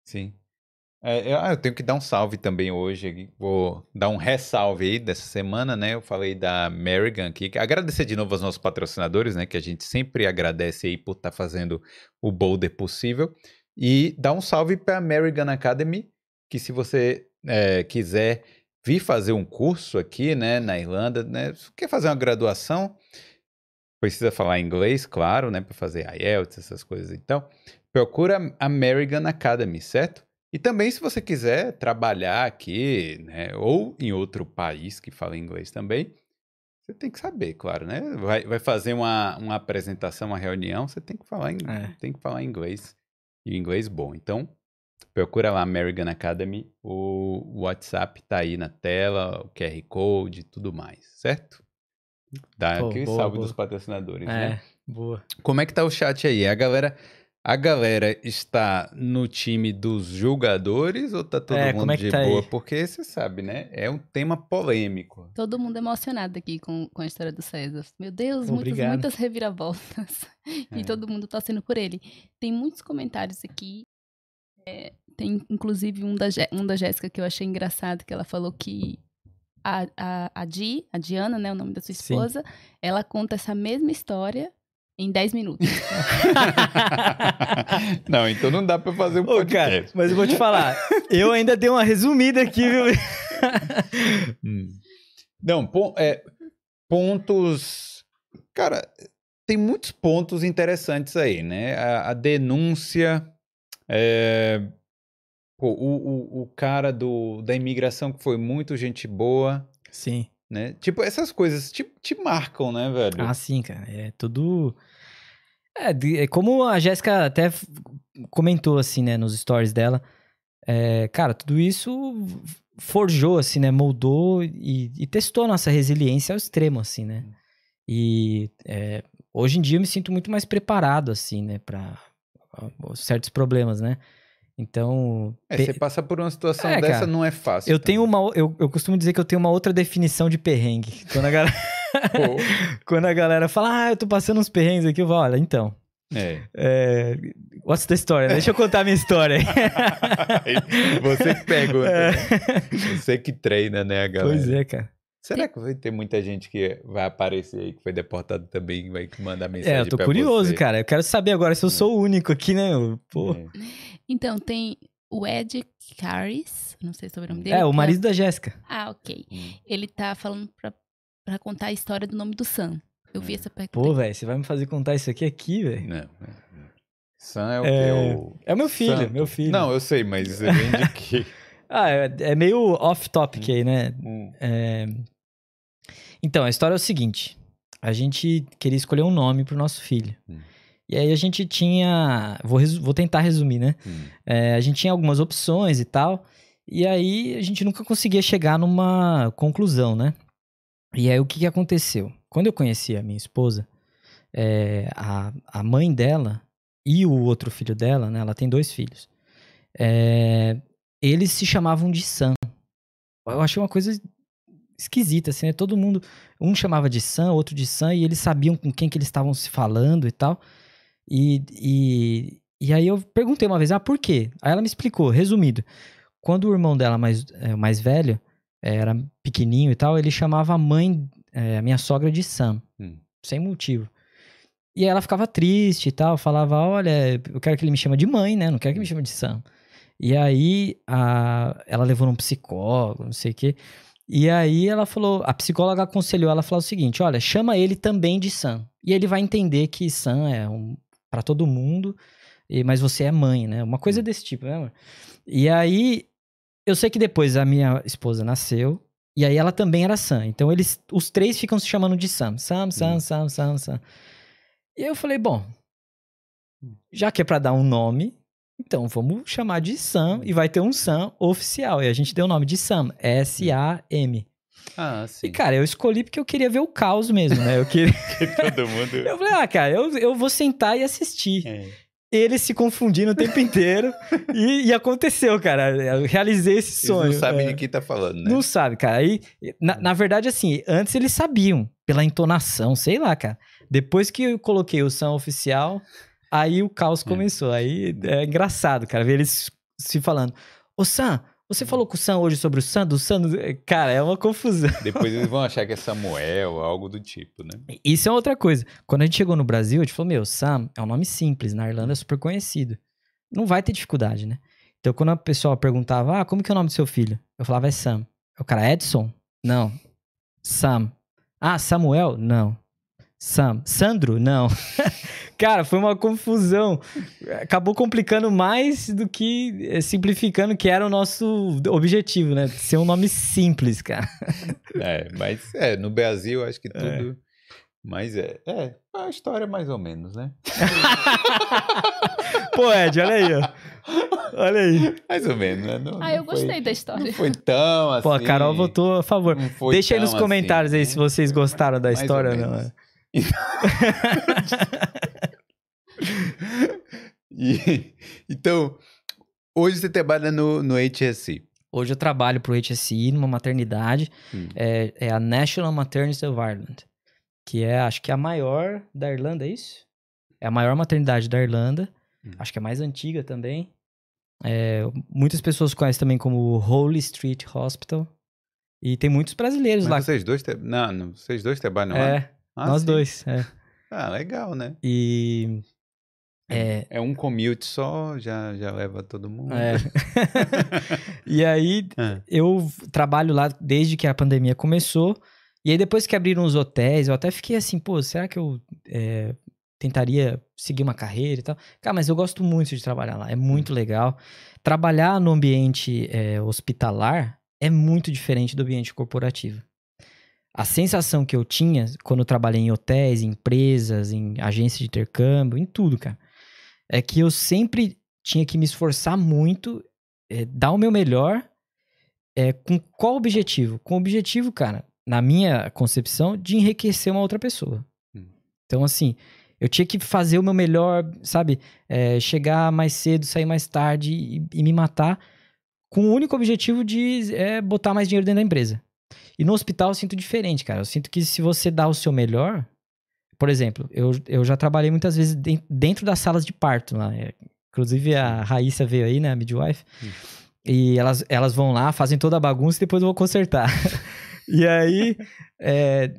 Sim. Eu tenho que dar um salve também hoje. Vou dar um ressalve aí dessa semana, né? Eu falei da Merrigan aqui. Agradecer de novo aos nossos patrocinadores, né? Que a gente sempre agradece aí por estar fazendo o Boulder possível. E dar um salve pra Merrigan Academy, que se você quiser... Vi fazer um curso aqui, né, na Irlanda, né? Quer fazer uma graduação? Precisa falar inglês, claro, né? Para fazer IELTS, essas coisas. Então, procura a Merrigan Academy, certo? E também, se você quiser trabalhar aqui, né? Ou em outro país que fala inglês também, você tem que saber, claro, né? Vai fazer uma apresentação, uma reunião, você tem que falar inglês. Tem que falar inglês. E inglês bom. Então... Procura lá, Merrigan Academy, o WhatsApp tá aí na tela, o QR Code e tudo mais, certo? Dá aquele salve dos patrocinadores, né? Boa. Como é que tá o chat aí? A galera está no time dos julgadores ou tá todo mundo de boa? Aí? Porque você sabe, né? É um tema polêmico. Todo mundo emocionado aqui com a história do César. Meu Deus, muitas reviravoltas. E todo mundo torcendo por ele. Tem muitos comentários aqui. Tem, inclusive, um da Jéssica que eu achei engraçado, que ela falou que a Diana, né, o nome da sua esposa, ela conta essa mesma história em 10 minutos. Não, então não dá pra fazer um podcast. Cara, mas eu vou te falar, eu ainda dei uma resumida aqui, viu? Não, pontos... Cara, tem muitos pontos interessantes aí, né? A denúncia, o cara da imigração que foi muito gente boa. Sim. Né? Tipo, essas coisas te marcam, né, velho? Ah, sim, cara. É tudo... É como a Jéssica até comentou, assim, né, nos stories dela. É, cara, tudo isso forjou, assim, né, moldou e testou a nossa resiliência ao extremo, assim, né? E hoje em dia eu me sinto muito mais preparado, assim, né, pra certos problemas, né? Então... você passa por uma situação dessa, cara, não é fácil. Eu tenho uma... Eu costumo dizer que eu tenho uma outra definição de perrengue. Quando a galera... Quando a galera fala, eu tô passando uns perrengues aqui, eu falo, olha, então... what's the story? Deixa eu contar a minha história. Você que pegou. Você que treina, né, a galera? Pois é, cara. Será que vai ter muita gente que vai aparecer aí, que foi deportado também, que vai mandar mensagem pra você? Eu tô curioso, cara. Eu quero saber agora se eu sou o único aqui, né? Pô. Então, tem o Ed Caris, não sei sobre o nome dele. É, o marido da Jéssica. Ah, ok. Ele tá falando pra contar a história do nome do Sam. Eu vi essa pergunta. Pô, velho, você vai me fazer contar isso aqui, velho? Não. Sam é o que eu... É o meu filho, Santo. Meu filho. Não, eu sei, mas eu indiquei. É meio off-topic aí, né? Então, a história é o seguinte. A gente queria escolher um nome pro nosso filho. E aí a gente tinha... Vou tentar resumir, né? A gente tinha algumas opções e tal. E aí a gente nunca conseguia chegar numa conclusão, né? E aí o que aconteceu? Quando eu conheci a minha esposa, a mãe dela e o outro filho dela, né? Ela tem 2 filhos. Eles se chamavam de Sam. Eu achei uma coisa esquisita, assim, né? Todo mundo... Um chamava de Sam, outro de Sam, e eles sabiam com quem que eles estavam se falando e tal. E aí eu perguntei uma vez, por quê? Aí ela me explicou, resumido. Quando o irmão dela, mais velho, era pequenininho e tal, ele chamava a mãe... a minha sogra de Sam, sem motivo. E ela ficava triste e tal, falava, olha, eu quero que ele me chame de mãe, né? Não quero que me chame de Sam. E aí, ela levou num psicólogo, não sei o quê. E aí ela falou, a psicóloga aconselhou ela a falar o seguinte, olha, chama ele também de Sam. E ele vai entender que Sam é pra todo mundo, mas você é mãe, né? Uma coisa desse tipo, né, amor? E aí, eu sei que depois a minha esposa nasceu, e aí ela também era Sam. Então os 3 ficam se chamando de Sam. Sam, Sam, Sam, Sam, Sam. E eu falei, bom, já que é pra dar um nome, então vamos chamar de Sam e vai ter um Sam oficial. E a gente deu o nome de Sam. S-A-M. Ah, sim. E, cara, eu escolhi porque eu queria ver o caos mesmo, né? Eu queria... Todo mundo... Eu falei, cara, eu vou sentar e assistir. Eles se confundindo o tempo inteiro e aconteceu, cara. Eu realizei esse sonho. Eles não sabem de quem tá falando, né? Não sabe, cara. Aí, na verdade, assim, antes eles sabiam, pela entonação, sei lá, cara. Depois que eu coloquei o som oficial, aí o caos começou. Aí é engraçado, cara, ver eles se falando. Ô, Sam, você falou com o Sam hoje sobre o Sam? Do Sam? Cara, é uma confusão. Depois eles vão achar que é Samuel, algo do tipo, né? Isso é outra coisa. Quando a gente chegou no Brasil, a gente falou, meu, Sam é um nome simples, na Irlanda é super conhecido. Não vai ter dificuldade, né? Então, quando a pessoa perguntava, como que é o nome do seu filho? Eu falava, é Sam. O cara, Edson? Não. Sam. Ah, Samuel? Não. Sam. Sandro? Não. Cara, foi uma confusão. Acabou complicando mais do que simplificando, que era o nosso objetivo, né? Ser um nome simples, cara. Mas no Brasil acho que tudo... Mas é a história mais ou menos, né? Pô, Ed, olha aí, ó. Olha aí. Mais ou menos, né? Não, eu gostei da história. Não foi tão assim... Pô, a Carol votou a favor. Deixa aí nos comentários assim, se vocês gostaram da história ou não. Então, hoje você trabalha no HSE? Hoje eu trabalho pro HSE numa maternidade, é a National Maternity of Ireland, que é, acho que é a maior da Irlanda, é isso? É a maior maternidade da Irlanda, acho que é a mais antiga também. Muitas pessoas conhecem também como Holy Street Hospital, e tem muitos brasileiros lá. Vocês dois trabalham lá? Nós dois, legal, né? E... É um commute só, já leva todo mundo. E aí, eu trabalho lá desde que a pandemia começou E aí depois que abriram os hotéis, eu até fiquei assim, pô, será que eu tentaria seguir uma carreira e tal? Cara, mas eu gosto muito de trabalhar lá, é muito legal. Trabalhar no ambiente hospitalar é muito diferente do ambiente corporativo. A sensação que eu tinha quando eu trabalhei em hotéis, em empresas, em agências de intercâmbio, em tudo, cara, é que eu sempre tinha que me esforçar muito, dar o meu melhor, com qual objetivo? Com o objetivo, cara, na minha concepção, de enriquecer uma outra pessoa. Então, assim, eu tinha que fazer o meu melhor, sabe? Chegar mais cedo, sair mais tarde e me matar com o único objetivo de botar mais dinheiro dentro da empresa. E no hospital eu sinto diferente, cara. Eu sinto que se você dá o seu melhor... Por exemplo, eu já trabalhei muitas vezes dentro das salas de parto lá. Inclusive a Raíssa veio aí, né? A midwife. E elas vão lá, fazem toda a bagunça e depois eu vou consertar. E aí,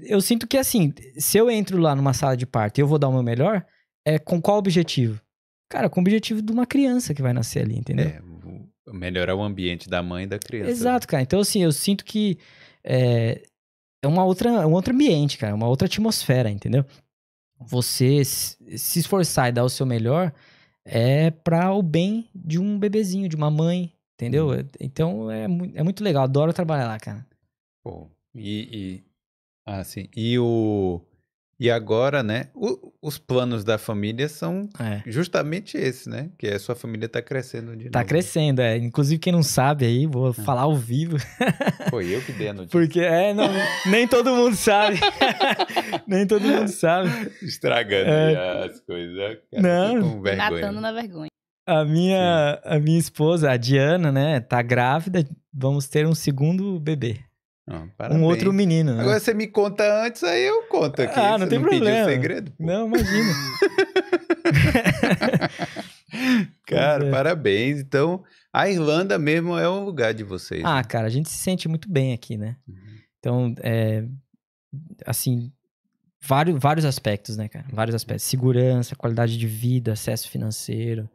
eu sinto que assim, se eu entro lá numa sala de parto e eu vou dar o meu melhor, com qual objetivo? Cara, com o objetivo de uma criança que vai nascer ali, entendeu? Melhorar o ambiente da mãe e da criança. Exato, cara. Então assim, eu sinto que... um outro ambiente, cara, uma outra atmosfera, entendeu? Você se esforçar e dar o seu melhor é para o bem de um bebezinho, de uma mãe, entendeu? Então é muito legal, adoro trabalhar lá, cara. Pô, e agora, né, os planos da família são justamente esses, né? Que a sua família tá crescendo de novo. Tá crescendo, Inclusive, quem não sabe aí, vou falar ao vivo. Foi eu que dei a notícia. Porque, nem todo mundo sabe. Nem todo mundo sabe. Estragando as coisas. Cara, não. Matando na vergonha. A minha esposa, a Diana, né, tá grávida. Vamos ter um segundo bebê. Parabéns. Um outro menino, né? Agora você me conta antes, aí eu conto aqui. Não tem problema. Pediu segredo? Pô. Não, imagina. Cara, parabéns. Então, a Irlanda mesmo é o lugar de vocês. Né? Cara, a gente se sente muito bem aqui, né? Então, assim, vários aspectos, né, cara? Vários aspectos. Segurança, qualidade de vida, acesso financeiro,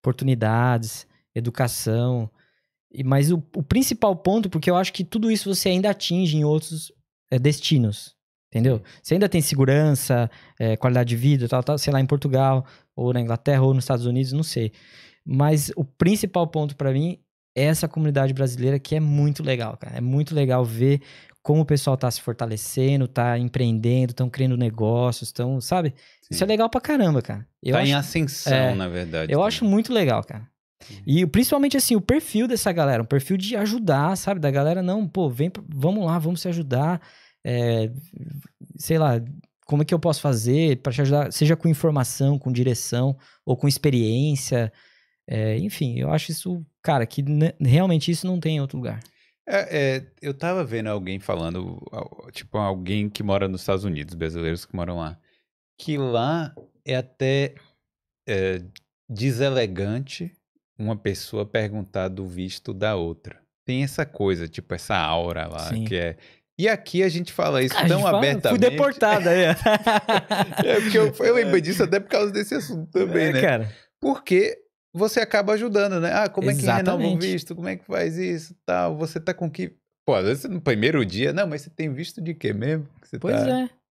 oportunidades, educação... Mas o principal ponto, porque eu acho que tudo isso você ainda atinge em outros destinos, entendeu? Você ainda tem segurança, qualidade de vida, tal, sei lá, em Portugal, ou na Inglaterra, ou nos Estados Unidos, não sei. Mas o principal ponto pra mim é essa comunidade brasileira, que é muito legal, cara. É muito legal ver como o pessoal tá se fortalecendo, tá empreendendo, estão criando negócios, estão, sabe? Sim. Isso é legal pra caramba, cara. Em ascensão, na verdade. Eu acho muito legal, cara. E principalmente assim, o perfil dessa galera, um perfil de ajudar, sabe? Da galera, não, pô, vamos lá, vamos se ajudar, sei lá, como é que eu posso fazer para te ajudar, seja com informação, com direção, ou com experiência, enfim, eu acho isso, cara, que realmente isso não tem em outro lugar. Eu tava vendo alguém falando, tipo, alguém que mora nos Estados Unidos, brasileiros que moram lá, que lá é até deselegante uma pessoa perguntar do visto da outra. Tem essa coisa, tipo, essa aura lá, sim, que é... E aqui a gente fala isso tão abertamente... Fui deportada, porque eu lembro disso até por causa desse assunto também, né? Cara. Porque você acaba ajudando, né? Como exatamente. É que renova o visto? Como é que faz isso? Tal? Você tá com que... Pô, às vezes no primeiro dia... Não, mas você tem visto de quê mesmo? Que você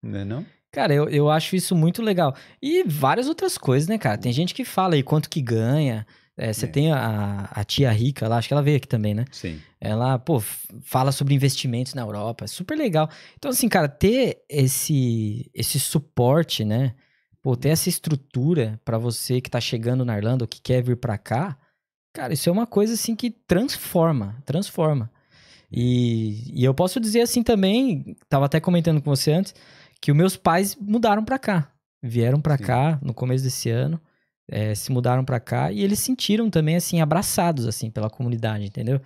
Não é não? Cara, eu acho isso muito legal. E várias outras coisas, né, cara? Tem gente que fala aí quanto que ganha... Você tem a tia rica lá, acho que ela veio aqui também, né? Sim. Ela, pô, fala sobre investimentos na Europa, super legal. Então, assim, cara, ter esse suporte, né? Pô, ter essa estrutura pra você que tá chegando na Irlanda ou que quer vir pra cá, cara, isso é uma coisa, assim, que transforma. E eu posso dizer, assim, também, tava até comentando com você antes, que os meus pais mudaram pra cá. Vieram pra cá no começo desse ano. Se mudaram pra cá e eles sentiram também, assim, abraçados, assim, pela comunidade, entendeu?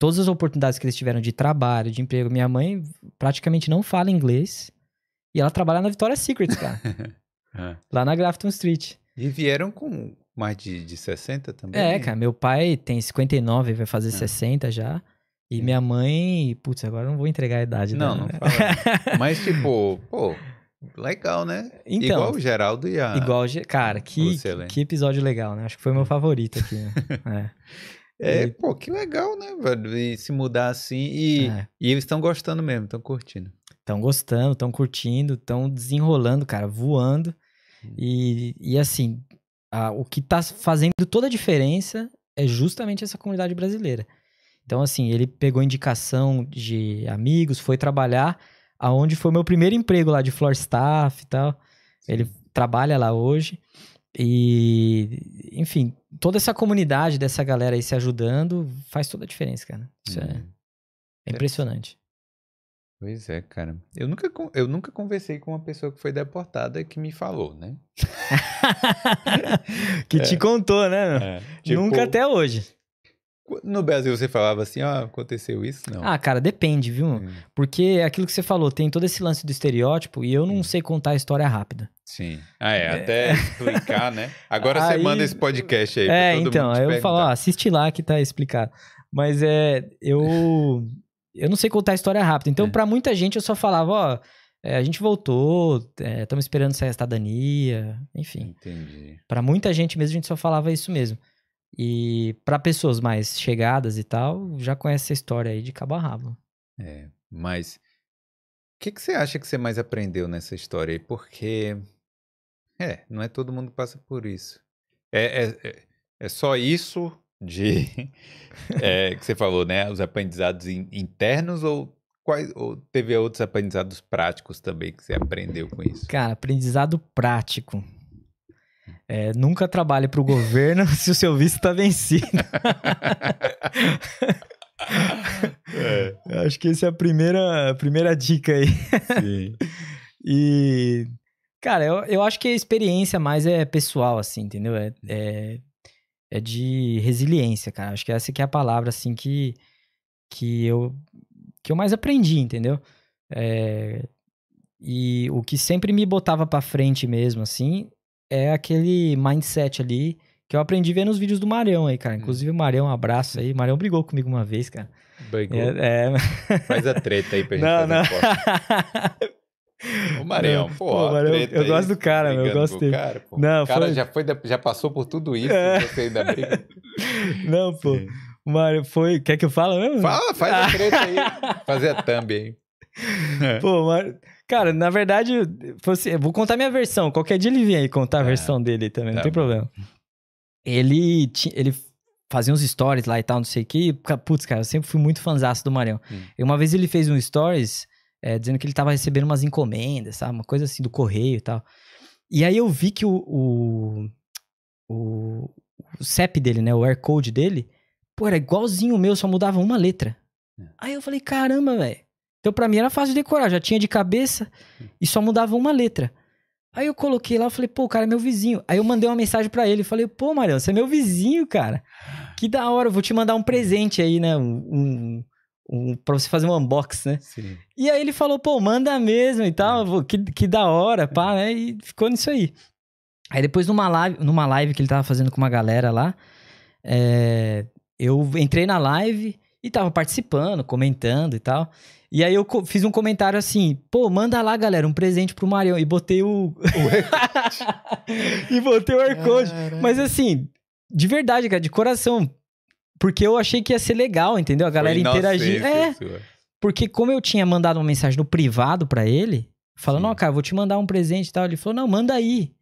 Todas as oportunidades que eles tiveram de trabalho, de emprego. Minha mãe praticamente não fala inglês e ela trabalha na Victoria's Secret, cara. Lá na Grafton Street. E vieram com mais de 60 também? Cara, meu pai tem 59, vai fazer 60 já. E minha mãe... Putz, agora eu não vou entregar a idade. Não fala. Mas, tipo, pô... Legal, né? Então, igual o Geraldo e a... Cara, que episódio legal, né? Acho que foi o meu favorito aqui, né? Pô, que legal, né? Se mudar assim e eles estão gostando mesmo, estão curtindo. estão gostando, estão curtindo, estão desenrolando, cara, voando. E assim, o que tá fazendo toda a diferença é justamente essa comunidade brasileira. Então, assim, ele pegou indicação de amigos, foi trabalhar aonde foi o meu primeiro emprego lá de floor staff e tal. Ele trabalha lá hoje. E, enfim, toda essa comunidade dessa galera aí se ajudando faz toda a diferença, cara. Isso é impressionante. Pois é, cara. Eu nunca conversei com uma pessoa que foi deportada que me falou, né? Que te contou, né? É, tipo, nunca até hoje. No Brasil você falava assim, ó, aconteceu isso? Não. Ah, cara, depende, viu? Porque aquilo que você falou, tem todo esse lance do estereótipo e eu não sei contar a história rápida. Sim. Ah, até explicar, né? Agora aí, você manda esse podcast aí pra todo mundo te perguntar. Eu falo, ó, assiste lá que tá explicado. Mas eu não sei contar a história rápida. Então, pra muita gente, eu só falava, ó, a gente voltou, estamos esperando sair a cidadania, enfim. Entendi. Pra muita gente mesmo, a gente só falava isso mesmo. E pra pessoas mais chegadas e tal, já conhece essa história aí de cabo a rabo. É, mas o que você acha que você mais aprendeu nessa história aí? Porque, não é todo mundo que passa por isso. É só isso... que você falou, né? Os aprendizados internos ou teve outros aprendizados práticos também que você aprendeu com isso? Cara, aprendizado prático. Nunca trabalhe para o governo se o seu visto está vencido. Acho que essa é a primeira dica aí. Sim. E, cara, eu acho que a experiência mais é pessoal, assim, entendeu? É de resiliência, cara. Acho que essa que é a palavra, assim, que eu mais aprendi, entendeu? E o que sempre me botava pra frente mesmo, assim, é aquele mindset ali que eu aprendi vendo os vídeos do Marião aí, cara. Inclusive o Marião, um abraço aí. O Marião brigou comigo uma vez, cara. Brigou? Faz a treta aí pra gente fazer. O Marião, pô, eu gosto do cara, meu, eu gosto dele. O cara já passou por tudo isso, você ainda briga. Não, pô, o Mário foi... Quer que eu fale mesmo? Fala, faz a treta aí, fazer a thumb aí. Pô, Mário... Cara, na verdade, eu vou contar minha versão, qualquer dia ele vem aí contar a versão dele também, não tem problema. Ele fazia uns stories lá e tal, não sei o que, putz, cara, eu sempre fui muito fanzaço do Marião. E uma vez ele fez um stories... dizendo que ele tava recebendo umas encomendas, sabe? Uma coisa assim, do correio e tal. E aí eu vi que o CEP dele, né? O aircode dele, pô, era igualzinho o meu, só mudava uma letra. Aí eu falei, caramba, velho. Então pra mim era fácil de decorar, já tinha de cabeça e só mudava uma letra. Aí eu coloquei lá, eu falei, pô, o cara é meu vizinho. Aí eu mandei uma mensagem pra ele, falei, pô, Marião, você é meu vizinho, cara. Que da hora, eu vou te mandar um presente aí, né? Pra você fazer um unbox, né? Sim. E aí ele falou, pô, manda mesmo e tal, que da hora, pá, né? E ficou nisso aí. Aí depois numa live que ele tava fazendo com uma galera lá, eu entrei na live e tava participando, comentando e tal. E aí eu fiz um comentário assim, pô, manda lá, galera, um presente pro Marião. E botei o aircode. E botei o aircode. Mas assim, de verdade, cara, de coração... Porque eu achei que ia ser legal, entendeu? A galera interagir. Porque como eu tinha mandado uma mensagem no privado pra ele, falando, ó, cara, vou te mandar um presente e tal. Ele falou, não, manda aí.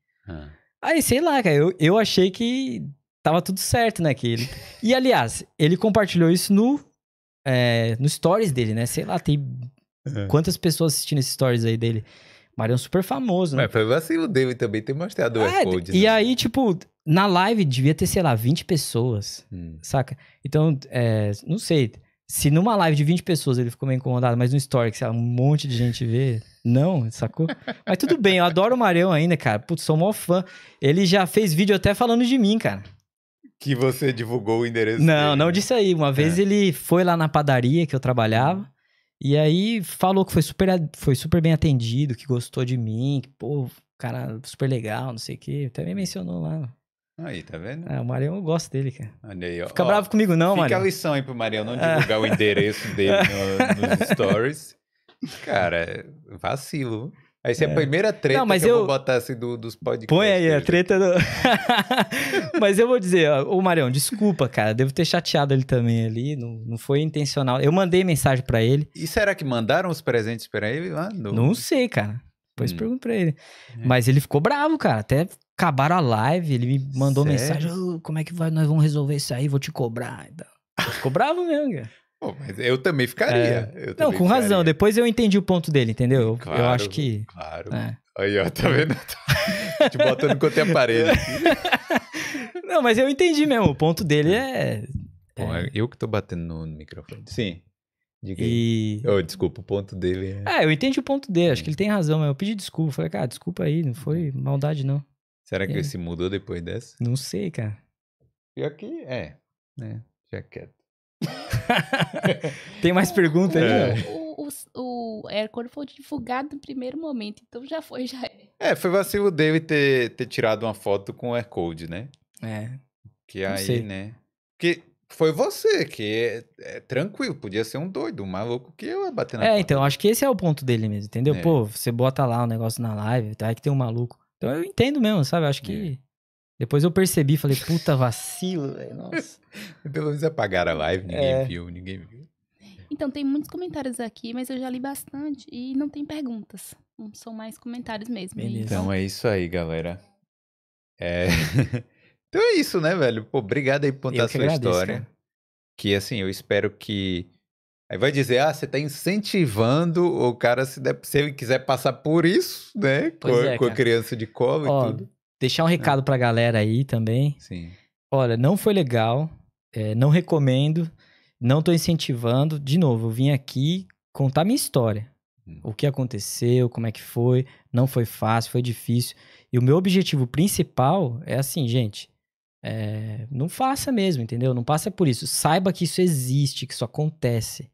Aí, sei lá, cara, eu achei que tava tudo certo, né? E, aliás, ele compartilhou isso no stories dele, né? Sei lá, tem quantas pessoas assistindo esses stories aí dele. O Marião super famoso, né? Mas foi vacilo dele também ter mostrado o aircode. E aí, tipo... Na live devia ter, sei lá, 20 pessoas, saca? Então, não sei, se numa live de 20 pessoas ele ficou meio incomodado, mas no story, que sei lá, um monte de gente vê, não, sacou? Mas tudo bem, eu adoro o Marião ainda, cara, putz, sou mó fã. Ele já fez vídeo até falando de mim, cara. Que você divulgou o endereço dele. Não disse aí, uma vez ele foi lá na padaria que eu trabalhava, e aí falou que foi super bem atendido, que gostou de mim, que, pô, cara, super legal, não sei o quê, até me mencionou lá. Aí, tá vendo? O Marião, eu gosto dele, cara. Olha aí, ó. Fica bravo comigo, não, Marião. Fica a lição aí pro Marião não divulgar o endereço dele nos stories. Cara, vacilo. Aí é a primeira treta. Não, mas eu vou botar assim dos podcasts. Põe aí a treta do... Mas eu vou dizer, ó, ô Marião, desculpa, cara. Devo ter chateado ele também ali. Não foi intencional. Eu mandei mensagem pra ele. E será que mandaram os presentes pra ele? Ah, não sei, cara. Depois pergunto pra ele. Mas ele ficou bravo, cara. Até acabaram a live. Ele me mandou mensagem. Oh, como é que vai? Nós vamos resolver isso aí. Vou te cobrar. Então, ficou bravo mesmo, cara. Pô, mas eu também ficaria. Eu também com ficaria. Razão. Depois eu entendi o ponto dele, entendeu? Claro, eu acho que... Claro. É. Aí, ó, tá vendo? Te botando contra a parede. Não, mas eu entendi mesmo. O ponto dele é... Bom, é eu que tô batendo no microfone. Sim. Diga aí. Oh, desculpa, o ponto dele é... Ah, eu entendi o ponto dele. Acho que ele tem razão. Mas eu pedi desculpa. Falei, cara, desculpa aí. Não foi maldade, não. Será que ele se mudou depois dessa? Não sei, cara. Pior que já quieto. Tem mais perguntas aí? O Aircore foi divulgado no primeiro momento, então já foi, já é. É, foi vacilo dele ter tirado uma foto com o Aircode, né? É. Que aí, né? Porque foi você, que é tranquilo, podia ser um doido, um maluco que eu ia bater na porta. Então, acho que esse é o ponto dele mesmo, entendeu? É. Pô, você bota lá um negócio na live, aí que tem um maluco. Então eu entendo mesmo, sabe? Acho que... Depois eu percebi, falei, puta, vacilo, velho, nossa. Pelo menos apagaram a live, ninguém viu. Então, tem muitos comentários aqui, mas eu já li bastante e não tem perguntas. São mais comentários mesmo. Beleza. Então é isso aí, galera. Então é isso, né, velho? Pô, obrigado aí por contar a sua história. Cara. Que, assim, eu espero que... Aí vai dizer, ah, você tá incentivando o cara, se ele quiser passar por isso, né? Com a criança de colo e tudo. Deixar um recado pra galera aí também. Sim. Olha, não foi legal, não recomendo, não tô incentivando. De novo, eu vim aqui contar minha história. O que aconteceu, como é que foi, não foi fácil, foi difícil. E o meu objetivo principal é assim, gente, não faça mesmo, entendeu? Não passa por isso. Saiba que isso existe, que isso acontece.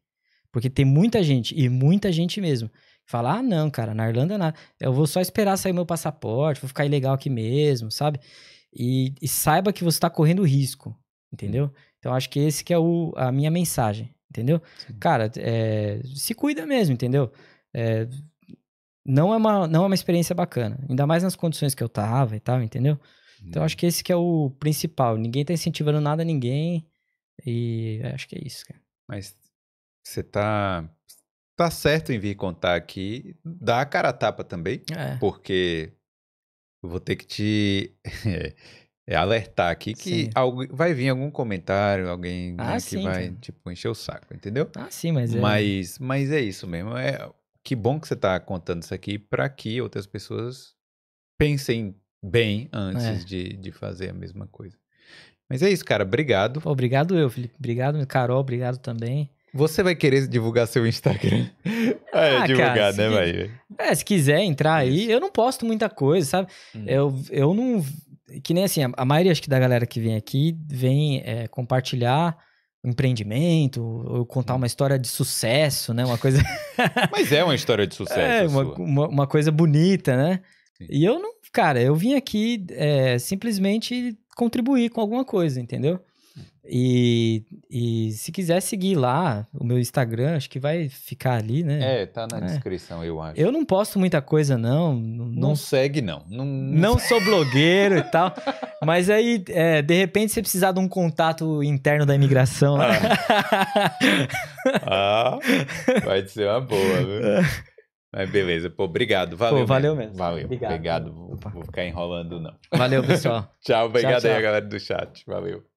Porque tem muita gente, e muita gente mesmo, falar, ah, não, cara, na Irlanda nada. Eu vou só esperar sair meu passaporte, vou ficar ilegal aqui mesmo, sabe? E saiba que você tá correndo risco, entendeu? Então, acho que esse que é a minha mensagem, entendeu? Sim. Cara, se cuida mesmo, entendeu? Não é uma experiência bacana, ainda mais nas condições que eu tava e tal, entendeu? Então, acho que esse que é o principal. Ninguém tá incentivando nada a ninguém e acho que é isso, cara. Mas você tá certo em vir contar aqui, dá a cara a tapa também, porque eu vou ter que te alertar aqui que vai vir algum comentário, alguém que vai tipo, encher o saco, entendeu? Ah, sim, mas é isso mesmo. Que bom que você tá contando isso aqui para que outras pessoas pensem bem antes de fazer a mesma coisa. Mas é isso, cara. Obrigado. Pô, obrigado eu, Felipe. Obrigado, Carol. Obrigado também. Você vai querer divulgar seu Instagram? Divulgar, cara, né, velho? Se quiser entrar aí, eu não posto muita coisa, sabe? Eu não... Que nem assim, a maioria acho que da galera que vem aqui, vem compartilhar um empreendimento, ou contar uma história de sucesso, né? Uma coisa... Mas é uma história de sucesso. Uma coisa bonita, né? Sim. E eu não... Cara, eu vim aqui simplesmente contribuir com alguma coisa, entendeu? E se quiser seguir lá o meu Instagram, acho que vai ficar ali, né? Tá na descrição, eu acho. Eu não posto muita coisa, não. Não segue, não. Não sou blogueiro e tal. Mas aí, de repente, você precisar de um contato interno da imigração. Vai ser uma boa, viu? Mas beleza. Pô, obrigado. Valeu. Pô, valeu mesmo. Valeu. Obrigado. Vou ficar enrolando, não. Valeu, pessoal. Tchau. Obrigado aí, galera do chat. Valeu.